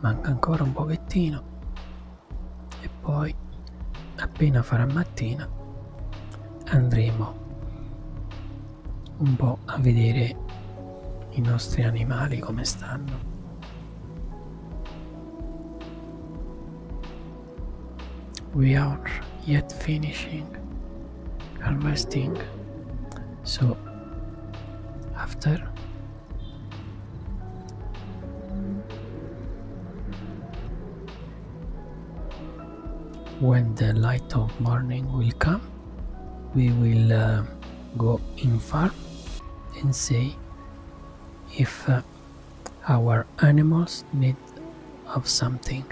manca ancora un pochettino e poi appena farà mattina andremo un po' a vedere i nostri animali come stanno. We are yet finishing harvesting, so after when the light of morning will come, we will go in farm and see if our animals need of something,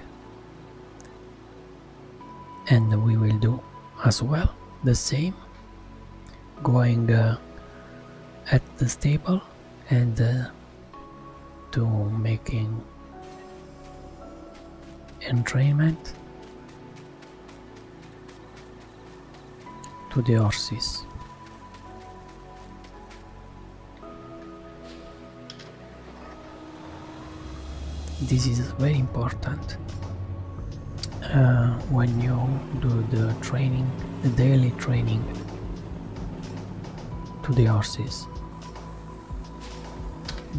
and we will do as well the same, going at the stable and to making entrainment to the horses. This is very important when you do the training, the daily training to the horses.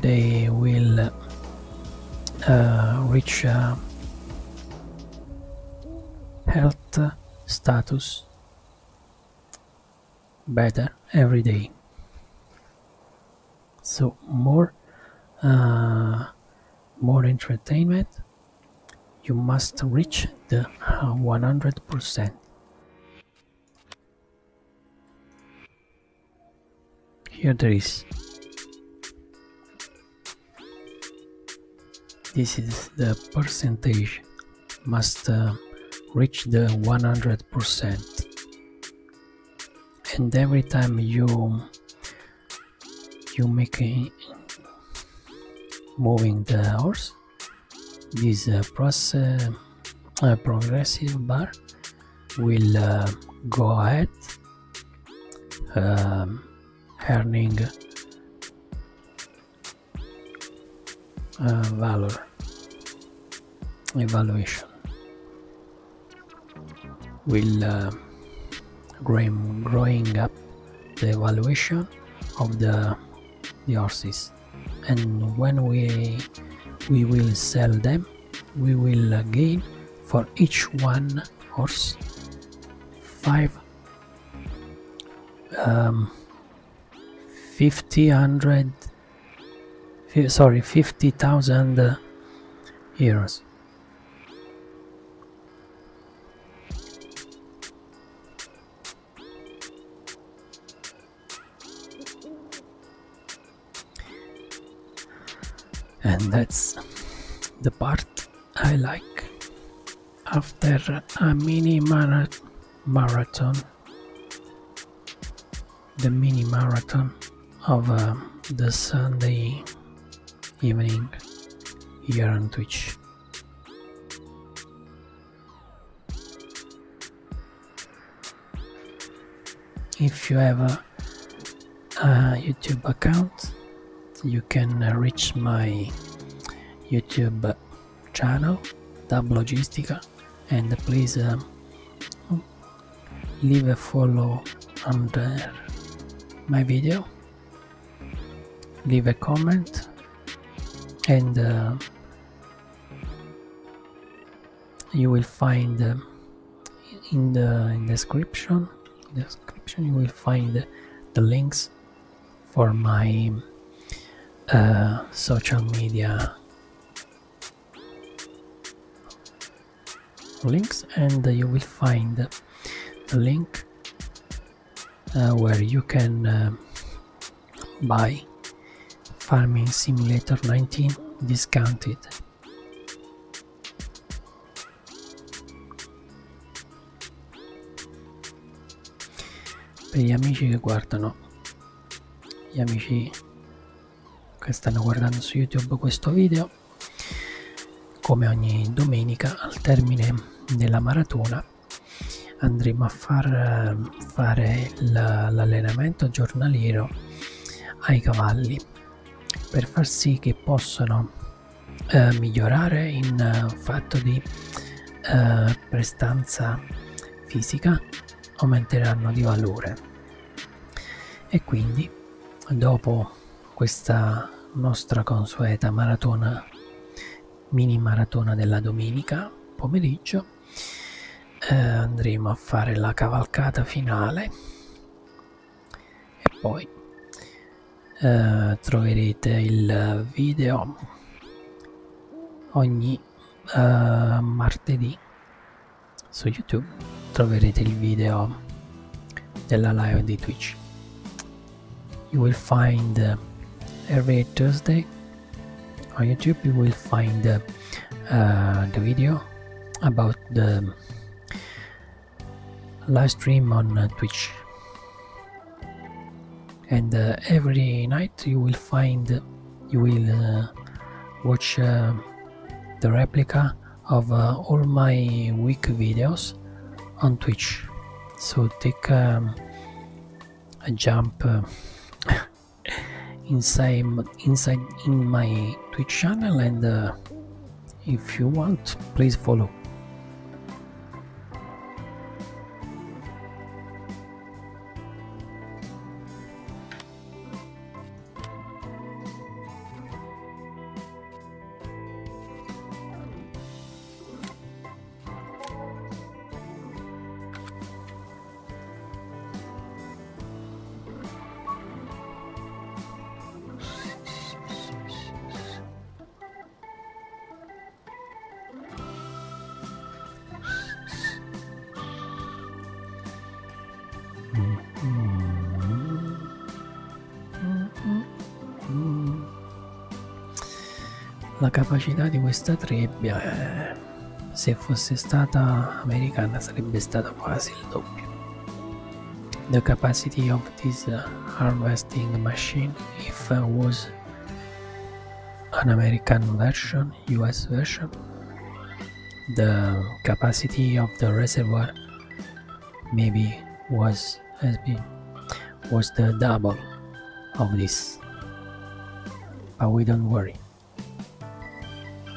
They will reach health status better every day, so more entertainment. You must reach the 100%. Here there is. This is the percentage, must reach the 100%. And every time you make a moving the horse, this progressive bar will go ahead, earning valor evaluation will growing up the evaluation of the horses, and when we will sell them, we will gain for each one horse 50,000 euros. And that's the part I like. After a mini marathon, the mini marathon of the Sunday evening here on Twitch. If you have a YouTube account, you can reach my YouTube channel DAB Logistica, and please leave a follow under my video, leave a comment, and you will find in the description you will find the links for my social media links, and you will find the link where you can buy Farming Simulator 19 discounted. Per gli amici che guardano, gli amici che stanno guardando su YouTube questo video, come ogni domenica al termine della maratona andremo a fare l'allenamento giornaliero ai cavalli per far sì che possano migliorare in fatto di prestanza fisica, aumenteranno di valore, e quindi dopo questa nostra consueta maratona, mini maratona della domenica pomeriggio, andremo a fare la cavalcata finale, e poi troverete il video ogni martedì su YouTube troverete il video della live di Twitch. You will find every Thursday on YouTube you will find the video about the live stream on Twitch, and every night you will watch the replica of all my week videos on Twitch. So take a jump inside in my Twitch channel, and if you want, please follow. La capacità di questa trebbia, se fosse stata americana, sarebbe stata quasi il doppio. The capacity of this harvesting machine, if was an American version, US version, the capacity of the reservoir maybe was the double of this. But we don't worry,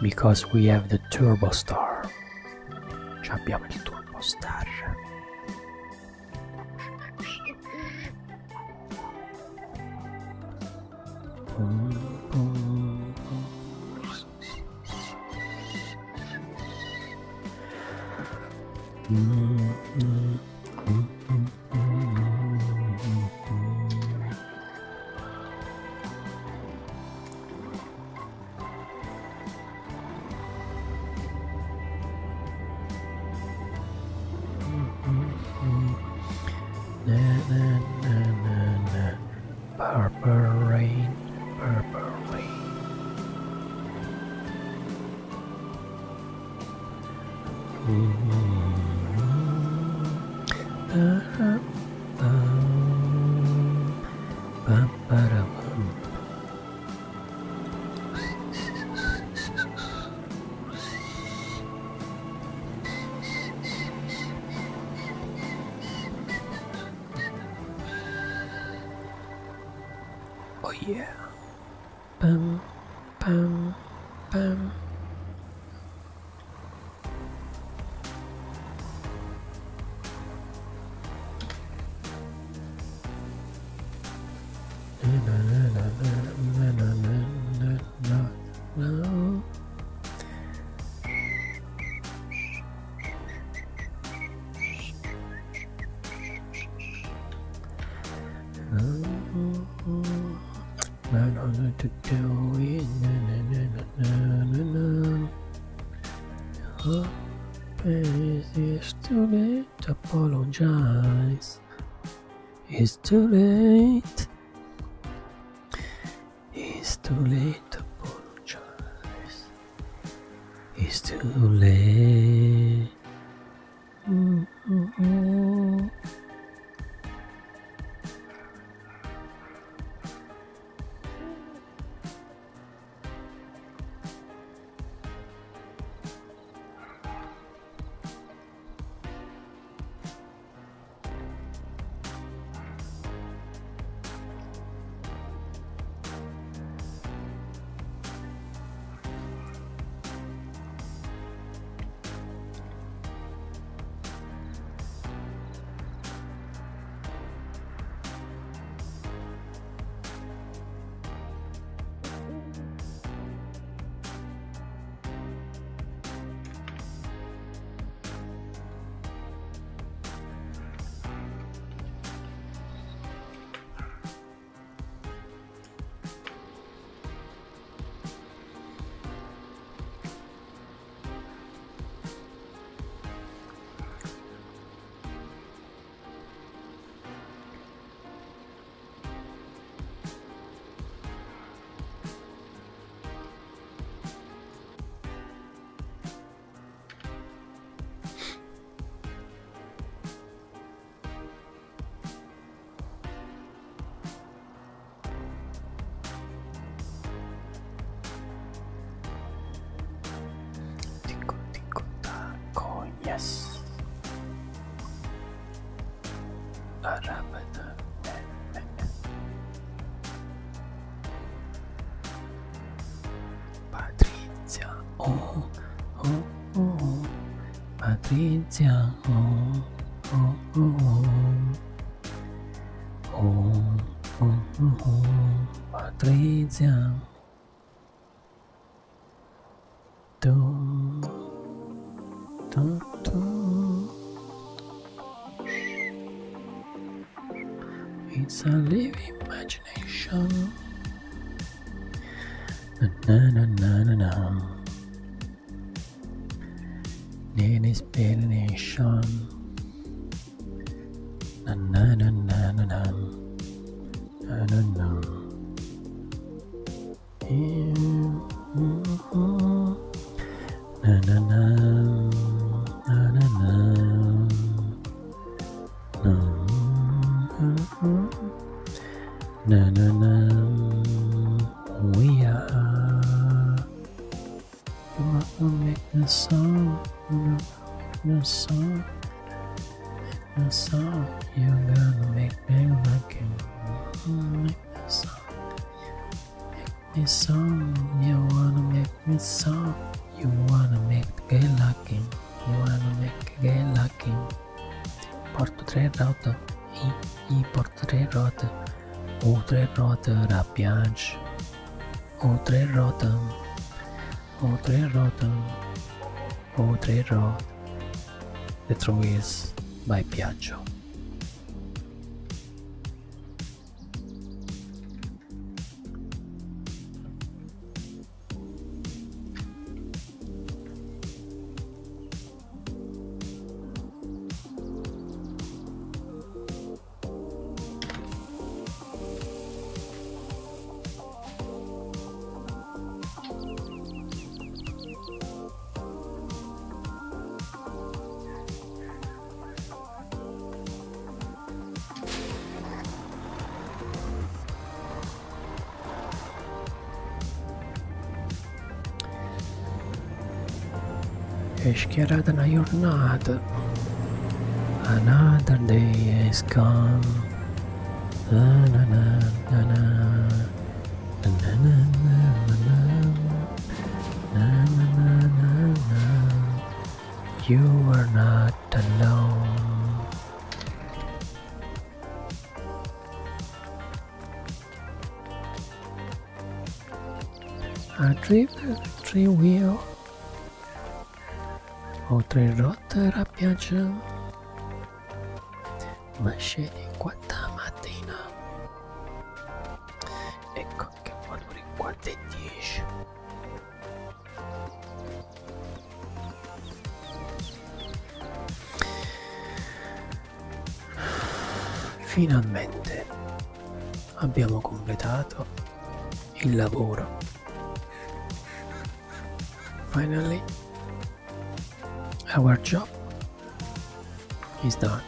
because we have the Turbo Star. Ci abbiamo il Turbo Star. Oh yeah. Bum, bum, bum. It's too late to apologize. It's too late. Patrizia, oh, oh, oh, Patrizia, oh, oh, oh, oh, oh, oh, Patrizia, tu. It's a living imagination. Na na na na na. Need explanation. Na na na na na na. I don't know. Na na na. Na na na, we are. You want to make the song, you want to make the song, make the song. You gotta make me like you. Make the song, make me song. You wanna make me song. You wanna make the gay lucky. You wanna make the gay lucky. Porto tre rotte, I porto tre rotte. O tre rotte a Piaggio, o tre rotte, o tre rotte, o tre rotte. The Throw Is by Piaggio. È schierata una giornata, another day has come. Na na na na na na na na na na na. You are not alone. A driver, three wheel. Ho tre rotte a Piaggio, ma scegli quanta mattina. Ecco che valori 4 e 10. Finalmente abbiamo completato il lavoro. Finally our job is done.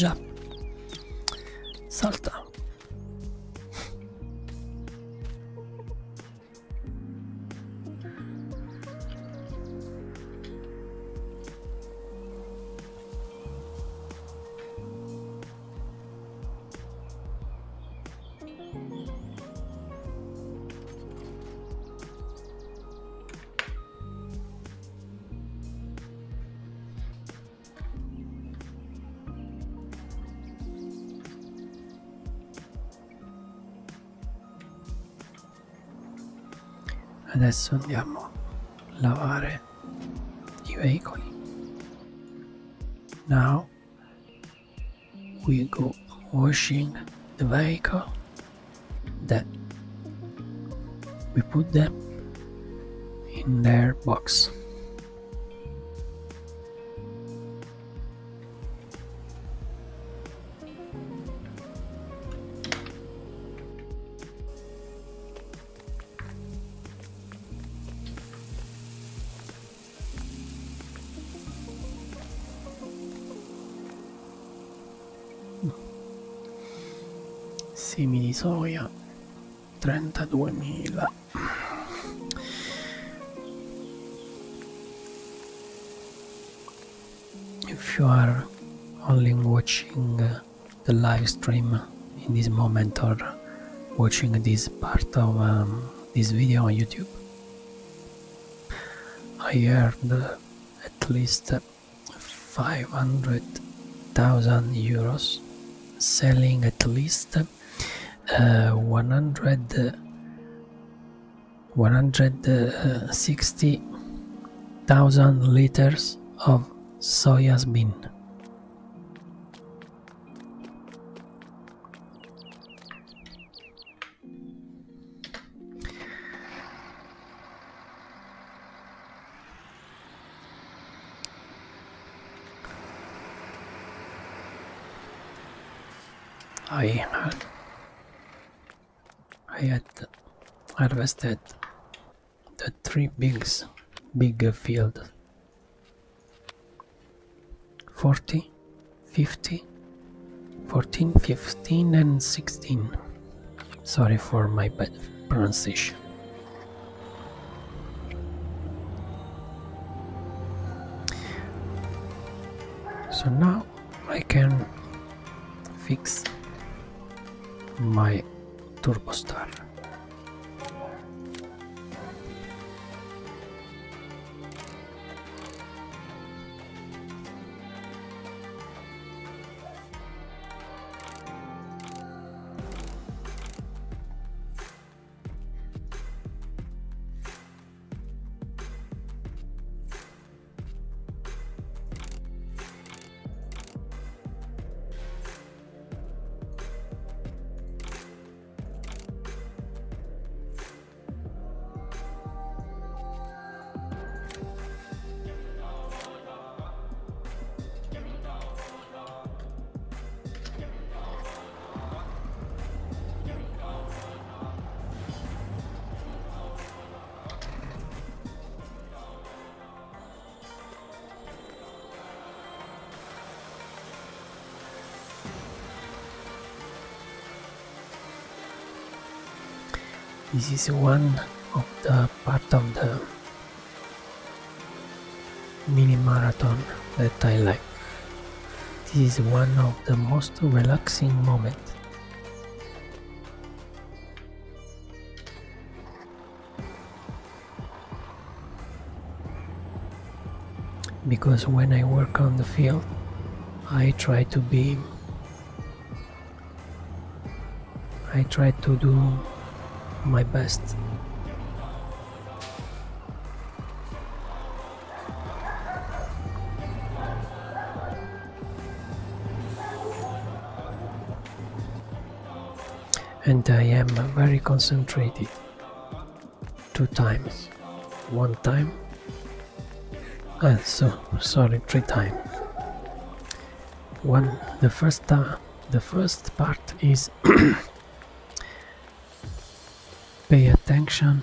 Già. Salta. Adesso andiamo a lavare i veicoli. Now we go washing the vehicle. Then we put them in their box. Semi di soia 32.000. If you are only watching the live stream in this moment or watching this part of this video on YouTube, I earned at least 500,000 euros selling at least 160,000 liters of soya's bean. I had harvested the three big field, 40, 50, 14, 15 and 16. Sorry for my bad pronunciation. So now I can fix my Turbo Star. This is one of the part of the mini marathon that I like. This is one of the most relaxing moments. Because when I work on the field, I try to do my best. And I am very concentrated. 2 times. 1 time. And sorry, 3 times. The first part is pay attention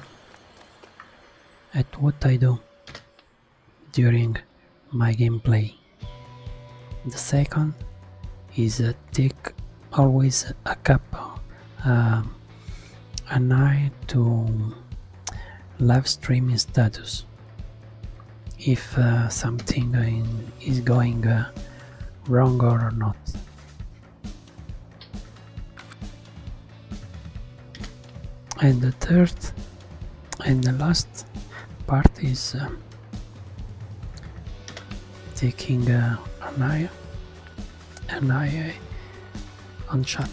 at what I do during my gameplay. The second is take always a cup an eye to live streaming status. If something is going wrong or not. And the third and the last part is taking an eye on chat.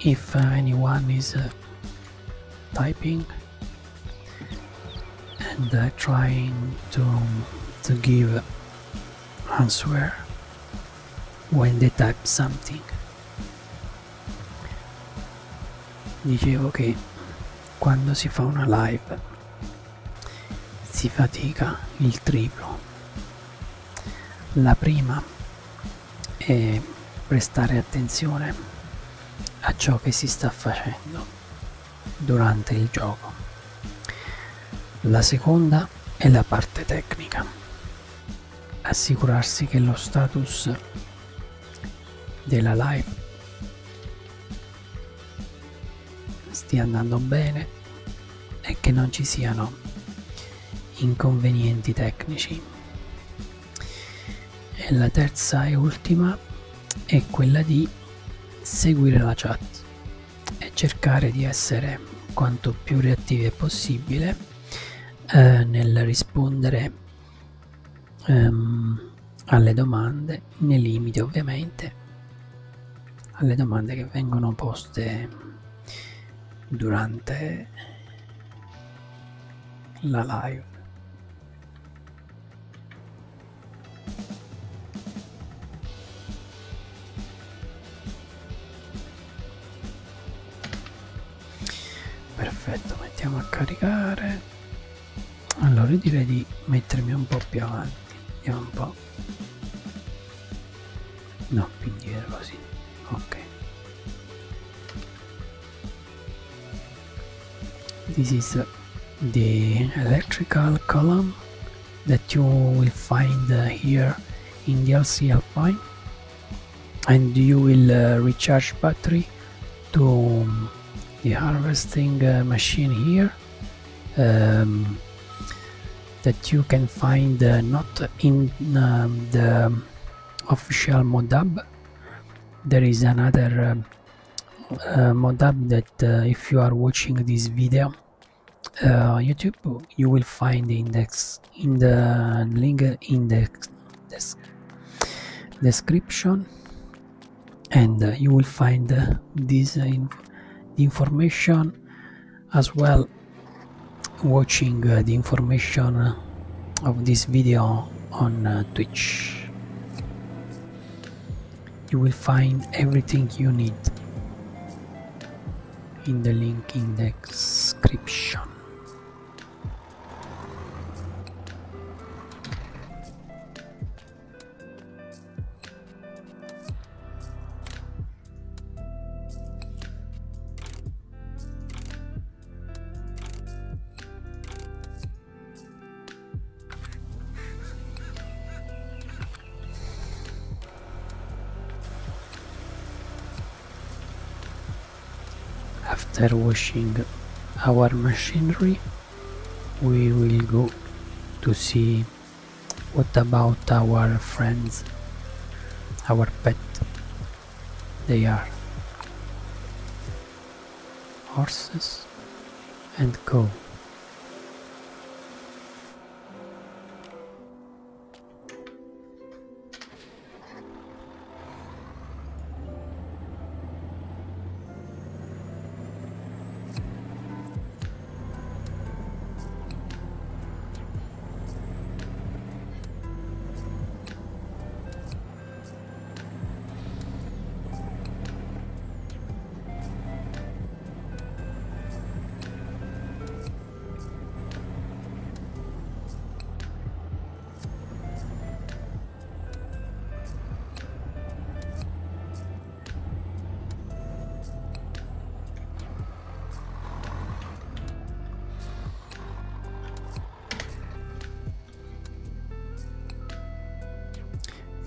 If anyone is typing and trying to give answer when they type something. Dicevo che quando si fa una live si fatica il triplo. La prima è prestare attenzione a ciò che si sta facendo durante il gioco. La seconda è la parte tecnica, assicurarsi che lo status della live stia andando bene e che non ci siano inconvenienti tecnici. E la terza e ultima è quella di seguire la chat e cercare di essere quanto più reattivi possibile nel rispondere alle domande, nei limiti ovviamente, alle domande che vengono poste durante la live. Perfetto, mettiamo a caricare. Allora io direi di mettermi un po' più avanti, andiamo un po', no, più indietro così, ok. This is the electrical column that you will find here in the LC Alpine, and you will recharge battery to the harvesting machine here. That you can find not in the official modab. There is another modab that if you are watching this video YouTube, you will find the index in the link in the description, and you will find this information as well. Watching the information of this video on Twitch, you will find everything you need in the link in the description. After washing our machinery, we will go to see what about our friends, our pet. They are horses and cow.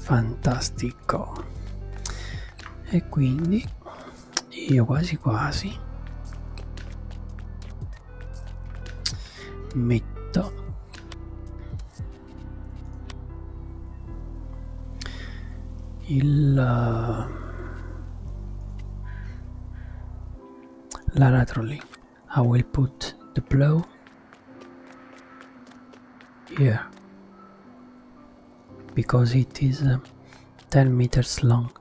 Fantastico, E quindi io quasi quasi metto l'aratro lì. I will put the plow here because it is 10 meters long.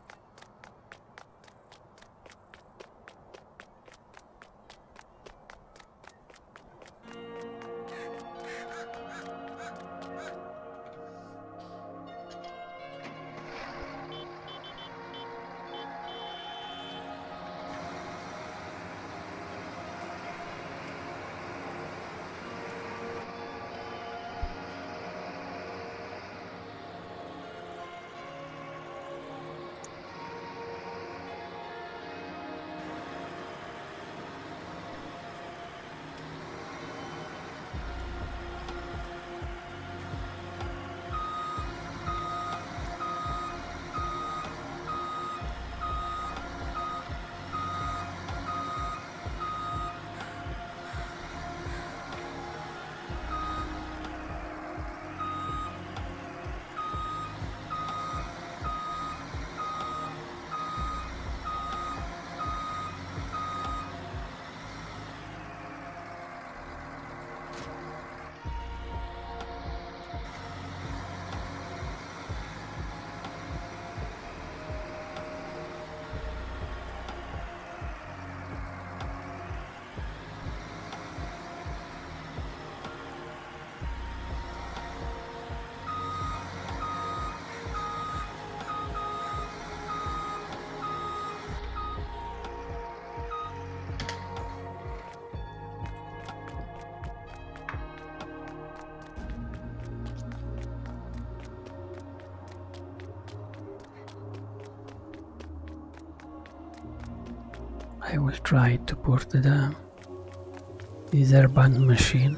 I will try to put this airbag machine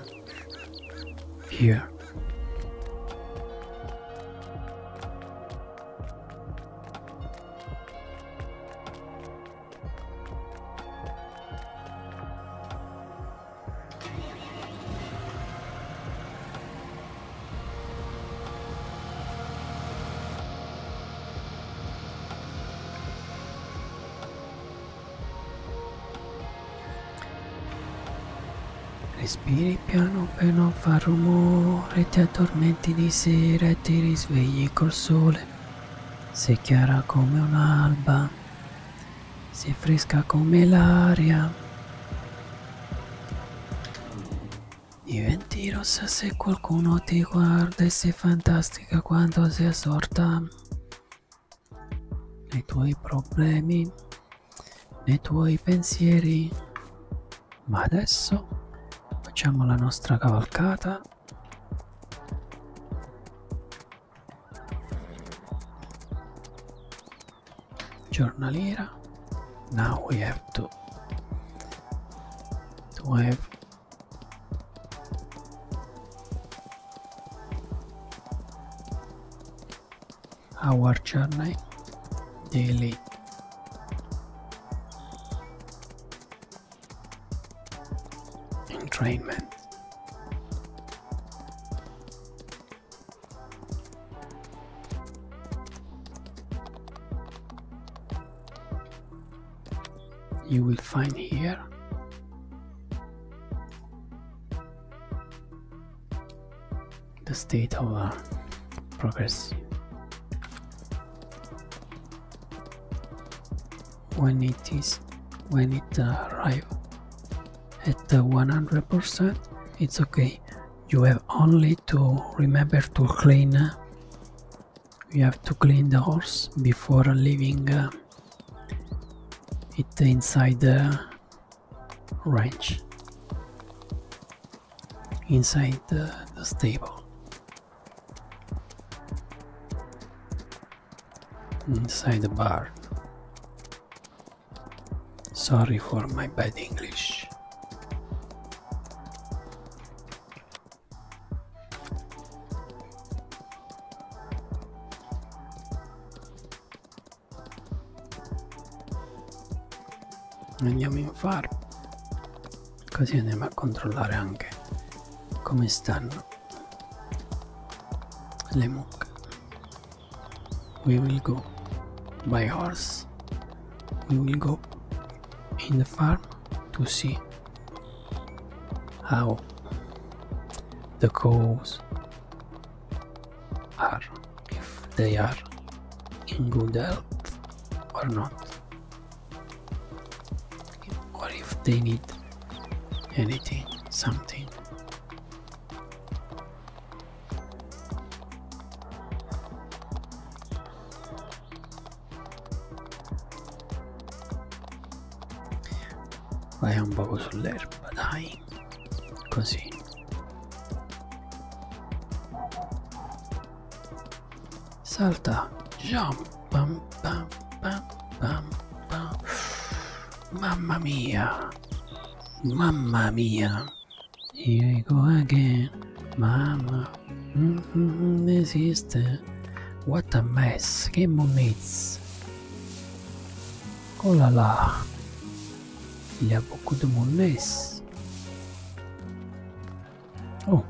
here. Respiri piano per non far rumore, ti addormenti di sera e ti risvegli col sole. Sei chiara come un'alba, sei fresca come l'aria, diventi rossa se qualcuno ti guarda e sei fantastica quando sei assorta nei tuoi problemi, nei tuoi pensieri. Ma adesso facciamo la nostra cavalcata. Giornaliera. Now we have to have our journey daily. Entrainment. You will find here the state of progress when it arrives at 100%. It's okay, you have only to remember to clean. You have to clean the horse before leaving it inside the ranch, inside the stable, inside the barn. Sorry for my bad English. andiamo in farm, così andiamo a controllare anche come stanno le mucche. We will go by horse, we will go in the farm to see how the cows are, if they are in good health or not, or if they need anything, something. Vai un poco sull'erba, dai, così. Salta, jump, pam, pam, pam, pam, pam. Mamma mia, mamma mia. Here we go again, mamma. Esiste. What a mess, che monnezza. Oh la la. Il y a beaucoup de monnezza. Oh.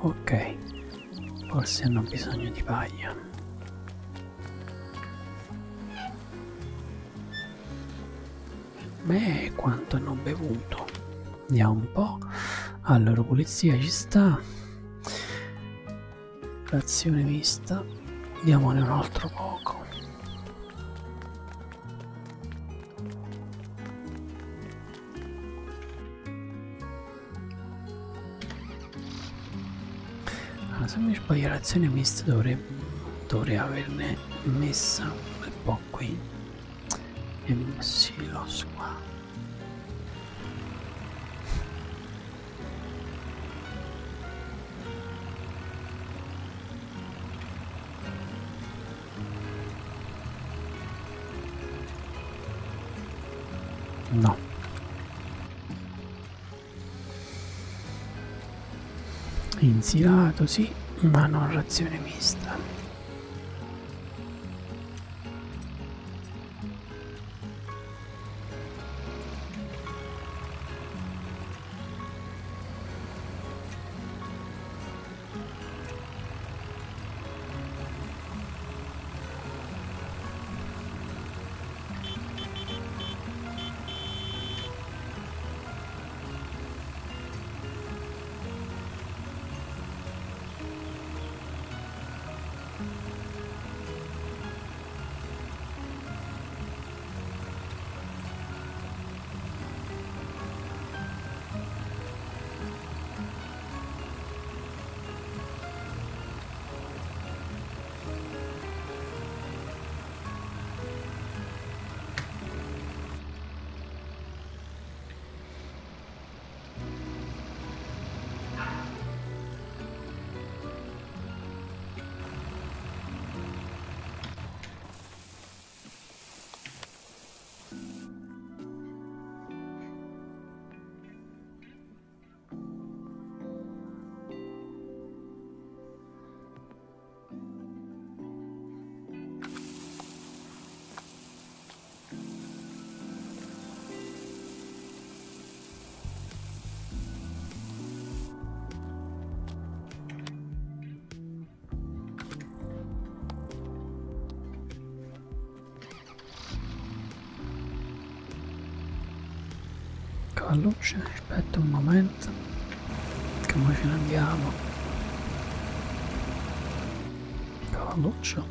Ok. Forse hanno bisogno di paglia. Beh, quanto hanno bevuto. Andiamo un po'. Allora, pulizia ci sta. Frazione vista. Diamone un altro poco. Se mi sbaglio l'azione mista dovrei averne messa un bel po' qui e messi lo qua. No. Insilato sì, ma non razione mista. La luce, aspetta un momento che noi ce ne andiamo. Cavalluccio,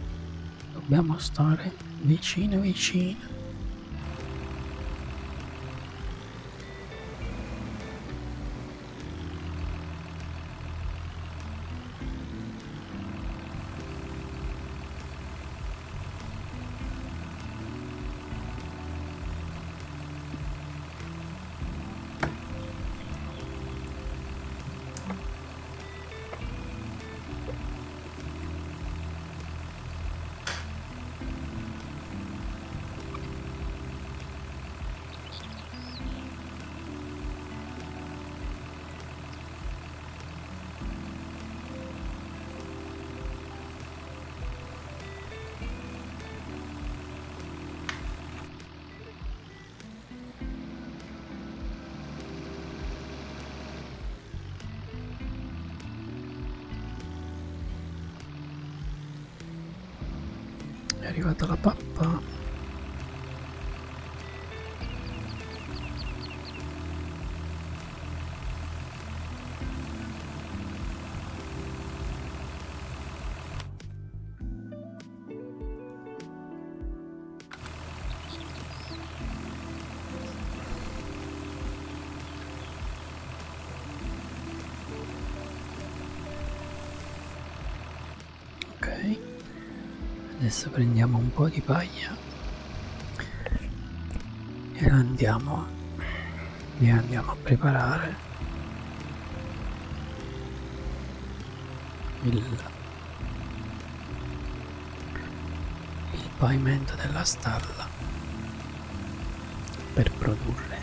dobbiamo stare vicino vicino. È arrivata la pappa. Adesso prendiamo un po' di paglia e la andiamo a preparare il pavimento della stalla per produrre.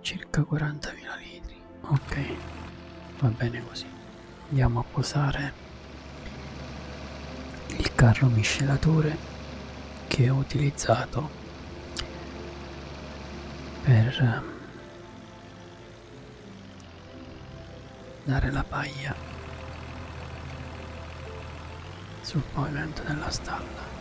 Circa 40.000 litri, ok, va bene così. Andiamo a posare il carro miscelatore che ho utilizzato per dare la paglia sul pavimento della stalla.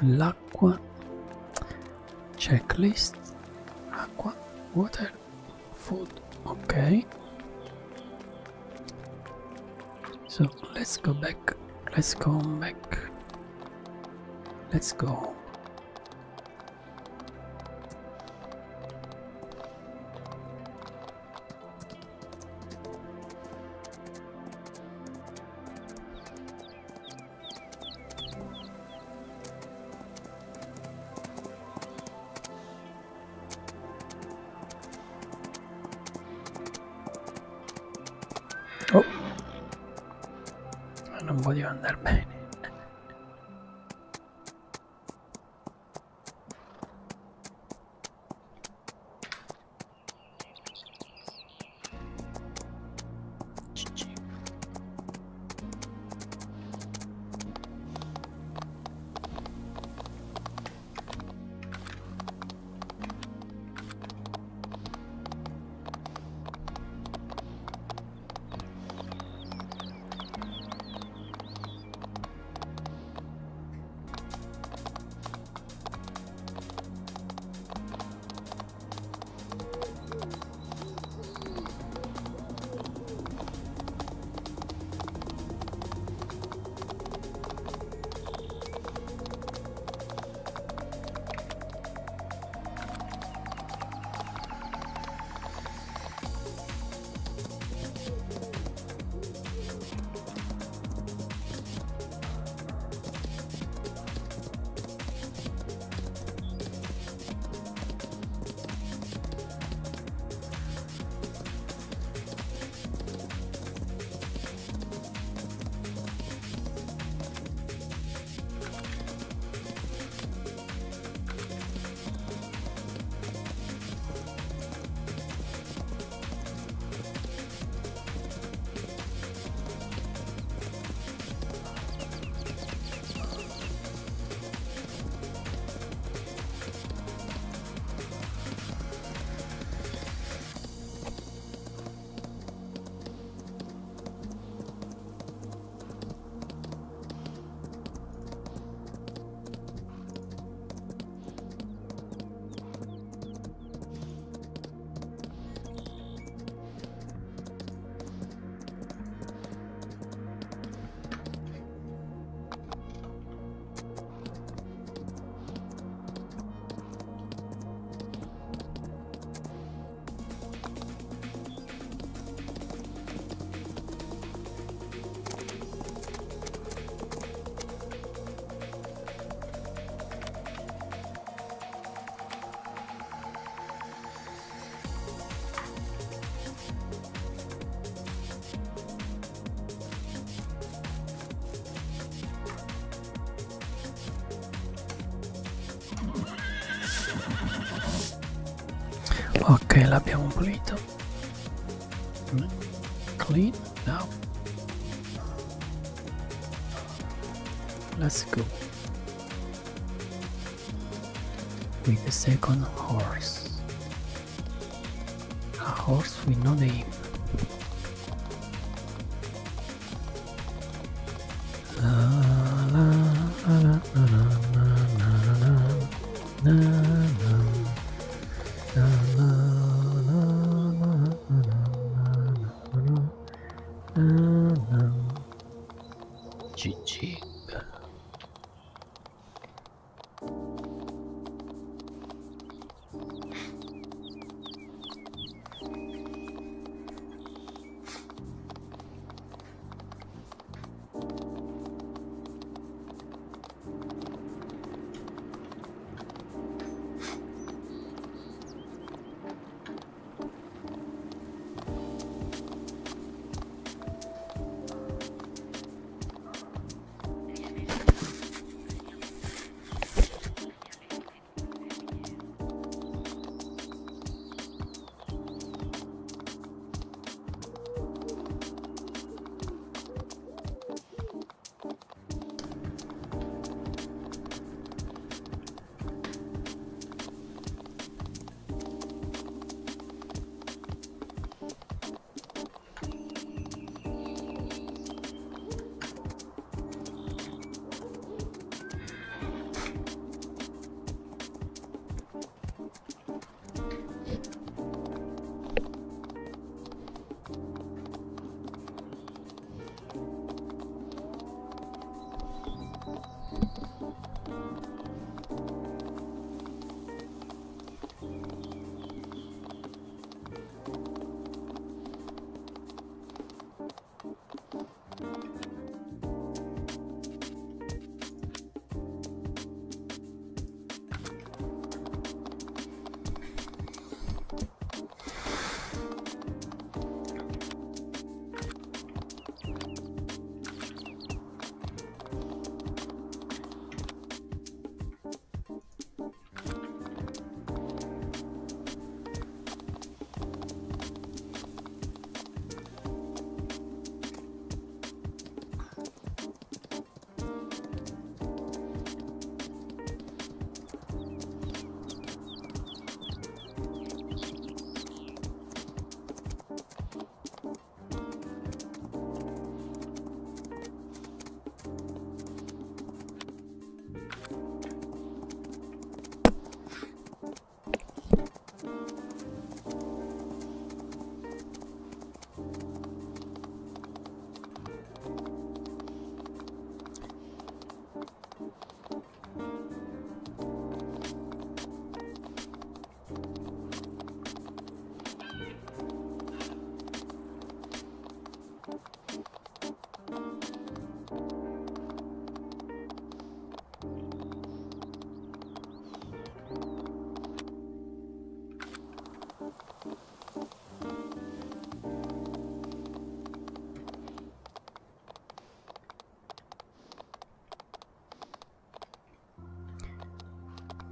L'acqua, checklist, acqua, water, food, ok. So let's go home. Non voglio andare bene. Ok, l'abbiamo pulito. Clean now. Let's go with the second horse. A horse with no name.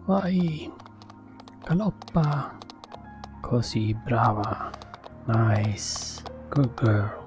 Vai, galoppa, così, brava, nice, good girl.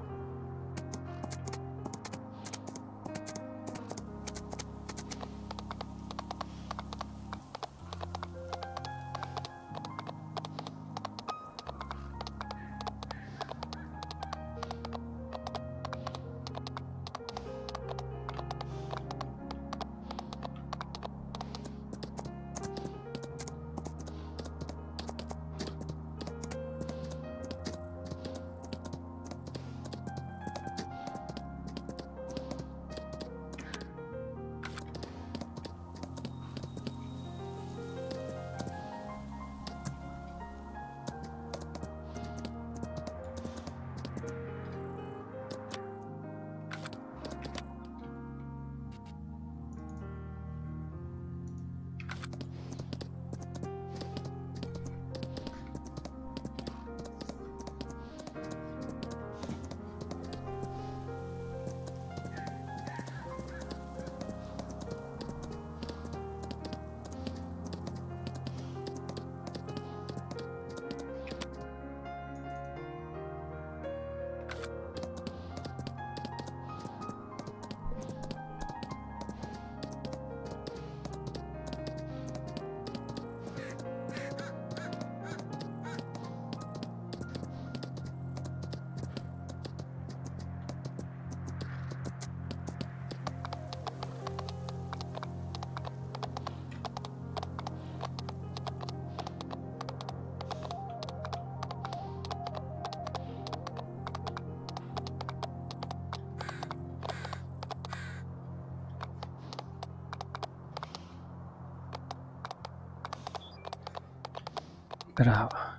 Brava.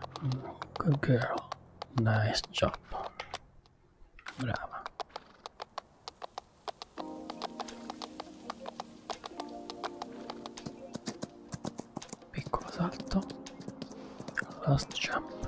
Good girl. Nice job. Brava. Piccolo salto. Last jump.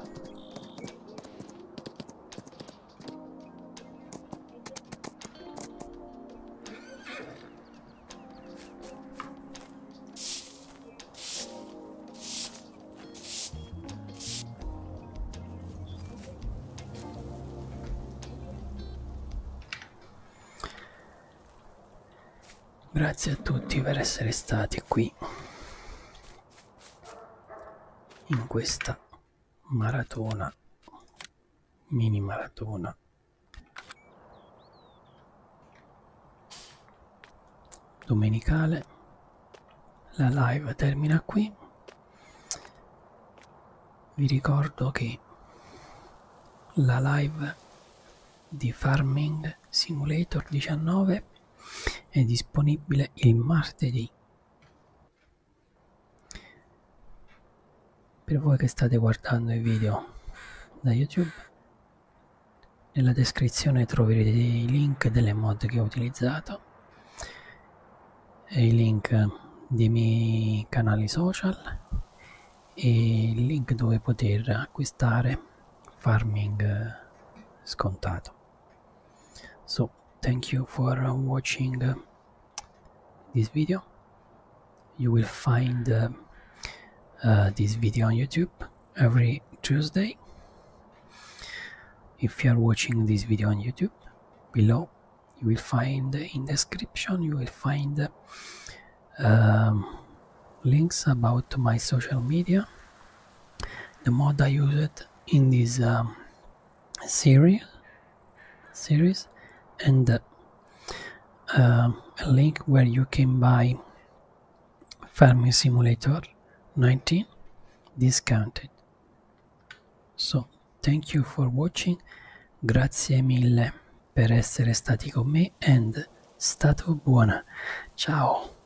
Grazie a tutti per essere stati qui in questa maratona, mini maratona domenicale. La live termina qui. Vi ricordo che la live di Farming Simulator 22 è disponibile il martedì. Per voi che state guardando i video da YouTube, nella descrizione troverete i link delle mod che ho utilizzato e i link dei miei canali social e il link dove poter acquistare Farming scontato. So thank you for watching this video. You will find this video on YouTube every Tuesday. If you are watching this video on YouTube, below you will find in description, you will find links about my social media, the mod I used in this series. And a link where you can buy Farming Simulator 19 discounted. So thank you for watching. Grazie mille per essere stati con me and stato buona. Ciao.